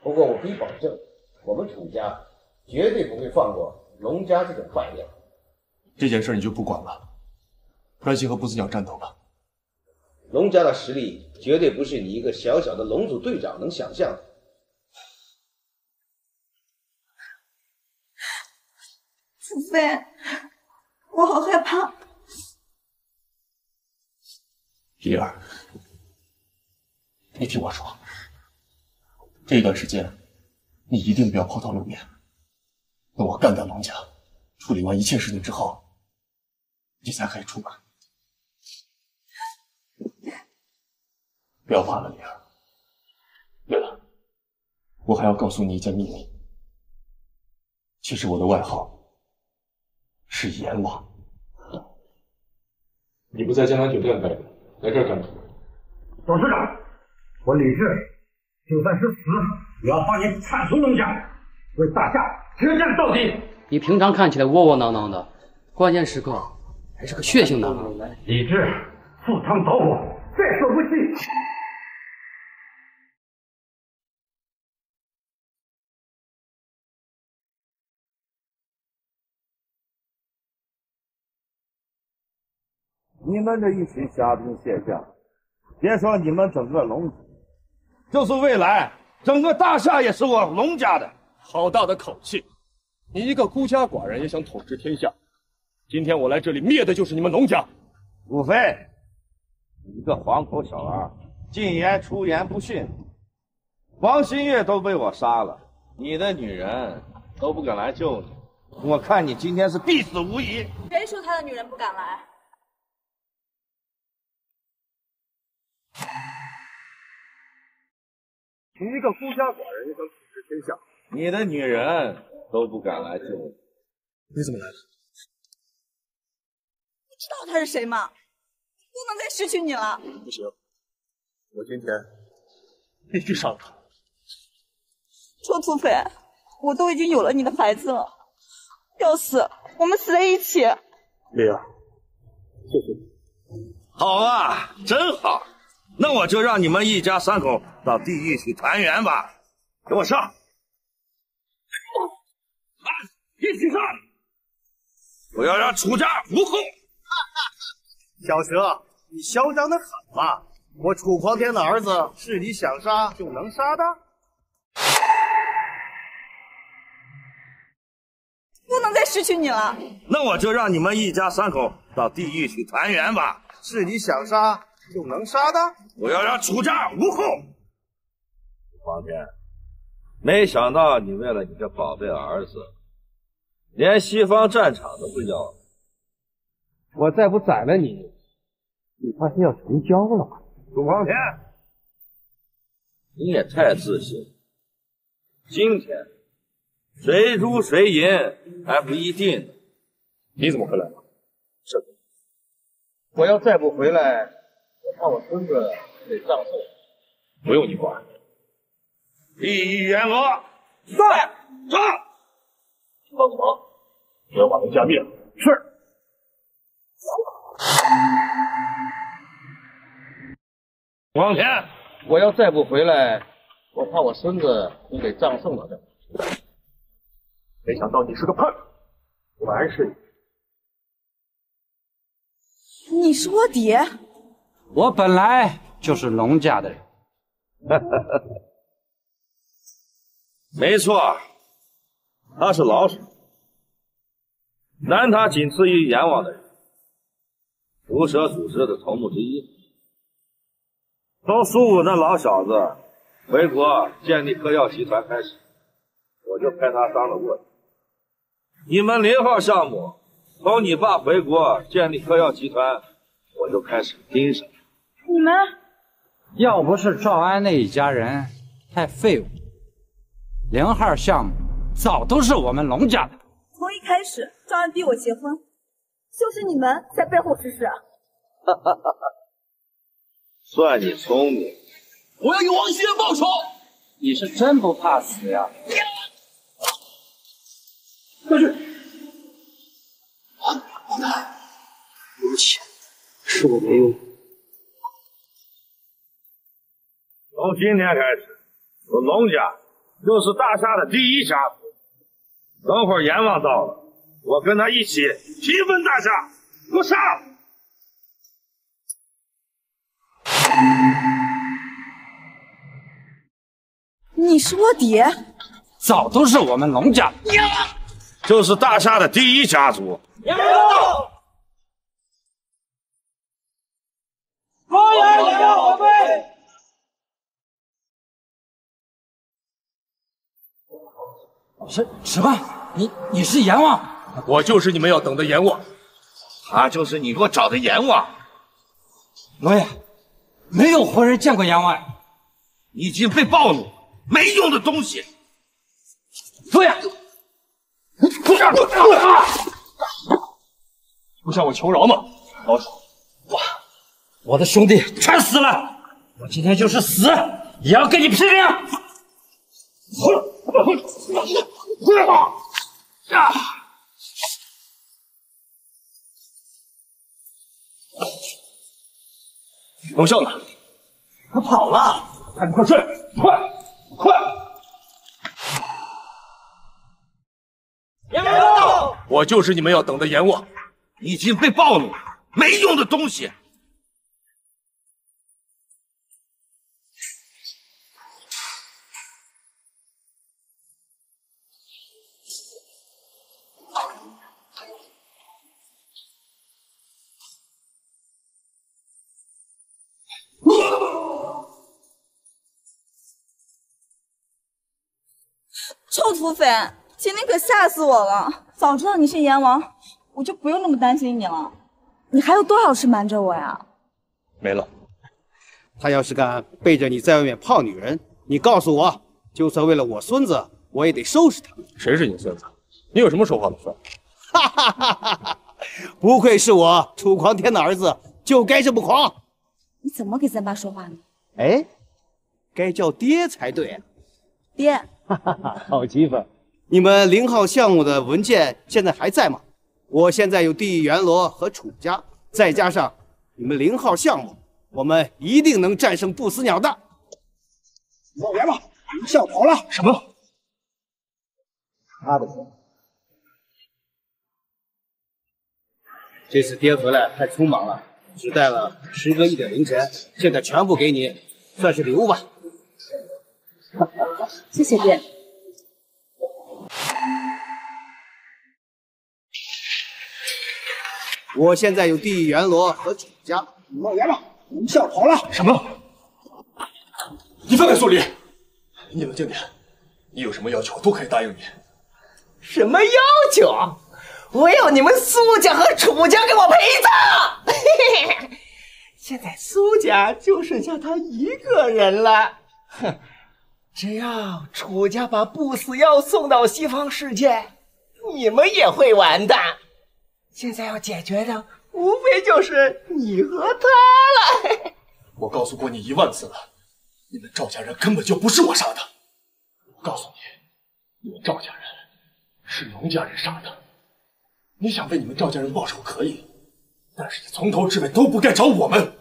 不过我可以保证，我们楚家绝对不会放过龙家这种坏人。这件事你就不管了，专心和不死鸟战斗吧。 龙家的实力绝对不是你一个小小的龙组队长能想象的。祖飞，我好害怕。李儿，你听我说，这段时间你一定不要抛头露面。等我干掉龙家，处理完一切事情之后，你才可以出门。 不要怕了，女儿。对了，我还要告诉你一件秘密。其实我的外号是阎王。你不在江南酒店待着，来这儿干什么？董事长，我李治就算是死，也要帮你铲除农家，为大夏决战到底。你平常看起来窝窝囊囊的，关键时刻还是个血性男人。李治，赴汤蹈火，在所不惜。 你们这一群虾兵蟹将，别说你们整个龙族，就是未来整个大夏也是我龙家的。好大的口气！你一个孤家寡人也想统治天下？今天我来这里灭的就是你们龙家。武飞，你一个黄口小儿，进言出言不逊。王新月都被我杀了，你的女人都不敢来救你，我看你今天是必死无疑。谁说他的女人不敢来？ 你一个孤家寡人也想统治天下，你的女人都不敢来救你，你怎么来了？你知道他是谁吗？不能再失去你了。不行，我今天必须杀了他。周土匪，我都已经有了你的孩子了，要死我们死在一起。丽儿，谢谢你。好啊，真好。 那我就让你们一家三口到地狱去团圆吧！给我上！啊，一起上！我要让楚家无后！小蛇，你嚣张的很嘛！我楚狂天的儿子是你想杀就能杀的？不能再失去你了！那我就让你们一家三口到地狱去团圆吧！是你想杀。 就能杀的！我要让楚家无后。皇天，没想到你为了你这宝贝儿子，连西方战场都不要了。我再不宰了你，你怕是要成交了吧？楚皇天，你也太自信了。今天谁输谁赢还不一定呢。你怎么回来了？这个，我要再不回来。 看我孙子得葬送，不用你管。利益员额在上，帮个忙，我要把龙家灭了。是。王天，我要再不回来，我怕我孙子你得葬送了。没想到你是个叛徒，果然是你。你是卧底。 我本来就是龙家的人，没错，他是老鼠，南塔仅次于阎王的人，毒蛇组织的头目之一。从苏武那老小子回国建立嗑药集团开始，我就派他当了卧底。你们零号项目，从你爸回国建立嗑药集团，我就开始盯上。 你们要不是赵安那一家人太废物，零号项目早都是我们龙家的。从一开始，赵安逼我结婚，就是你们在背后指使。哈哈哈哈！算你聪明。我要给王新月报仇。你是真不怕死呀？快去！王大，对不起，是我没用。 从今天开始，我龙家就是大夏的第一家族。等会儿阎王到了，我跟他一起平分大夏。给我上！你是卧底？早都是我们龙家，就是大夏的第一家族。阎王到！欢迎阎王回归！ 是什么？你你是阎王？我就是你们要等的阎王，他就是你给我找的阎王。老爷，没有活人见过阎王，你已经被暴露，没用的东西。老爷，不让我打了，不向我求饶吗？老鼠，我我的兄弟全死了，我今天就是死，也要跟你拼命！啊！ 龙啸呢？他跑了，赶紧快睡，快快！阎王，我就是你们要等的阎王，已经被暴露了，没用的东西。臭土匪，今天可吓死我了！早知道你是阎王，我就不用那么担心你了。你还有多少事瞒着我呀？没了。他要是敢背着你在外面泡女人，你告诉我，就算为了我孙子，我也得收拾他。谁是你孙子？你有什么说话的份？哈哈哈哈哈！不愧是我楚狂天的儿子，就该这么狂。你怎么给咱爸说话呢？哎，该叫爹才对啊。爹。 哈哈哈，好气氛！你们零号项目的文件现在还在吗？我现在有地元罗和楚家，再加上你们零号项目，我们一定能战胜不死鸟的！老爷们，校跑了！什么？他的错。这次爹回来太匆忙了，只带了时隔一点凌晨，现在全部给你，算是礼物吧。 谢谢爹。我现在有地元罗和楚家。老爷们，我们校跑了。什么？你放开苏黎！你冷静点，你有什么要求都可以答应你。什么要求？我要你们苏家和楚家给我陪葬！现在苏家就剩下他一个人了。哼。 只要楚家把不死药送到西方世界，你们也会完蛋。现在要解决的无非就是你和他了。我告诉过你一万次了，你们赵家人根本就不是我杀的。我告诉你，你们赵家人是龙家人杀的。你想为你们赵家人报仇可以，但是你从头至尾都不该找我们。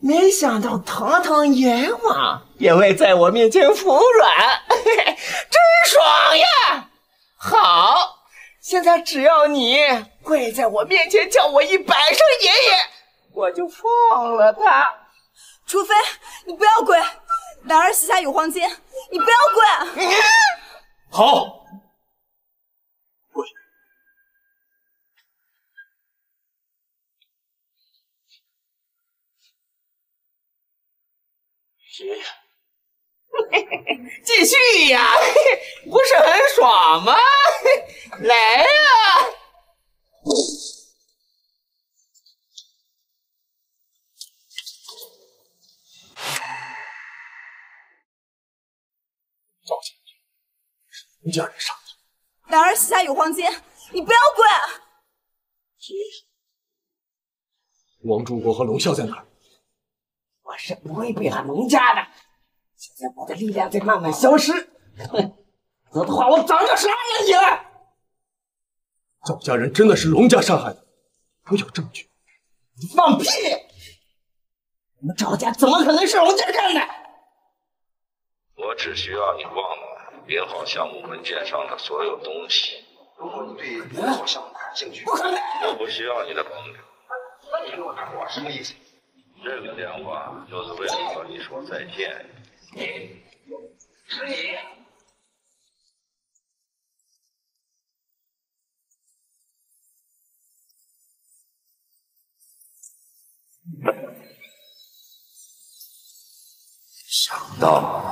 没想到堂堂阎王也会在我面前服软，真爽呀！好，现在只要你跪在我面前叫我一百声爷爷，我就放了他。除非你不要跪，男儿膝下有黄金，你不要跪。嗯、好，跪。 爷爷，继续呀，不是很爽吗？来呀！赵家人是龙家人杀的，男儿膝下有黄金，你不要跪。爷爷，王柱国和龙啸在哪儿？ 我是不会背叛龙家的。现在我的力量在慢慢消失，哼，否则的话我早就杀了你了。赵家人真的是龙家杀害的，我有证据。你放屁！你们赵家怎么可能是龙家干的？我只需要你忘了编号项目文件上的所有东西。如果你对编号项目感兴趣，不可能，我不需要你的帮助。那你给我打我什么意思？ 这个电话就是为了和你说再见。你，是你。想到